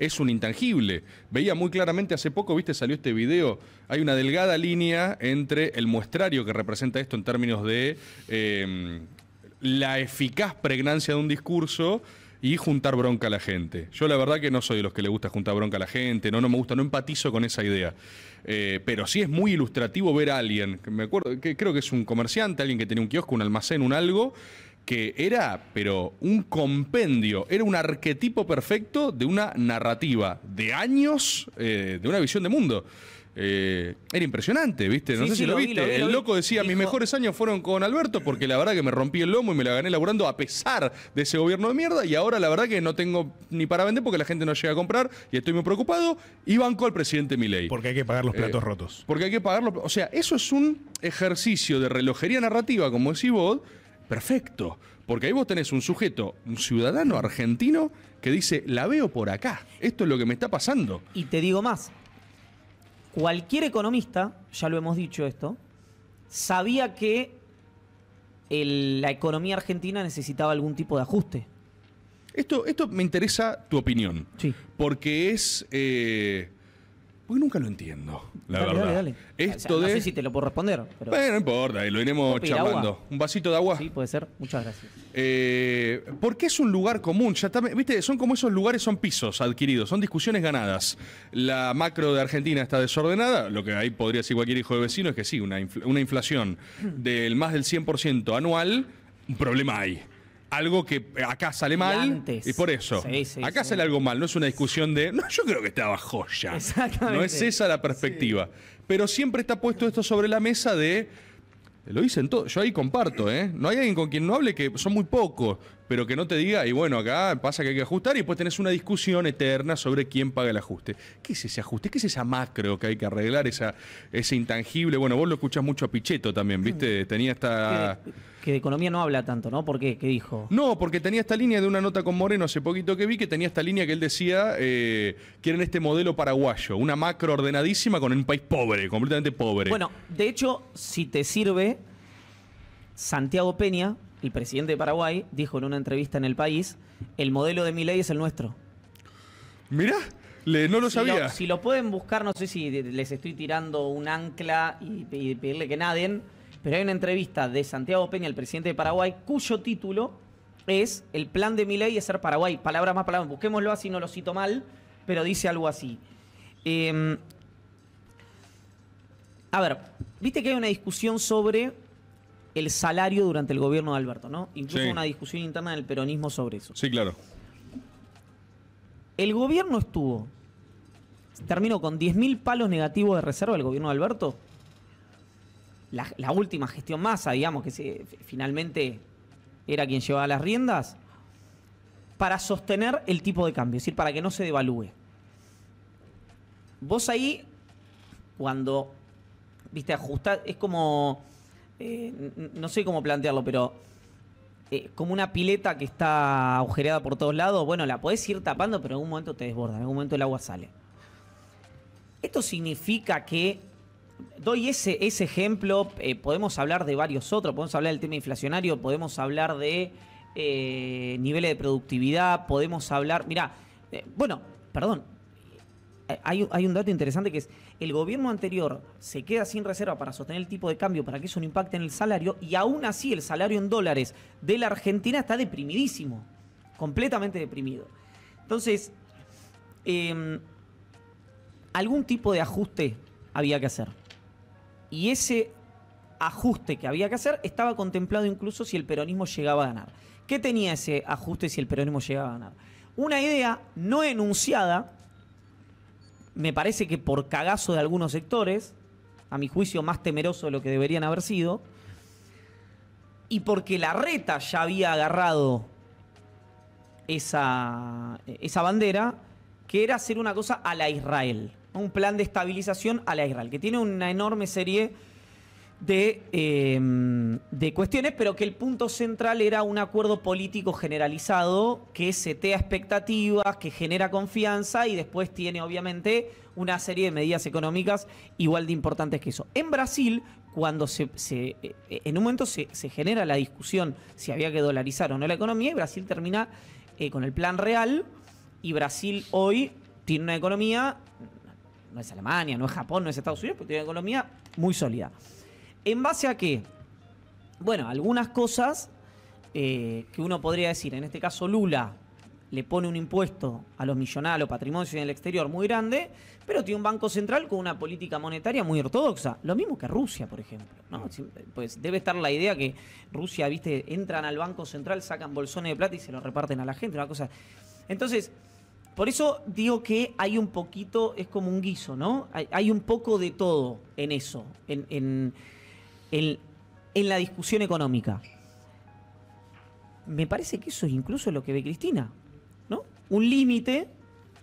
es un intangible. Veía muy claramente hace poco, viste, salió este video, hay una delgada línea entre el muestrario que representa esto en términos de eh, la eficaz pregnancia de un discurso y juntar bronca a la gente. Yo la verdad que no soy de los que le gusta juntar bronca a la gente, no, no me gusta, no empatizo con esa idea. Eh, pero sí es muy ilustrativo ver a alguien, me acuerdo, que creo que es un comerciante, alguien que tenía un kiosco, un almacén, un algo, que era, pero un compendio, era un arquetipo perfecto de una narrativa de años, eh, de una visión de mundo. Eh, era impresionante, ¿viste? No sí, sé sí, si lo, lo viste. Vi, lo vi, el lo loco decía, dijo, mis mejores años fueron con Alberto porque la verdad que me rompí el lomo y me la gané laburando a pesar de ese gobierno de mierda y ahora la verdad que no tengo ni para vender porque la gente no llega a comprar y estoy muy preocupado y banco al presidente Milei. Porque hay que pagar los platos eh, rotos. Porque hay que pagar los... O sea, eso es un ejercicio de relojería narrativa, como decís vos, perfecto. Porque ahí vos tenés un sujeto, un ciudadano argentino que dice, la veo por acá, esto es lo que me está pasando. Y te digo más. Cualquier economista, ya lo hemos dicho esto, sabía que el, la economía argentina necesitaba algún tipo de ajuste. Esto, esto me interesa tu opinión. Sí. Porque es... Eh, porque nunca lo entiendo, la dale, verdad. Dale, dale. Esto o sea, de... No sé si te lo puedo responder. Pero... Bueno, no importa, lo iremos charlando. ¿Un vasito de agua? Sí, puede ser. Muchas gracias. Eh, porque es un lugar común. Ya está, ¿viste? Son como esos lugares, son pisos adquiridos, son discusiones ganadas. La macro de Argentina está desordenada. Lo que ahí podría decir cualquier hijo de vecino es que sí, una, infl una inflación del más del cien por ciento anual, un problema hay. Algo que acá sale mal, y, y por eso, sí, sí, acá sí. sale algo mal, no es una discusión de, no, yo creo que estaba joya, no es esa la perspectiva, sí. Pero siempre está puesto esto sobre la mesa de, lo dicen todos, yo ahí comparto, ¿eh? No hay alguien con quien no hable, que son muy pocos, pero que no te diga, y bueno, acá pasa que hay que ajustar, y después tenés una discusión eterna sobre quién paga el ajuste. ¿Qué es ese ajuste? ¿Qué es esa macro que hay que arreglar, esa, ese intangible? Bueno, vos lo escuchás mucho a Pichetto también, ¿viste? Tenía esta... Que de, que de economía no habla tanto, ¿no? ¿Por qué? ¿Qué dijo? No, porque tenía esta línea de una nota con Moreno hace poquito que vi, que tenía esta línea que él decía, eh, quieren este modelo paraguayo, una macro ordenadísima con un país pobre, completamente pobre. Bueno, de hecho, si te sirve, Santiago Peña... El presidente de Paraguay dijo en una entrevista en El País, el modelo de Milei es el nuestro. Mirá, le, no lo si sabía. Lo, si lo pueden buscar, no sé si les estoy tirando un ancla y, y pedirle que naden, pero hay una entrevista de Santiago Peña, el presidente de Paraguay, cuyo título es el plan de Milei es ser Paraguay. Palabras más palabras, busquémoslo así, no lo cito mal, pero dice algo así. Eh, a ver, viste que hay una discusión sobre... el salario durante el gobierno de Alberto, ¿no? Incluso sí. Una discusión interna del peronismo sobre eso. Sí, claro. El gobierno estuvo, terminó con diez mil palos negativos de reserva del gobierno de Alberto. La, la última gestión Massa, digamos, que se, finalmente era quien llevaba las riendas, para sostener el tipo de cambio, es decir, para que no se devalúe. Vos ahí, cuando, viste, ajustás, es como... Eh, no sé cómo plantearlo, pero eh, como una pileta que está agujereada por todos lados, bueno, la podés ir tapando, pero en algún momento te desborda, en algún momento el agua sale. Esto significa que, doy ese, ese ejemplo, eh, podemos hablar de varios otros, podemos hablar del tema inflacionario, podemos hablar de eh, niveles de productividad, podemos hablar, mirá, eh, bueno, perdón, Hay, hay un dato interesante que es el gobierno anterior se queda sin reserva para sostener el tipo de cambio para que eso no impacte en el salario y aún así el salario en dólares de la Argentina está deprimidísimo, completamente deprimido. Entonces, eh, algún tipo de ajuste había que hacer y ese ajuste que había que hacer estaba contemplado incluso si el peronismo llegaba a ganar. ¿Qué tenía ese ajuste si el peronismo llegaba a ganar? Una idea no enunciada, me parece que por cagazo de algunos sectores, a mi juicio más temeroso de lo que deberían haber sido, y porque la reta ya había agarrado esa, esa bandera, que era hacer una cosa a la Israel, un plan de estabilización a la Israel, que tiene una enorme serie de, eh, de cuestiones, pero que el punto central era un acuerdo político generalizado que setea expectativas, que genera confianza y después tiene obviamente una serie de medidas económicas igual de importantes que eso. En Brasil, cuando se, se en un momento se, se genera la discusión si había que dolarizar o no la economía, y Brasil termina eh, con el plan real y Brasil hoy tiene una economía, no es Alemania, no es Japón, no es Estados Unidos, pero tiene una economía muy sólida. ¿En base a qué? Bueno, algunas cosas eh, que uno podría decir, en este caso Lula le pone un impuesto a los millonarios, a los patrimonios en el exterior muy grande, pero tiene un banco central con una política monetaria muy ortodoxa. Lo mismo que Rusia, por ejemplo, ¿no? Pues debe estar la idea que Rusia, viste, entran al banco central, sacan bolsones de plata y se lo reparten a la gente, una cosa. Entonces, por eso digo que hay un poquito, es como un guiso, ¿no? Hay, hay un poco de todo en eso, en, en, en, en la discusión económica. Me parece que eso es incluso lo que ve Cristina, ¿no? Un límite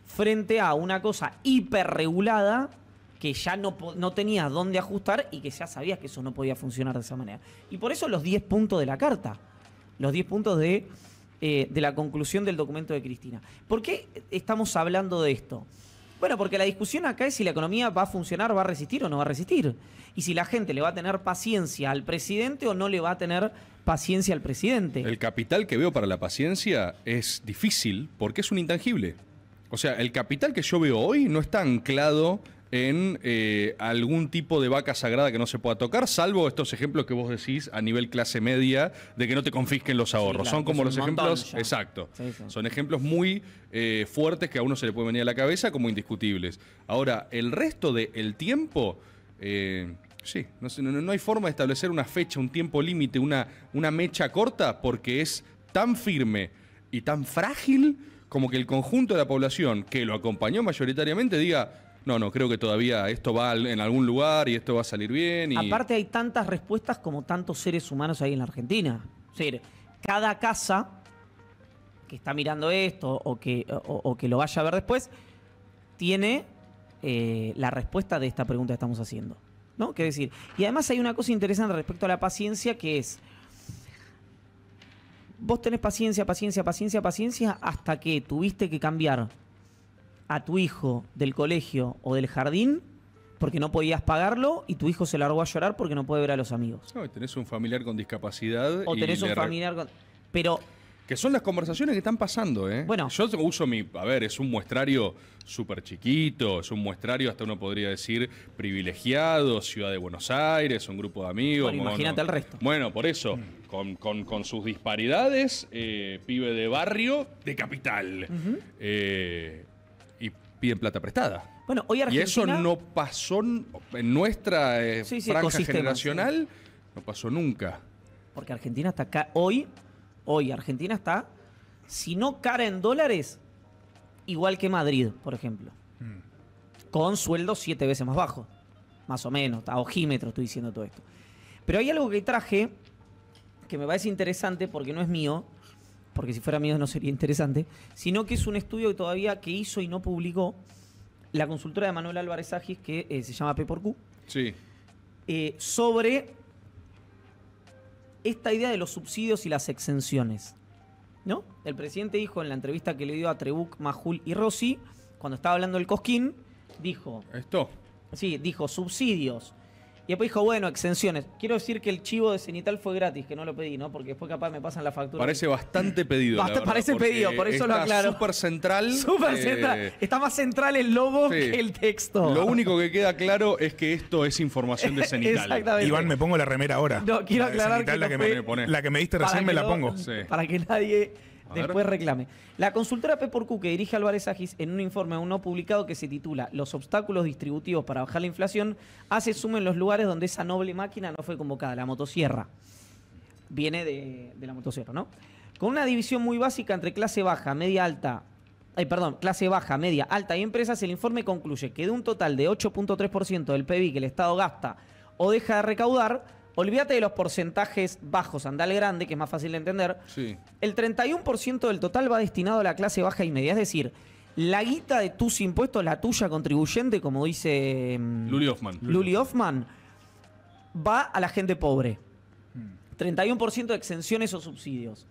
frente a una cosa hiperregulada que ya no, no tenías dónde ajustar y que ya sabías que eso no podía funcionar de esa manera. Y por eso los diez puntos de la carta, los diez puntos de, eh, de la conclusión del documento de Cristina. ¿Por qué estamos hablando de esto? Bueno, porque la discusión acá es si la economía va a funcionar, va a resistir o no va a resistir. Y si la gente le va a tener paciencia al presidente o no le va a tener paciencia al presidente. El capital que veo para la paciencia es difícil porque es un intangible. O sea, el capital que yo veo hoy no está anclado en eh, algún tipo de vaca sagrada que no se pueda tocar, salvo estos ejemplos que vos decís a nivel clase media de que no te confisquen los ahorros. Sí, claro, son como los ejemplos... Ya. Exacto. Sí, sí. Son ejemplos muy eh, fuertes que a uno se le puede venir a la cabeza como indiscutibles. Ahora, el resto del tiempo... Eh, sí, no, no, no hay forma de establecer una fecha, un tiempo límite, una, una mecha corta, porque es tan firme y tan frágil como que el conjunto de la población que lo acompañó mayoritariamente diga... No, no, creo que todavía esto va en algún lugar y esto va a salir bien. Y... Aparte hay tantas respuestas como tantos seres humanos hay en la Argentina. O sea, cada casa que está mirando esto o que, o, o que lo vaya a ver después, tiene eh, la respuesta de esta pregunta que estamos haciendo, ¿no? ¿Qué decir? Y además hay una cosa interesante respecto a la paciencia que es... Vos tenés paciencia, paciencia, paciencia, paciencia hasta que tuviste que cambiar a tu hijo del colegio o del jardín porque no podías pagarlo y tu hijo se largó a llorar porque no puede ver a los amigos. No, y tenés un familiar con discapacidad. O tenés y un familiar con... Pero... Que son las conversaciones que están pasando, ¿eh? Bueno. Yo uso mi... A ver, es un muestrario súper chiquito, es un muestrario, hasta uno podría decir, privilegiado, Ciudad de Buenos Aires, un grupo de amigos. Bueno, imagínate el resto. Bueno, por eso, mm. con, con, con sus disparidades, eh, pibe de barrio, de capital. Uh-huh. Eh... Piden plata prestada. Bueno, hoy Argentina... Y eso no pasó en nuestra eh, sí, sí, franja generacional, sí. No pasó nunca. Porque Argentina está acá hoy, hoy Argentina está, si no cara en dólares, igual que Madrid, por ejemplo. Mm. Con sueldos siete veces más bajos, más o menos, a ojímetro estoy diciendo todo esto. Pero hay algo que traje que me parece interesante porque no es mío, porque si fuera mío no sería interesante, sino que es un estudio que todavía que hizo y no publicó la consultora de Manuel Álvarez Agis, que eh, se llama P por Q, sí. eh, sobre esta idea de los subsidios y las exenciones, ¿no? El presidente dijo en la entrevista que le dio a Trebuch, Majul y Rossi, cuando estaba hablando del Cosquín, dijo... Esto. Sí, dijo subsidios. Y después dijo, bueno, exenciones. Quiero decir que el chivo de Cenital fue gratis, que no lo pedí, ¿no? Porque después capaz me pasan la factura. Parece bastante pedido. Bast la verdad, parece pedido, por eso lo aclaro. Está súper central. Súper eh... central. Está más central el logo, sí, que el texto. Lo único que queda claro es que esto es información de Cenital. Exactamente. Iván, me pongo la remera ahora. No, quiero la aclarar Cenital, que la, no que fue... me, la que me diste recién me la lo, pongo. Sí. Para que nadie después reclame. La consultora P por Q, que dirige Álvarez Agis, en un informe aún no publicado que se titula Los obstáculos distributivos para bajar la inflación, hace zoom en los lugares donde esa noble máquina no fue convocada, la motosierra. Viene de, de la motosierra, ¿no? Con una división muy básica entre clase baja, media alta, eh, perdón, clase baja, media alta y empresas, el informe concluye que de un total de ocho punto tres por ciento del P B I que el Estado gasta o deja de recaudar, olvídate de los porcentajes bajos, andal grande, que es más fácil de entender. Sí. El treinta y uno por ciento del total va destinado a la clase baja y media. Es decir, la guita de tus impuestos, la tuya contribuyente, como dice... Luli Hoffman. Luli Hoffman, va a la gente pobre. treinta y uno por ciento de exenciones o subsidios.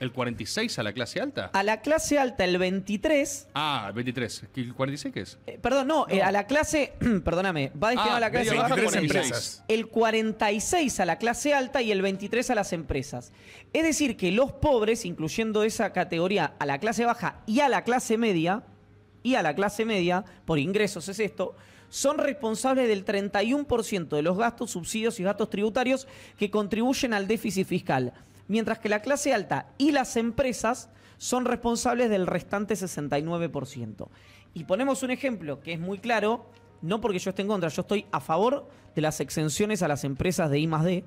¿El cuarenta y seis a la clase alta? A la clase alta, el veintitrés. Ah, el veintitrés. ¿El cuarenta y seis qué es? Eh, perdón, no, no. Eh, a la clase, perdóname, va destinado ah, a la clase baja. Empresas. El cuarenta y seis a la clase alta y el veintitrés a las empresas. Es decir, que los pobres, incluyendo esa categoría a la clase baja y a la clase media, y a la clase media, por ingresos es esto, son responsables del treinta y uno por ciento de los gastos, subsidios y gastos tributarios que contribuyen al déficit fiscal, mientras que la clase alta y las empresas son responsables del restante sesenta y nueve por ciento. Y ponemos un ejemplo que es muy claro, no porque yo esté en contra, yo estoy a favor de las exenciones a las empresas de I más D,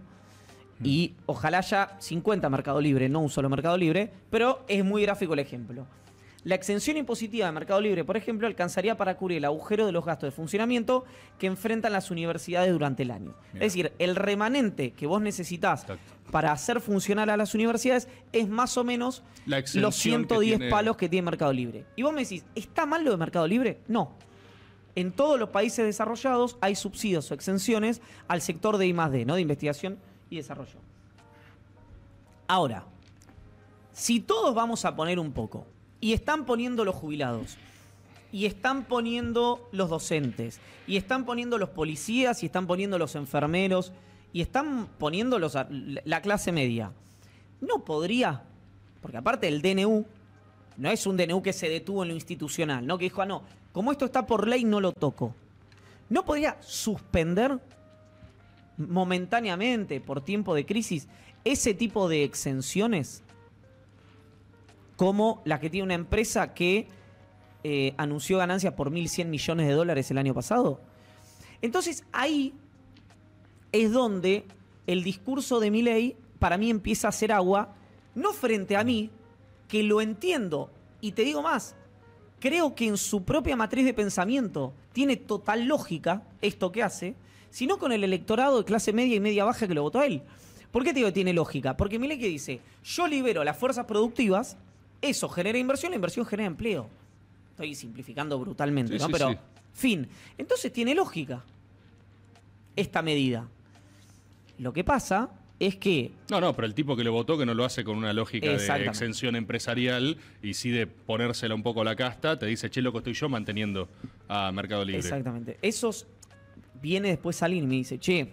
y ojalá haya cincuenta Mercado Libre, no un solo Mercado Libre, pero es muy gráfico el ejemplo. La exención impositiva de Mercado Libre, por ejemplo, alcanzaría para cubrir el agujero de los gastos de funcionamiento que enfrentan las universidades durante el año. Mira. Es decir, el remanente que vos necesitás, exacto, para hacer funcionar a las universidades es más o menos los ciento diez que tiene... palos que tiene Mercado Libre. Y vos me decís, ¿está mal lo de Mercado Libre? No. En todos los países desarrollados hay subsidios o exenciones al sector de I más D, ¿no? De investigación y desarrollo. Ahora, si todos vamos a poner un poco, y están poniendo los jubilados, y están poniendo los docentes, y están poniendo los policías, y están poniendo los enfermeros, y están poniendo los, la clase media, no podría, porque aparte el D N U no es un D N U que se detuvo en lo institucional, ¿no? Que dijo, ah, no, como esto está por ley no lo toco. ¿No podría suspender momentáneamente, por tiempo de crisis, ese tipo de exenciones como la que tiene una empresa que eh, anunció ganancias por mil cien millones de dólares el año pasado? Entonces ahí es donde el discurso de Milei para mí empieza a hacer agua, no frente a mí, que lo entiendo, y te digo más, creo que en su propia matriz de pensamiento tiene total lógica esto que hace, sino con el electorado de clase media y media baja que lo votó a él. ¿Por qué te digo que tiene lógica? Porque Milei que dice, yo libero las fuerzas productivas, eso genera inversión, la inversión genera empleo. Estoy simplificando brutalmente, sí, ¿no? Sí, pero, sí. fin. Entonces tiene lógica esta medida. Lo que pasa es que... No, no, pero el tipo que lo votó, que no lo hace con una lógica de exención empresarial y sí de ponérsela un poco a la casta, te dice, che, loco, estoy yo manteniendo a Mercado Libre. Exactamente. Esos... Viene después alguien y me dice, che,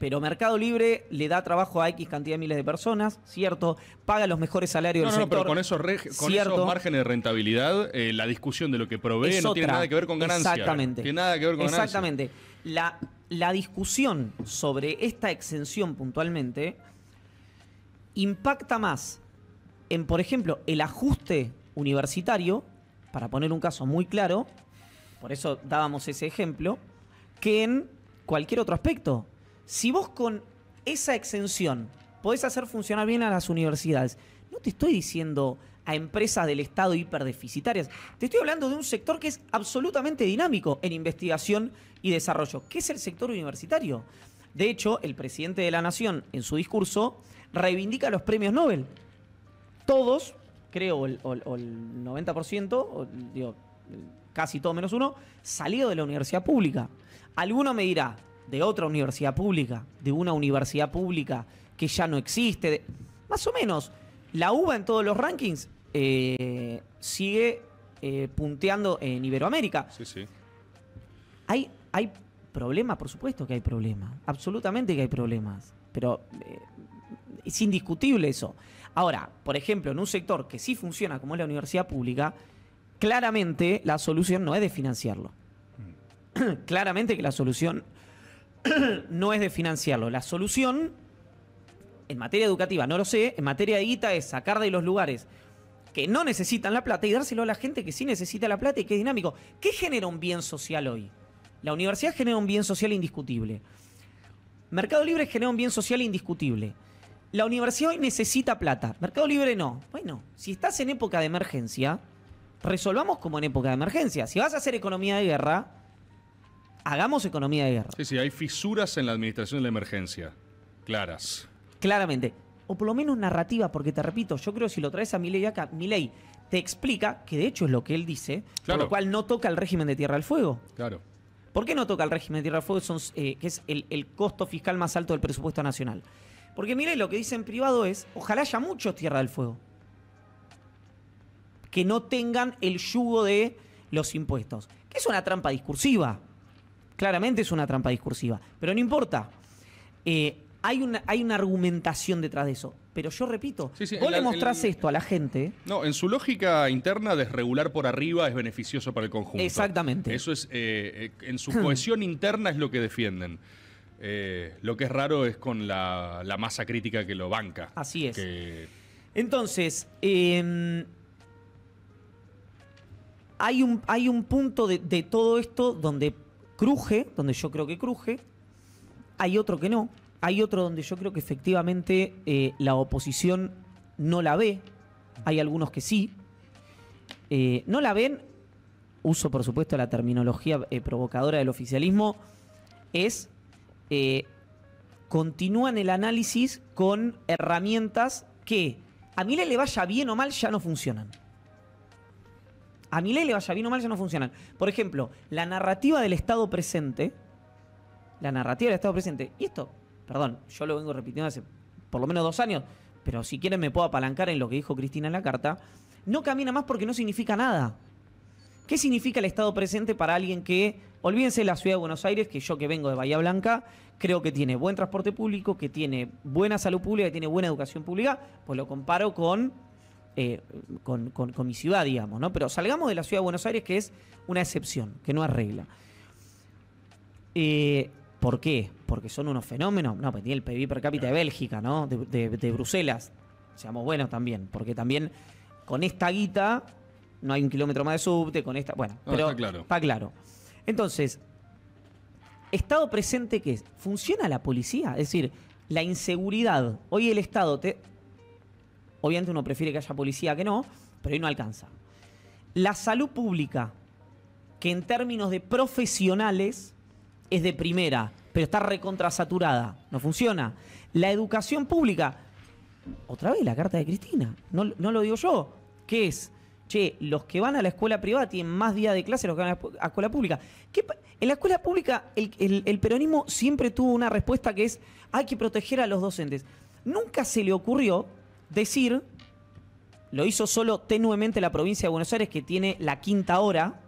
pero Mercado Libre le da trabajo a X cantidad de miles de personas, ¿cierto? Paga los mejores salarios no, del no, sector. No, pero con, esos, con esos márgenes de rentabilidad, eh, la discusión de lo que provee no tiene nada que ver con ganancia. Exactamente. Tiene nada que ver con ganancia. Exactamente. La, la discusión sobre esta exención puntualmente impacta más en, por ejemplo, el ajuste universitario, para poner un caso muy claro, por eso dábamos ese ejemplo, que en cualquier otro aspecto. Si vos con esa exención podés hacer funcionar bien a las universidades, no te estoy diciendo a empresas del Estado hiperdeficitarias, te estoy hablando de un sector que es absolutamente dinámico en investigación y desarrollo, que es el sector universitario. De hecho, el presidente de la Nación, en su discurso, reivindica los premios Nobel. Todos, creo, el, el, el noventa por ciento, o, digo, casi todo menos uno, salido de la universidad pública. Alguno me dirá, de otra universidad pública, de una universidad pública que ya no existe. De... Más o menos, la U B A en todos los rankings eh, sigue eh, punteando en Iberoamérica. Sí, sí. Hay, hay problemas, por supuesto que hay problemas. Absolutamente que hay problemas. Pero eh, es indiscutible eso. Ahora, por ejemplo, en un sector que sí funciona como es la universidad pública, claramente la solución no es de financiarlo. Claramente que la solución no es de financiarlo. La solución, en materia educativa, no lo sé, en materia de guita es sacar de los lugares que no necesitan la plata y dárselo a la gente que sí necesita la plata y que es dinámico. ¿Qué genera un bien social hoy? La universidad genera un bien social indiscutible. Mercado Libre genera un bien social indiscutible. La universidad hoy necesita plata. Mercado Libre no. Bueno, si estás en época de emergencia, resolvamos como en época de emergencia. Si vas a hacer economía de guerra, hagamos economía de guerra. Sí, sí, hay fisuras en la administración de la emergencia. Claras. Claramente. O por lo menos narrativa, porque te repito, yo creo que si lo traes a Milei acá, Milei te explica, que de hecho es lo que él dice, claro, por lo cual no toca el régimen de Tierra del Fuego. Claro. ¿Por qué no toca el régimen de Tierra del Fuego, Son, eh, que es el, el costo fiscal más alto del presupuesto nacional? Porque Milei lo que dice en privado es, ojalá haya muchos Tierra del Fuego que no tengan el yugo de los impuestos. Que es una trampa discursiva. Claramente es una trampa discursiva, pero no importa. Eh, Hay una, hay una argumentación detrás de eso. Pero yo repito, sí, sí, vos le mostrás el, esto a la gente... No, en su lógica interna, desregular por arriba es beneficioso para el conjunto. Exactamente. Eso es, eh, en su cohesión interna es lo que defienden. Eh, lo que es raro es con la, la masa crítica que lo banca. Así es. Que... Entonces, eh, hay, un, hay un punto de, de todo esto donde cruje, donde yo creo que cruje, hay otro que no. Hay otro donde yo creo que efectivamente eh, la oposición no la ve. Hay algunos que sí. Eh, no la ven. Uso, por supuesto, la terminología eh, provocadora del oficialismo. Es, eh, continúan el análisis con herramientas que a Milei le vaya bien o mal ya no funcionan. A Milei le vaya bien o mal ya no funcionan. Por ejemplo, la narrativa del Estado presente. La narrativa del Estado presente. Y esto... Perdón, yo lo vengo repitiendo hace por lo menos dos años, pero si quieren me puedo apalancar en lo que dijo Cristina en la carta. No camina más porque no significa nada. ¿Qué significa el Estado presente para alguien que, olvídense de la Ciudad de Buenos Aires, que yo que vengo de Bahía Blanca, creo que tiene buen transporte público, que tiene buena salud pública, que tiene buena educación pública, pues lo comparo con, eh, con, con, con mi ciudad, digamos, ¿no? Pero salgamos de la Ciudad de Buenos Aires, que es una excepción, que no arregla. Eh... ¿Por qué? Porque son unos fenómenos. No, pues tiene el P I B per cápita de Bélgica, ¿no? De, de, de Bruselas. Seamos buenos también. Porque también con esta guita no hay un kilómetro más de subte, con esta... Bueno, no, pero está claro. Está claro. Entonces, ¿Estado presente qué es? ¿Funciona la policía? Es decir, la inseguridad. Hoy el Estado te... Obviamente uno prefiere que haya policía que no, pero hoy no alcanza. La salud pública, que en términos de profesionales... es de primera, pero está recontrasaturada. No funciona. La educación pública. Otra vez la carta de Cristina. No, no lo digo yo. ¿Qué es? Che, los que van a la escuela privada tienen más días de clase los que van a la escuela pública. ¿Qué en la escuela pública el, el, el peronismo siempre tuvo una respuesta que es hay que proteger a los docentes? Nunca se le ocurrió decir, lo hizo solo tenuemente la provincia de Buenos Aires, que tiene la quinta hora,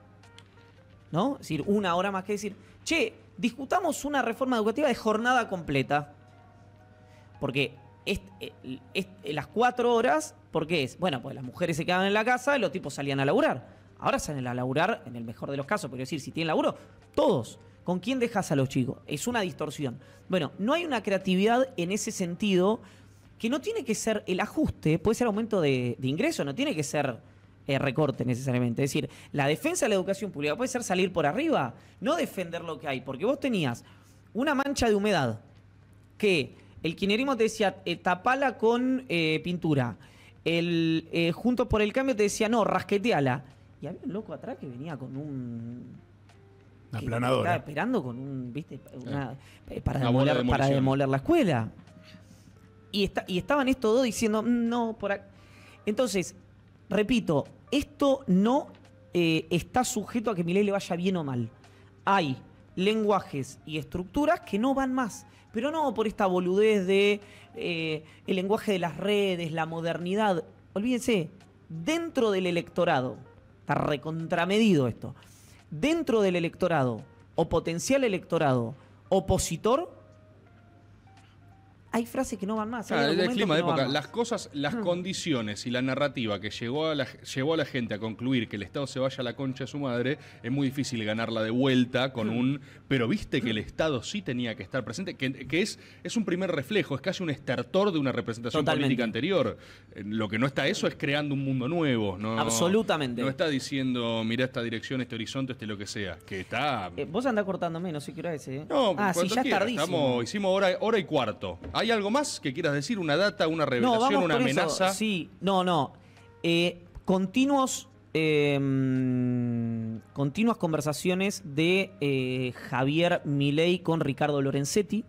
¿no? Es decir, una hora más que decir, che, discutamos una reforma educativa de jornada completa. Porque es, es, es, las cuatro horas, ¿por qué es? Bueno, pues las mujeres se quedaban en la casa y los tipos salían a laburar. Ahora salen a laburar, en el mejor de los casos, pero es decir, si tienen laburo, todos. ¿Con quién dejas a los chicos? Es una distorsión. Bueno, no hay una creatividad en ese sentido que no tiene que ser el ajuste, puede ser aumento de, de ingreso, no tiene que ser... Eh, recorte necesariamente. Es decir, la defensa de la educación pública puede ser salir por arriba, no defender lo que hay, porque vos tenías una mancha de humedad que el kirchnerismo te decía eh, tapala con eh, pintura, el eh, Juntos por el Cambio te decía no, rasqueteala, y había un loco atrás que venía con un aplanador, estaba esperando con un, viste, una, eh, para, una demoler, de para demoler la escuela, y, está, y estaban estos dos diciendo no, por acá. Entonces, repito, esto no eh, está sujeto a que Milei le vaya bien o mal. Hay lenguajes y estructuras que no van más, pero no por esta boludez de eh, el lenguaje de las redes, la modernidad. Olvídense, dentro del electorado, está recontramedido esto, dentro del electorado o potencial electorado opositor, hay frases que no van más. Ah, el clima de no época. Las cosas, las hmm. condiciones y la narrativa que llegó a la, llevó a la gente a concluir que el Estado se vaya a la concha de su madre, es muy difícil ganarla de vuelta con hmm. un... Pero viste que el Estado sí tenía que estar presente, que, que es, es un primer reflejo, es casi un estertor de una representación Totalmente. política anterior. Lo que no está eso es creando un mundo nuevo. No, Absolutamente. No está diciendo, mirá esta dirección, este horizonte, este lo que sea. Que está... Eh, vos andás cortándome, no sé qué hora es. ¿eh? No, ah, sí, ya es tardísimo. Estamos, hicimos hora, hora y cuarto. Hay ¿Hay algo más que quieras decir? ¿Una data, una revelación, no, una amenaza? Eso. Sí, no, no. Eh, continuos, eh, continuas conversaciones de eh, Javier Milei con Ricardo Lorenzetti,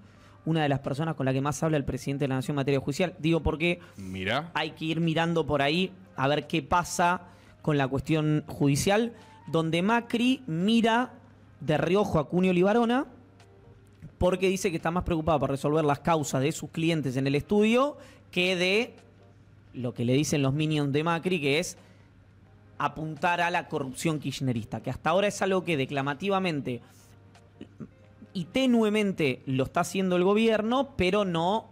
una de las personas con la que más habla el presidente de la Nación en materia judicial. Digo porque Mirá. hay que ir mirando por ahí a ver qué pasa con la cuestión judicial, donde Macri mira de reojo a Cunio Libarona, porque dice que está más preocupado por resolver las causas de sus clientes en el estudio que de lo que le dicen los minions de Macri, que es apuntar a la corrupción kirchnerista, que hasta ahora es algo que declamativamente y tenuemente lo está haciendo el gobierno, pero no,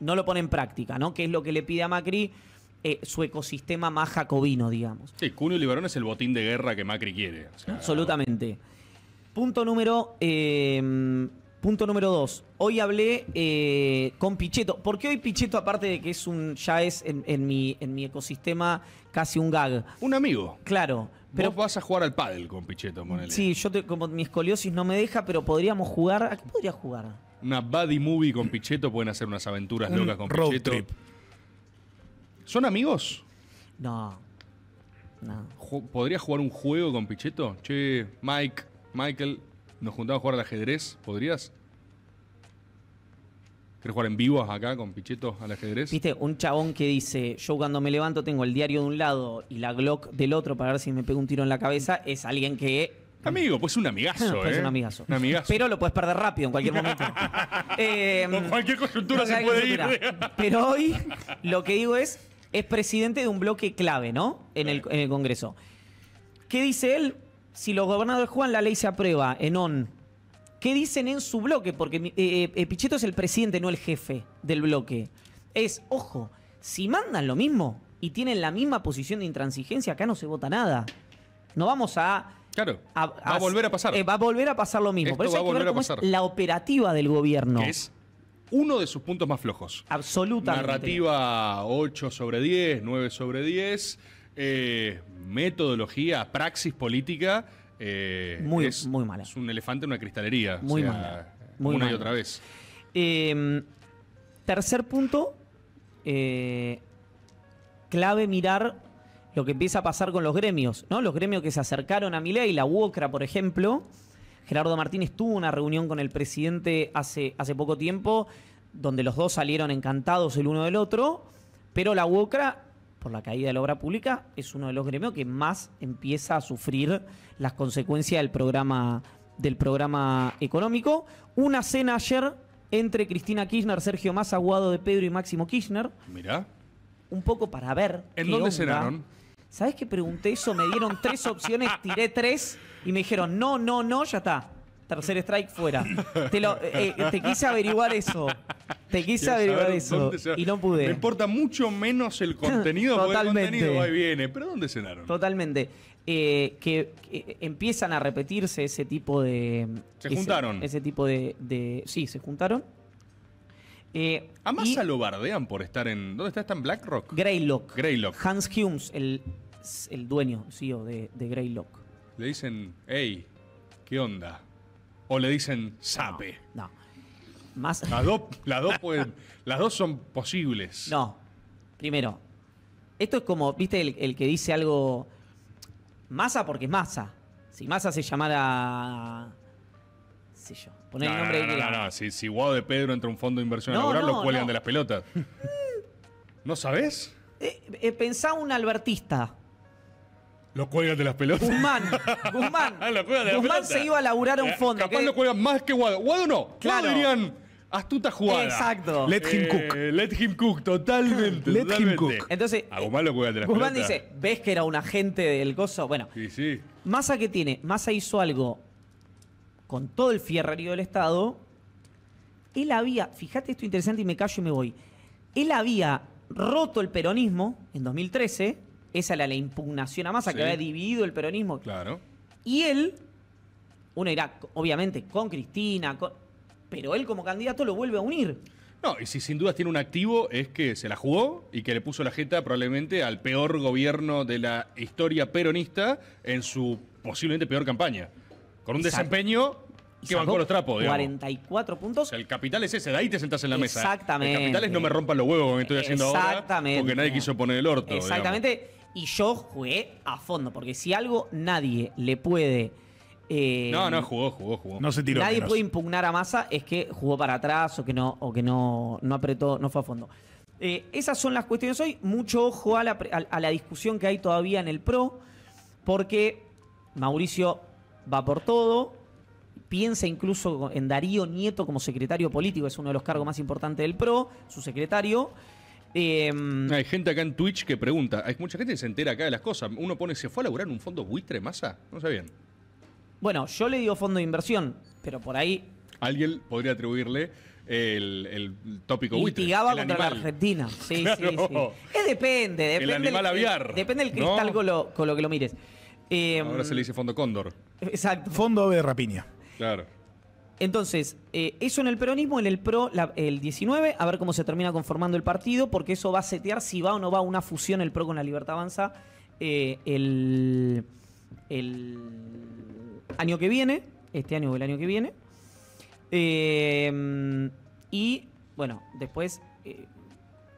no lo pone en práctica, ¿no? Que es lo que le pide a Macri eh, su ecosistema más jacobino, digamos. Sí, Cuneo y Libarón es el botín de guerra que Macri quiere. O sea, absolutamente. Punto número... Eh, Punto número dos. Hoy hablé eh, con Pichetto. ¿Por qué hoy Pichetto, aparte de que es un ya es en, en, mi, en mi ecosistema casi un gag? Un amigo. Claro. Pero, vos vas a jugar al pádel con Pichetto, ponele. Sí, yo te, como mi escoliosis no me deja, pero podríamos jugar... ¿A qué podría jugar? Una buddy movie con Pichetto. Pueden hacer unas aventuras locas con Road Pichetto. Trip. ¿Son amigos? No. No. ¿Podría jugar un juego con Pichetto? Che, Mike, Michael... Nos juntamos a jugar al ajedrez, ¿podrías? ¿Querés jugar en vivo acá con Pichetto al ajedrez? Viste, un chabón que dice, yo cuando me levanto tengo el diario de un lado y la Glock del otro para ver si me pego un tiro en la cabeza, es alguien que... Amigo, pues un amigazo, no, ¿eh? Es un amigazo. Un amigazo. Pero lo puedes perder rápido en cualquier momento. eh, Con cualquier coyuntura se puede ir. Pero hoy lo que digo es, es presidente de un bloque clave, ¿no? En, el, en el Congreso. ¿Qué dice él? Si los gobernadores juegan, la ley se aprueba, Enon. ¿Qué dicen en su bloque? Porque eh, eh, Pichetto es el presidente, no el jefe del bloque. Es, ojo, si mandan lo mismo y tienen la misma posición de intransigencia, acá no se vota nada. No vamos a... Claro, a, a, va a volver a pasar. Eh, va a volver a pasar lo mismo. Esto Por eso va hay que volver ver cómo a pasar. Es la operativa del gobierno. ¿Qué es? Uno de sus puntos más flojos. Absolutamente. Narrativa ocho sobre diez, nueve sobre diez... Eh, metodología, praxis política eh, muy, es, muy mala. Es un elefante en una cristalería. Muy o sea, mala. Muy una mala. Y otra vez. Eh, tercer punto, eh, clave mirar lo que empieza a pasar con los gremios, ¿no? Los gremios que se acercaron a Milei, la UOCRA, por ejemplo. Gerardo Martínez tuvo una reunión con el presidente hace, hace poco tiempo, donde los dos salieron encantados el uno del otro, pero la UOCRA, por la caída de la obra pública, es uno de los gremios que más empieza a sufrir las consecuencias del programa, del programa económico. Una cena ayer entre Cristina Kirchner, Sergio Massa, Guado de Pedro y Máximo Kirchner. Mirá. Un poco para ver. ¿En dónde cenaron? ¿Sabés que pregunté eso? Me dieron tres opciones, tiré tres y me dijeron no, no, no, ya está. Tercer strike fuera. Te, lo, eh, te quise averiguar eso. Te quise averiguar eso. Y no pude. Me importa mucho menos el contenido. Totalmente. Porque el contenido va y viene. Pero ¿dónde cenaron? Totalmente. Eh, que, que empiezan a repetirse ese tipo de... Se ese, juntaron. Ese tipo de, de... Sí, se juntaron. Eh, a Massa lo bardean por estar en... ¿Dónde está? ¿Está en BlackRock? Greylock. Greylock. Hans Humes, el, el dueño, C E O de, de Greylock. Le dicen, hey, ¿qué onda? ¿O le dicen sape? No. no. Más... Las, dos, las, dos pueden, las dos son posibles. No. Primero, esto es como, viste, el, el que dice algo... Massa porque es Massa. Si Massa se llamara... No sé yo. Poné no, el nombre no, no, de... No, no, no. Si, si Guado de Pedro entra a un fondo de inversión no, laboral, no, lo cuelgan no. de las pelotas. ¿No sabés? Eh, eh, pensá un albertista. Lo cuelgan de las pelotas. Guzmán, Guzmán. Lo cuelgan de las Guzmán se iba a laburar a un fondo. Capaz que... lo cuelgan más que Guado. Guado no. Claro. Guado dirían astuta jugada. Exacto. Let him eh, cook. Let him cook, totalmente. Let totalmente. him cook. Entonces, a Guzmán lo cuelgan de las Guzmán pelotas. Guzmán dice, ¿ves que era un agente del coso? Bueno. Sí, sí. Massa que tiene. Massa hizo algo con todo el fierrerío del Estado. Él había, fíjate esto interesante y me callo y me voy. Él había roto el peronismo en dos mil trece. Esa era la impugnación a Massa, sí, que había dividido el peronismo. Claro. Y él, uno irá, obviamente, con Cristina, con, pero él como candidato lo vuelve a unir. No, y si sin dudas tiene un activo es que se la jugó y que le puso la jeta probablemente al peor gobierno de la historia peronista en su posiblemente peor campaña. Con un Exacto. desempeño que bancó los trapos, digamos. cuarenta y cuatro puntos. O sea, el capital es ese, de ahí te sentás en la mesa. Exactamente. El capital es no me rompan los huevos como estoy haciendo ahora porque nadie quiso poner el orto. Exactamente. Digamos. Y yo jugué a fondo, porque si algo nadie le puede... Eh, no, no, jugó, jugó, jugó. No se tiró. Nadie menos. puede impugnar a Massa es que jugó para atrás o que no, o que no, no apretó, no fue a fondo. Eh, esas son las cuestiones hoy. Mucho ojo a la, a, a la discusión que hay todavía en el PRO, porque Mauricio va por todo, piensa incluso en Darío Nieto como secretario político, es uno de los cargos más importantes del PRO, su secretario... Eh, hay gente acá en Twitch que pregunta. Hay mucha gente que se entera acá de las cosas. Uno pone, ¿se fue a laburar en un fondo buitre, Massa? No sé bien. Bueno, yo le digo fondo de inversión, pero por ahí alguien podría atribuirle el, el tópico buitre. Litigaba contra animal. La Argentina. Sí, claro. sí, sí. Es depende, depende. El animal del, aviar. Depende del cristal ¿no? con, lo, con lo que lo mires. Eh, Ahora se le dice fondo cóndor. Exacto. Fondo ave de rapiña. Claro. Entonces, eh, eso en el peronismo, en el P R O, la, el diecinueve, a ver cómo se termina conformando el partido, porque eso va a setear si va o no va una fusión el P R O con la Libertad Avanza eh, el, el año que viene, este año o el año que viene. Eh, y, bueno, después eh,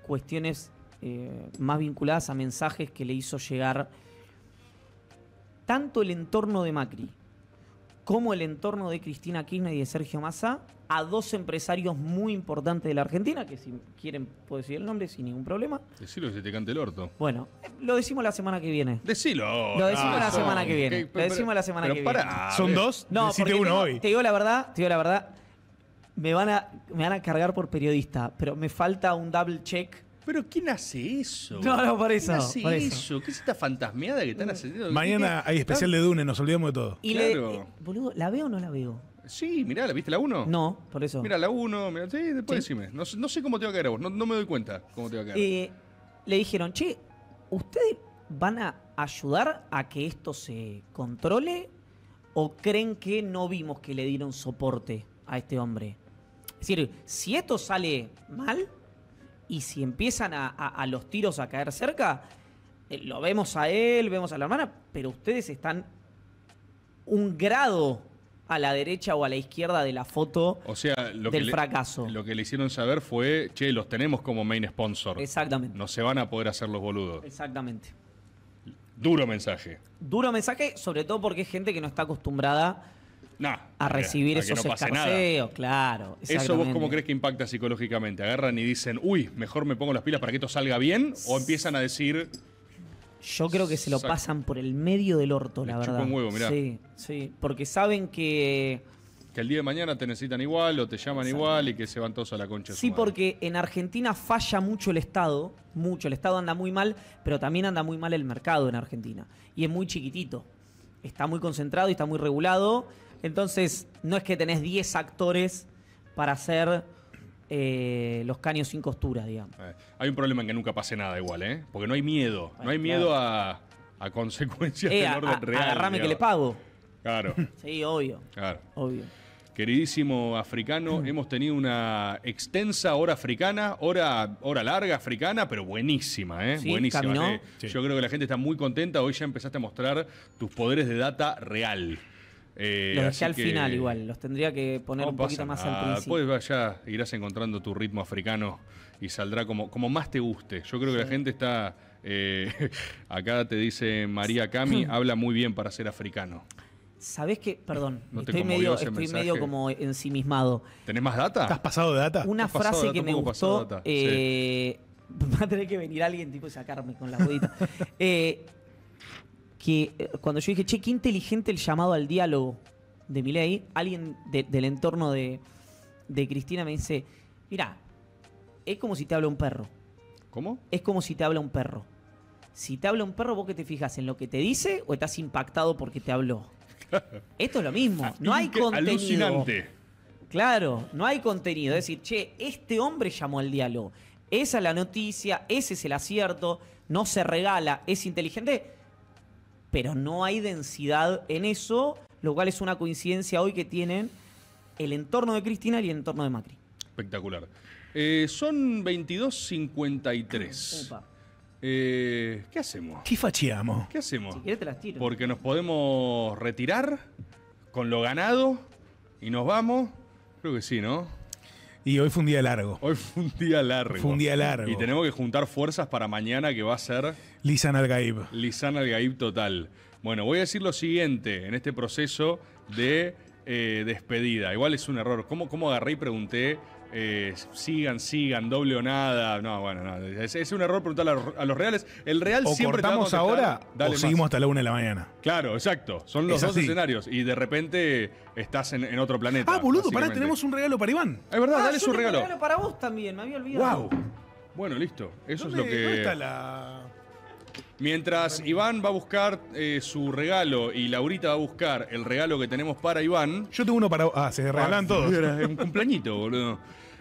cuestiones eh, más vinculadas a mensajes que le hizo llegar tanto el entorno de Macri como el entorno de Cristina Kirchner y de Sergio Massa a dos empresarios muy importantes de la Argentina, que si quieren puedo decir el nombre sin ningún problema. Decilo que se te cante el orto. Bueno, lo decimos la semana que viene. Decilo. Lo decimos ah, la son, semana que viene. Que, pero, lo decimos la semana pero, que pará, viene. ¿Son dos? No, decite uno hoy. Te digo la verdad, te digo la verdad, me van a, me van a cargar por periodista, pero me falta un double check. ¿Pero quién hace eso? No, no, por eso. ¿Quién hace por eso? eso? ¿Qué es esta fantasmeada que están haciendo? Mañana hay especial de Dune, nos olvidamos de todo. Y claro. Le, eh, boludo, ¿la veo o no la veo? Sí, mirá, ¿la viste la uno? No, por eso. Mirá, la uno, mirá, sí, después ¿Sí? decime. No, no sé cómo te va a caer a vos, no, no me doy cuenta cómo te va a caer. Eh, le dijeron, che, ¿ustedes van a ayudar a que esto se controle o creen que no vimos que le dieron soporte a este hombre? Es decir, si esto sale mal... Y si empiezan a, a, a los tiros a caer cerca, eh, lo vemos a él, vemos a la hermana, pero ustedes están un grado a la derecha o a la izquierda de la foto o sea, lo del que fracaso. Le, lo que le hicieron saber fue, che, los tenemos como main sponsor. Exactamente. No se van a poder hacer los boludos. Exactamente. Duro mensaje. Duro mensaje, sobre todo porque es gente que no está acostumbrada... Nah, a recibir a esos no escarceos, claro. ¿Eso vos cómo crees que impacta psicológicamente? ¿Agarran y dicen, uy, mejor me pongo las pilas para que esto salga bien? ¿O empiezan a decir...? Yo creo que se lo pasan por el medio del orto, la verdad. Les chupa un huevo, mirá. Sí, sí, porque saben que... Que el día de mañana te necesitan igual o te llaman igual y que se van todos a la concha. Sí, porque en Argentina falla mucho el Estado, mucho. El Estado anda muy mal, pero también anda muy mal el mercado en Argentina. Y es muy chiquitito. Está muy concentrado y está muy regulado... Entonces, no es que tenés diez actores para hacer eh, los caños sin costura, digamos. Hay un problema en que nunca pase nada igual, ¿eh? Porque no hay miedo. Bueno, no hay miedo claro. a, a consecuencias eh, del a, orden a, real. Agarrame digamos. Que le pago. Claro. Sí, obvio. Claro. Obvio. Queridísimo africano, hemos tenido una extensa hora africana, hora, hora larga africana, pero buenísima, ¿eh? Sí, buenísima. Eh. Sí. Yo creo que la gente está muy contenta. Hoy ya empezaste a mostrar tus poderes de data real. Eh, los dejé al que... final igual, los tendría que poner no, un poquito más nada. Al principio. Después ya irás encontrando tu ritmo africano y saldrá como, como más te guste. Yo creo que sí. La gente está... Eh, acá te dice María Cami, habla muy bien para ser africano. ¿Sabés qué? Perdón, ¿No estoy, medio, estoy medio como ensimismado. ¿Tenés más data? ¿Estás pasado de data? Una frase data, que me gustó... Eh, sí. Va a tener que venir alguien tipo y sacarme con la bodita. eh... que cuando yo dije, che, qué inteligente el llamado al diálogo de Milei, alguien de, del entorno de, de Cristina me dice, mirá, es como si te habla un perro. ¿Cómo? Es como si te habla un perro. Si te habla un perro, vos que te fijas en lo que te dice o estás impactado porque te habló. Claro. Esto es lo mismo. No hay contenido. Alucinante. Claro, no hay contenido. Es decir, che, este hombre llamó al diálogo. Esa es la noticia, ese es el acierto, no se regala, es inteligente... Pero no hay densidad en eso, lo cual es una coincidencia hoy que tienen el entorno de Cristina y el entorno de Macri. Espectacular. Eh, son veintidós cincuenta y tres. Eh, ¿Qué hacemos? ¿Qué facheamos? ¿Qué hacemos? Si querés te las tiro. Porque nos podemos retirar con lo ganado y nos vamos. Creo que sí, ¿no? Y hoy fue un día largo. Hoy fue un día largo. Fue un día largo. Y tenemos que juntar fuerzas para mañana que va a ser... Lisan al-Gaib. Lisan al-Gaib total. Bueno, voy a decir lo siguiente en este proceso de eh, despedida. Igual es un error. ¿Cómo, cómo agarré y pregunté? Eh, sigan, sigan, doble o nada. No, bueno, no. Es, es un error preguntar a, a los reales. El real o siempre... O cortamos ahora dale o seguimos más. Hasta la una de la mañana. Claro, exacto. Son los es dos así. Escenarios. Y de repente... Estás en, en otro planeta. Ah, boludo, pará, tenemos un regalo para Iván. Es verdad, ah, dale su regalo. Un regalo para vos también, me había olvidado. Wow. Bueno, listo. Eso es lo que... ¿Dónde está la...? Mientras Iván va a buscar eh, su regalo y Laurita va a buscar el regalo que tenemos para Iván. Yo tengo uno para... Ah, se regalan ah, todos. Un cumpleañito, boludo.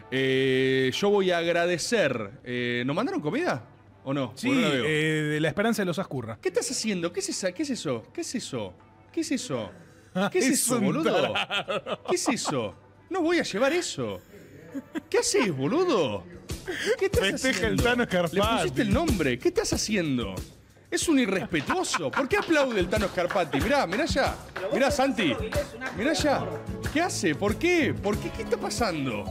Eh, yo voy a agradecer. Eh, ¿Nos mandaron comida? ¿O no? Sí, no la, eh, de la Esperanza de los Ascurra. ¿Qué estás haciendo? ¿Qué es esa? ¿Qué es eso? ¿Qué es eso? ¿Qué es eso? ¿Qué es eso, boludo? ¿Qué es eso? No voy a llevar eso. ¿Qué haces, boludo? ¿Qué estás Festeja haciendo? El Thanos Carpatti. Le pusiste el nombre. ¿Qué estás haciendo? Es un irrespetuoso. ¿Por qué aplaude el Thanos Carpatti? Mirá, mirá ya. Mirá, Santi. Mirá ya. ¿Qué hace? ¿Por qué? ¿Por qué? ¿Qué está pasando?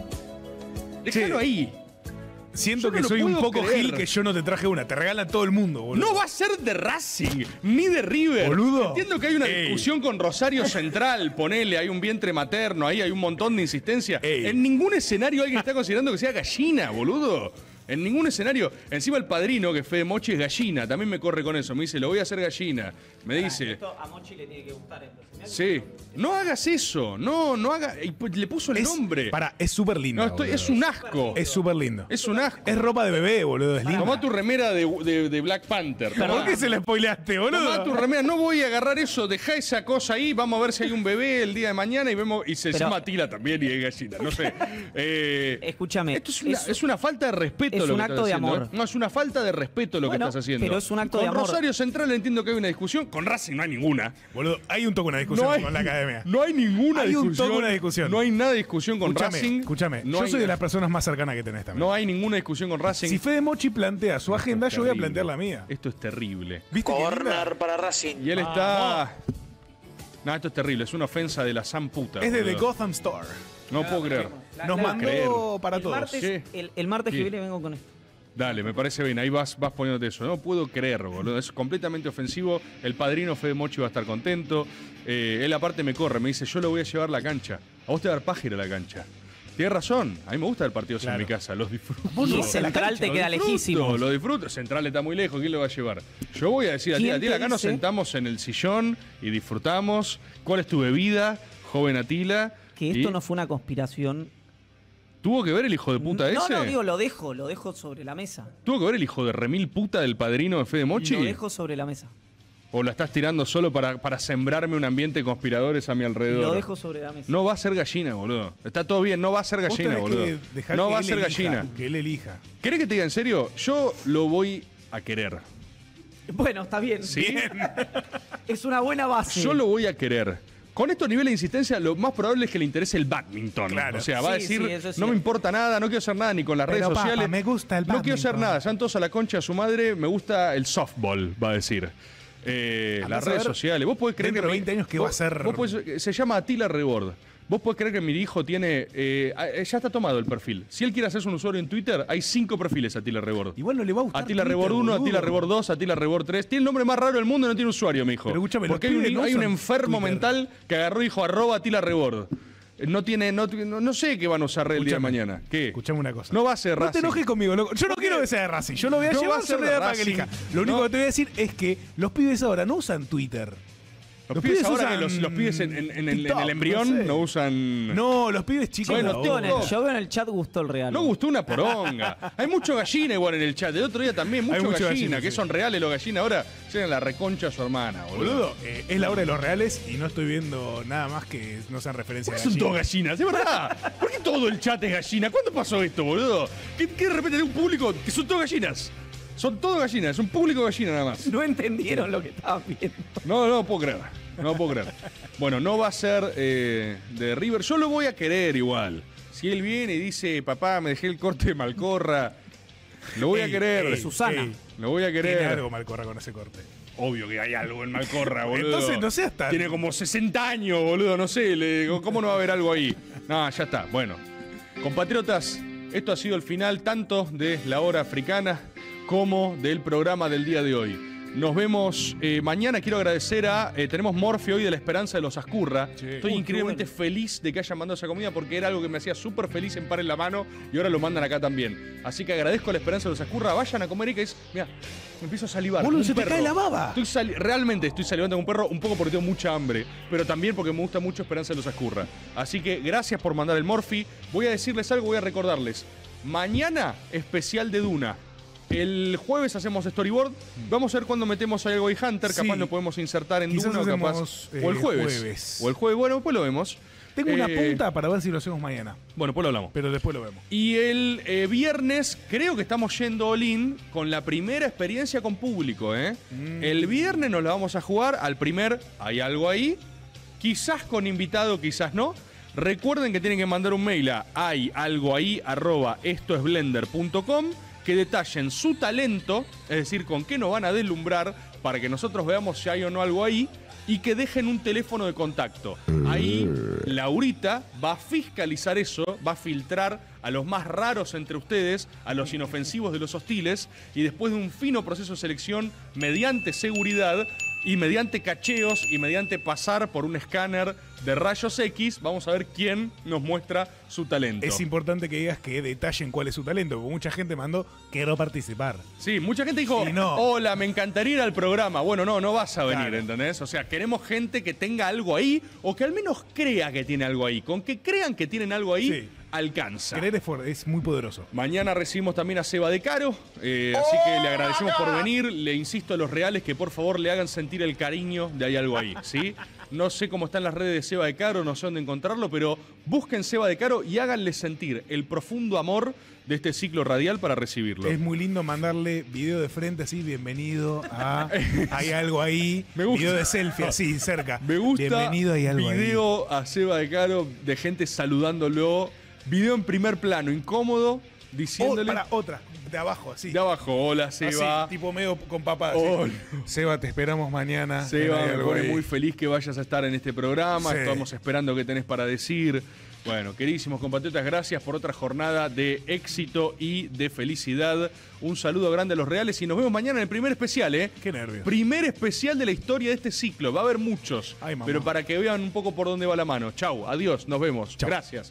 Déjalo ahí. Siento yo que no soy un poco creer. Gil que yo no te traje una. Te regalan todo el mundo, boludo. No va a ser de Racing, ni de River. Boludo. Entiendo que hay una Ey. discusión con Rosario Central, ponele, hay un vientre materno, ahí hay un montón de insistencia. Ey. En ningún escenario alguien está considerando que sea gallina, boludo. En ningún escenario. Encima el padrino, que Fede Mochi, es gallina. También me corre con eso. Me dice, lo voy a hacer gallina. Me ah, dice... Esto a Mochi le tiene que gustar, entonces. Sí. No hagas eso. No, no hagas... Le puso el es, nombre. Pará, es súper lindo. No, esto, es un asco. Es súper lindo. Es un asco. Es ropa de bebé, boludo. Es lindo. Tomá tu remera de, de, de Black Panther. Pará. ¿Por qué se la spoileaste, boludo? Tomá tu remera. No voy a agarrar eso. Dejá esa cosa ahí. Vamos a ver si hay un bebé el día de mañana y vemos... Y se Pero... llama Tila también y es gallina. No sé. eh, Escúchame. Esto es una, es... es una falta de respeto. Es un acto de amor. No, es una falta de respeto lo bueno, que estás haciendo. Pero es un acto con de amor. Con Rosario Central entiendo que hay una discusión. Con Racing no hay ninguna. Boludo, hay un toque una discusión no hay, con la academia. No hay ninguna hay discusión. Hay un toque una discusión. No hay nada de discusión con escuchame, Racing. Escúchame, no yo soy nada. de las personas más cercanas que tenés también. No hay ninguna discusión con Racing. Si Fede Mochi plantea su Esto agenda, yo voy a plantear la mía. Esto es terrible. ¿Viste Corner para Racing. Y él está... Ah, no. No, esto es terrible. Es una ofensa de la san puta. Es de The Gotham Store. No claro, puedo creer. La, Nos la, mandó creer. para el todos. Martes, ¿Qué? El, el martes ¿Qué? que viene vengo con esto. Dale, me parece bien. Ahí vas, vas poniéndote eso. No puedo creer, boludo. Es completamente ofensivo. El padrino Fede Mochi va a estar contento. Eh, él aparte me corre. Me dice, yo lo voy a llevar a la cancha. A vos te va a dar paja ir a la cancha. Tienes razón. A mí me gusta el partido claro. en mi casa. Los disfruto. Y Central te queda lejísimo. Lo disfruto. Central está muy lejos. ¿Quién lo va a llevar? Yo voy a decir a ti, Atila, acá nos sentamos en el sillón y disfrutamos. ¿Cuál es tu bebida, joven Atila? Que esto ¿Y? no fue una conspiración. ¿Tuvo que ver el hijo de puta no, ese? No, no, digo, lo dejo, lo dejo sobre la mesa. ¿Tuvo que ver el hijo de remil puta del padrino de Fede Mochi? Lo dejo sobre la mesa. ¿O la estás tirando solo para, para sembrarme un ambiente de conspiradores a mi alrededor? Lo dejo sobre la mesa. No va a ser gallina, boludo. Está todo bien, no va a ser gallina, boludo. No va a ser gallina. Que él elija. ¿Querés que te diga en serio? Yo lo voy a querer. Bueno, está bien. ¿Sí? Bien. Es una buena base. Yo lo voy a querer. Con estos niveles de insistencia, lo más probable es que le interese el badminton. Claro. O sea, va sí, a decir, sí, no me importa nada, no quiero hacer nada ni con las Pero redes papa, sociales. Me gusta el badminton. No quiero hacer nada. Sean todos a la concha de su madre, me gusta el softball, va a decir. Eh, las redes sociales. Vos podés creer que veinte años que va a ser. Vos podés, se llama Atila Rebord. Vos podés creer que mi hijo tiene. Eh, ya está tomado el perfil. Si él quiere hacerse un usuario en Twitter, hay cinco perfiles Atila Rebord. Igual no le va a gustar. Atila Rebord uno, Atila Rebord dos, Atila Rebord tres. Tiene el nombre más raro del mundo y no tiene usuario, mi hijo. Porque hay un, hay un enfermo Twitter. mental que agarró y dijo arroba Atila Rebord. No tiene, no, no sé qué van a usar el día de mañana. ¿Qué? Escuchame una cosa. No va a ser Racing. No te enojes conmigo, loco. Yo no quiero que sea de Racing. Yo lo voy a no llevar a ser de para que elija. Lo único no. que te voy a decir es que los pibes ahora no usan Twitter. Los, los pibes, pibes ahora que los, los pibes en, en, en, TikTok, en el embrión no, sé. no usan... No, los pibes chicos. Bueno, yo, veo el, yo veo en el chat gustó el regalo. No gustó una poronga. Hay mucho gallina igual en el chat. El otro día también mucho, mucho gallina, gallina. Que sí. son reales los gallinas. Ahora llegan la reconcha a su hermana, boludo. Boludo, eh, es la hora de los reales y no estoy viendo nada más que no sean referencias a gallinas. Son todos gallinas, de verdad. ¿Por qué todo el chat es gallina? ¿Cuándo pasó esto, boludo? Que, que de repente hay un público que son todos gallinas. Son todos gallinas, es un público gallina nada más. No entendieron lo que estaban viendo. No, no puedo creer, no puedo creer. Bueno, no va a ser eh, de River. Yo lo voy a querer igual. Si él viene y dice, papá, me dejé el corte de Malcorra, lo voy ey, a querer. Ey, Susana. Ey, lo voy a querer. Tiene algo Malcorra con ese corte. Obvio que hay algo en Malcorra, boludo. Entonces no seas tan... Tiene como sesenta años, boludo, no sé. Le digo, ¿cómo no va a haber algo ahí? No, ya está. Bueno, compatriotas, esto ha sido el final tanto de La Hora Africana como del programa del día de hoy. Nos vemos eh, mañana. Quiero agradecer a... Eh, tenemos Morfeo hoy de la Esperanza de los Ascurra. Sí. Estoy Uy, increíblemente bueno. feliz de que hayan mandado esa comida porque era algo que me hacía súper feliz en Par en la Mano y ahora lo mandan acá también. Así que agradezco a la Esperanza de los Ascurra. Vayan a comer y que es... Mirá, me empiezo a salivar. Boludo, se perro. te cae la baba. Estoy sali Realmente estoy salivando con un perro un poco porque tengo mucha hambre, pero también porque me gusta mucho Esperanza de los Ascurra. Así que gracias por mandar el Morfi. Voy a decirles algo, voy a recordarles. Mañana, especial de Duna. El jueves hacemos storyboard. Vamos a ver cuándo metemos a Hay Algo Ahí Hunter. Capaz sí. lo podemos insertar en Dune, capaz. Eh, o el jueves. jueves. O el jueves. Bueno, pues lo vemos. Tengo eh, una punta para ver si lo hacemos mañana. Bueno, pues lo hablamos. Pero después lo vemos. Y el eh, viernes creo que estamos yendo all-in con la primera experiencia con público. ¿eh? Mm. El viernes nos la vamos a jugar al primer Hay Algo Ahí. Quizás con invitado, quizás no. Recuerden que tienen que mandar un mail a hay algo ahí arroba esto es blender punto com que detallen su talento, es decir, con qué nos van a deslumbrar para que nosotros veamos si hay o no algo ahí, y que dejen un teléfono de contacto. Ahí Laurita va a fiscalizar eso, va a filtrar a los más raros entre ustedes, a los inofensivos de los hostiles, y después de un fino proceso de selección mediante seguridad y mediante cacheos y mediante pasar por un escáner de rayos X, vamos a ver quién nos muestra su talento. Es importante que digas que detallen cuál es su talento, porque mucha gente mandó, quiero participar. Sí, mucha gente dijo, sí, no. hola, me encantaría ir al programa. Bueno, no, no vas a venir, claro. ¿entendés? O sea, queremos gente que tenga algo ahí, o que al menos crea que tiene algo ahí. Con que crean que tienen algo ahí, sí. alcanza. Creer es, es muy poderoso. Mañana recibimos también a Seba de Caro, eh, oh, así que le agradecemos por venir. Le insisto a los reales que por favor le hagan sentir el cariño de Hay Algo Ahí, ¿sí? No sé cómo están las redes de Seba de Caro, no sé dónde encontrarlo, pero busquen Seba de Caro y háganle sentir el profundo amor de este ciclo radial para recibirlo. Es muy lindo mandarle video de frente así, bienvenido a Hay Algo Ahí. Me gusta. Video de selfie así, cerca. Me gusta. Bienvenido a Hay Algo Ahí. Video a Seba de Caro de gente saludándolo. Video en primer plano, incómodo, diciéndole... Oh, para otra, de abajo, así. De abajo, hola, Seba. Así, tipo medio con papá. Oh, no. Seba, te esperamos mañana. Seba, me pone muy feliz que vayas a estar en este programa. Sí. Estamos esperando qué tenés para decir. Bueno, queridísimos compatriotas, gracias por otra jornada de éxito y de felicidad. Un saludo grande a los reales y nos vemos mañana en el primer especial, ¿eh? Qué nervios. Primer especial de la historia de este ciclo. Va a haber muchos, Ay, mamá. pero para que vean un poco por dónde va la mano. Chau, adiós, nos vemos. Chau. Gracias.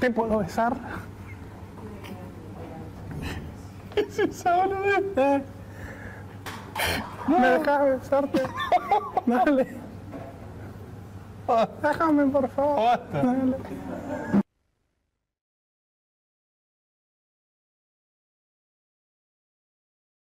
¿Te puedo besar? Es un sábado de besar. ¿Me dejas besarte? Dale. Déjame, por favor. Dale.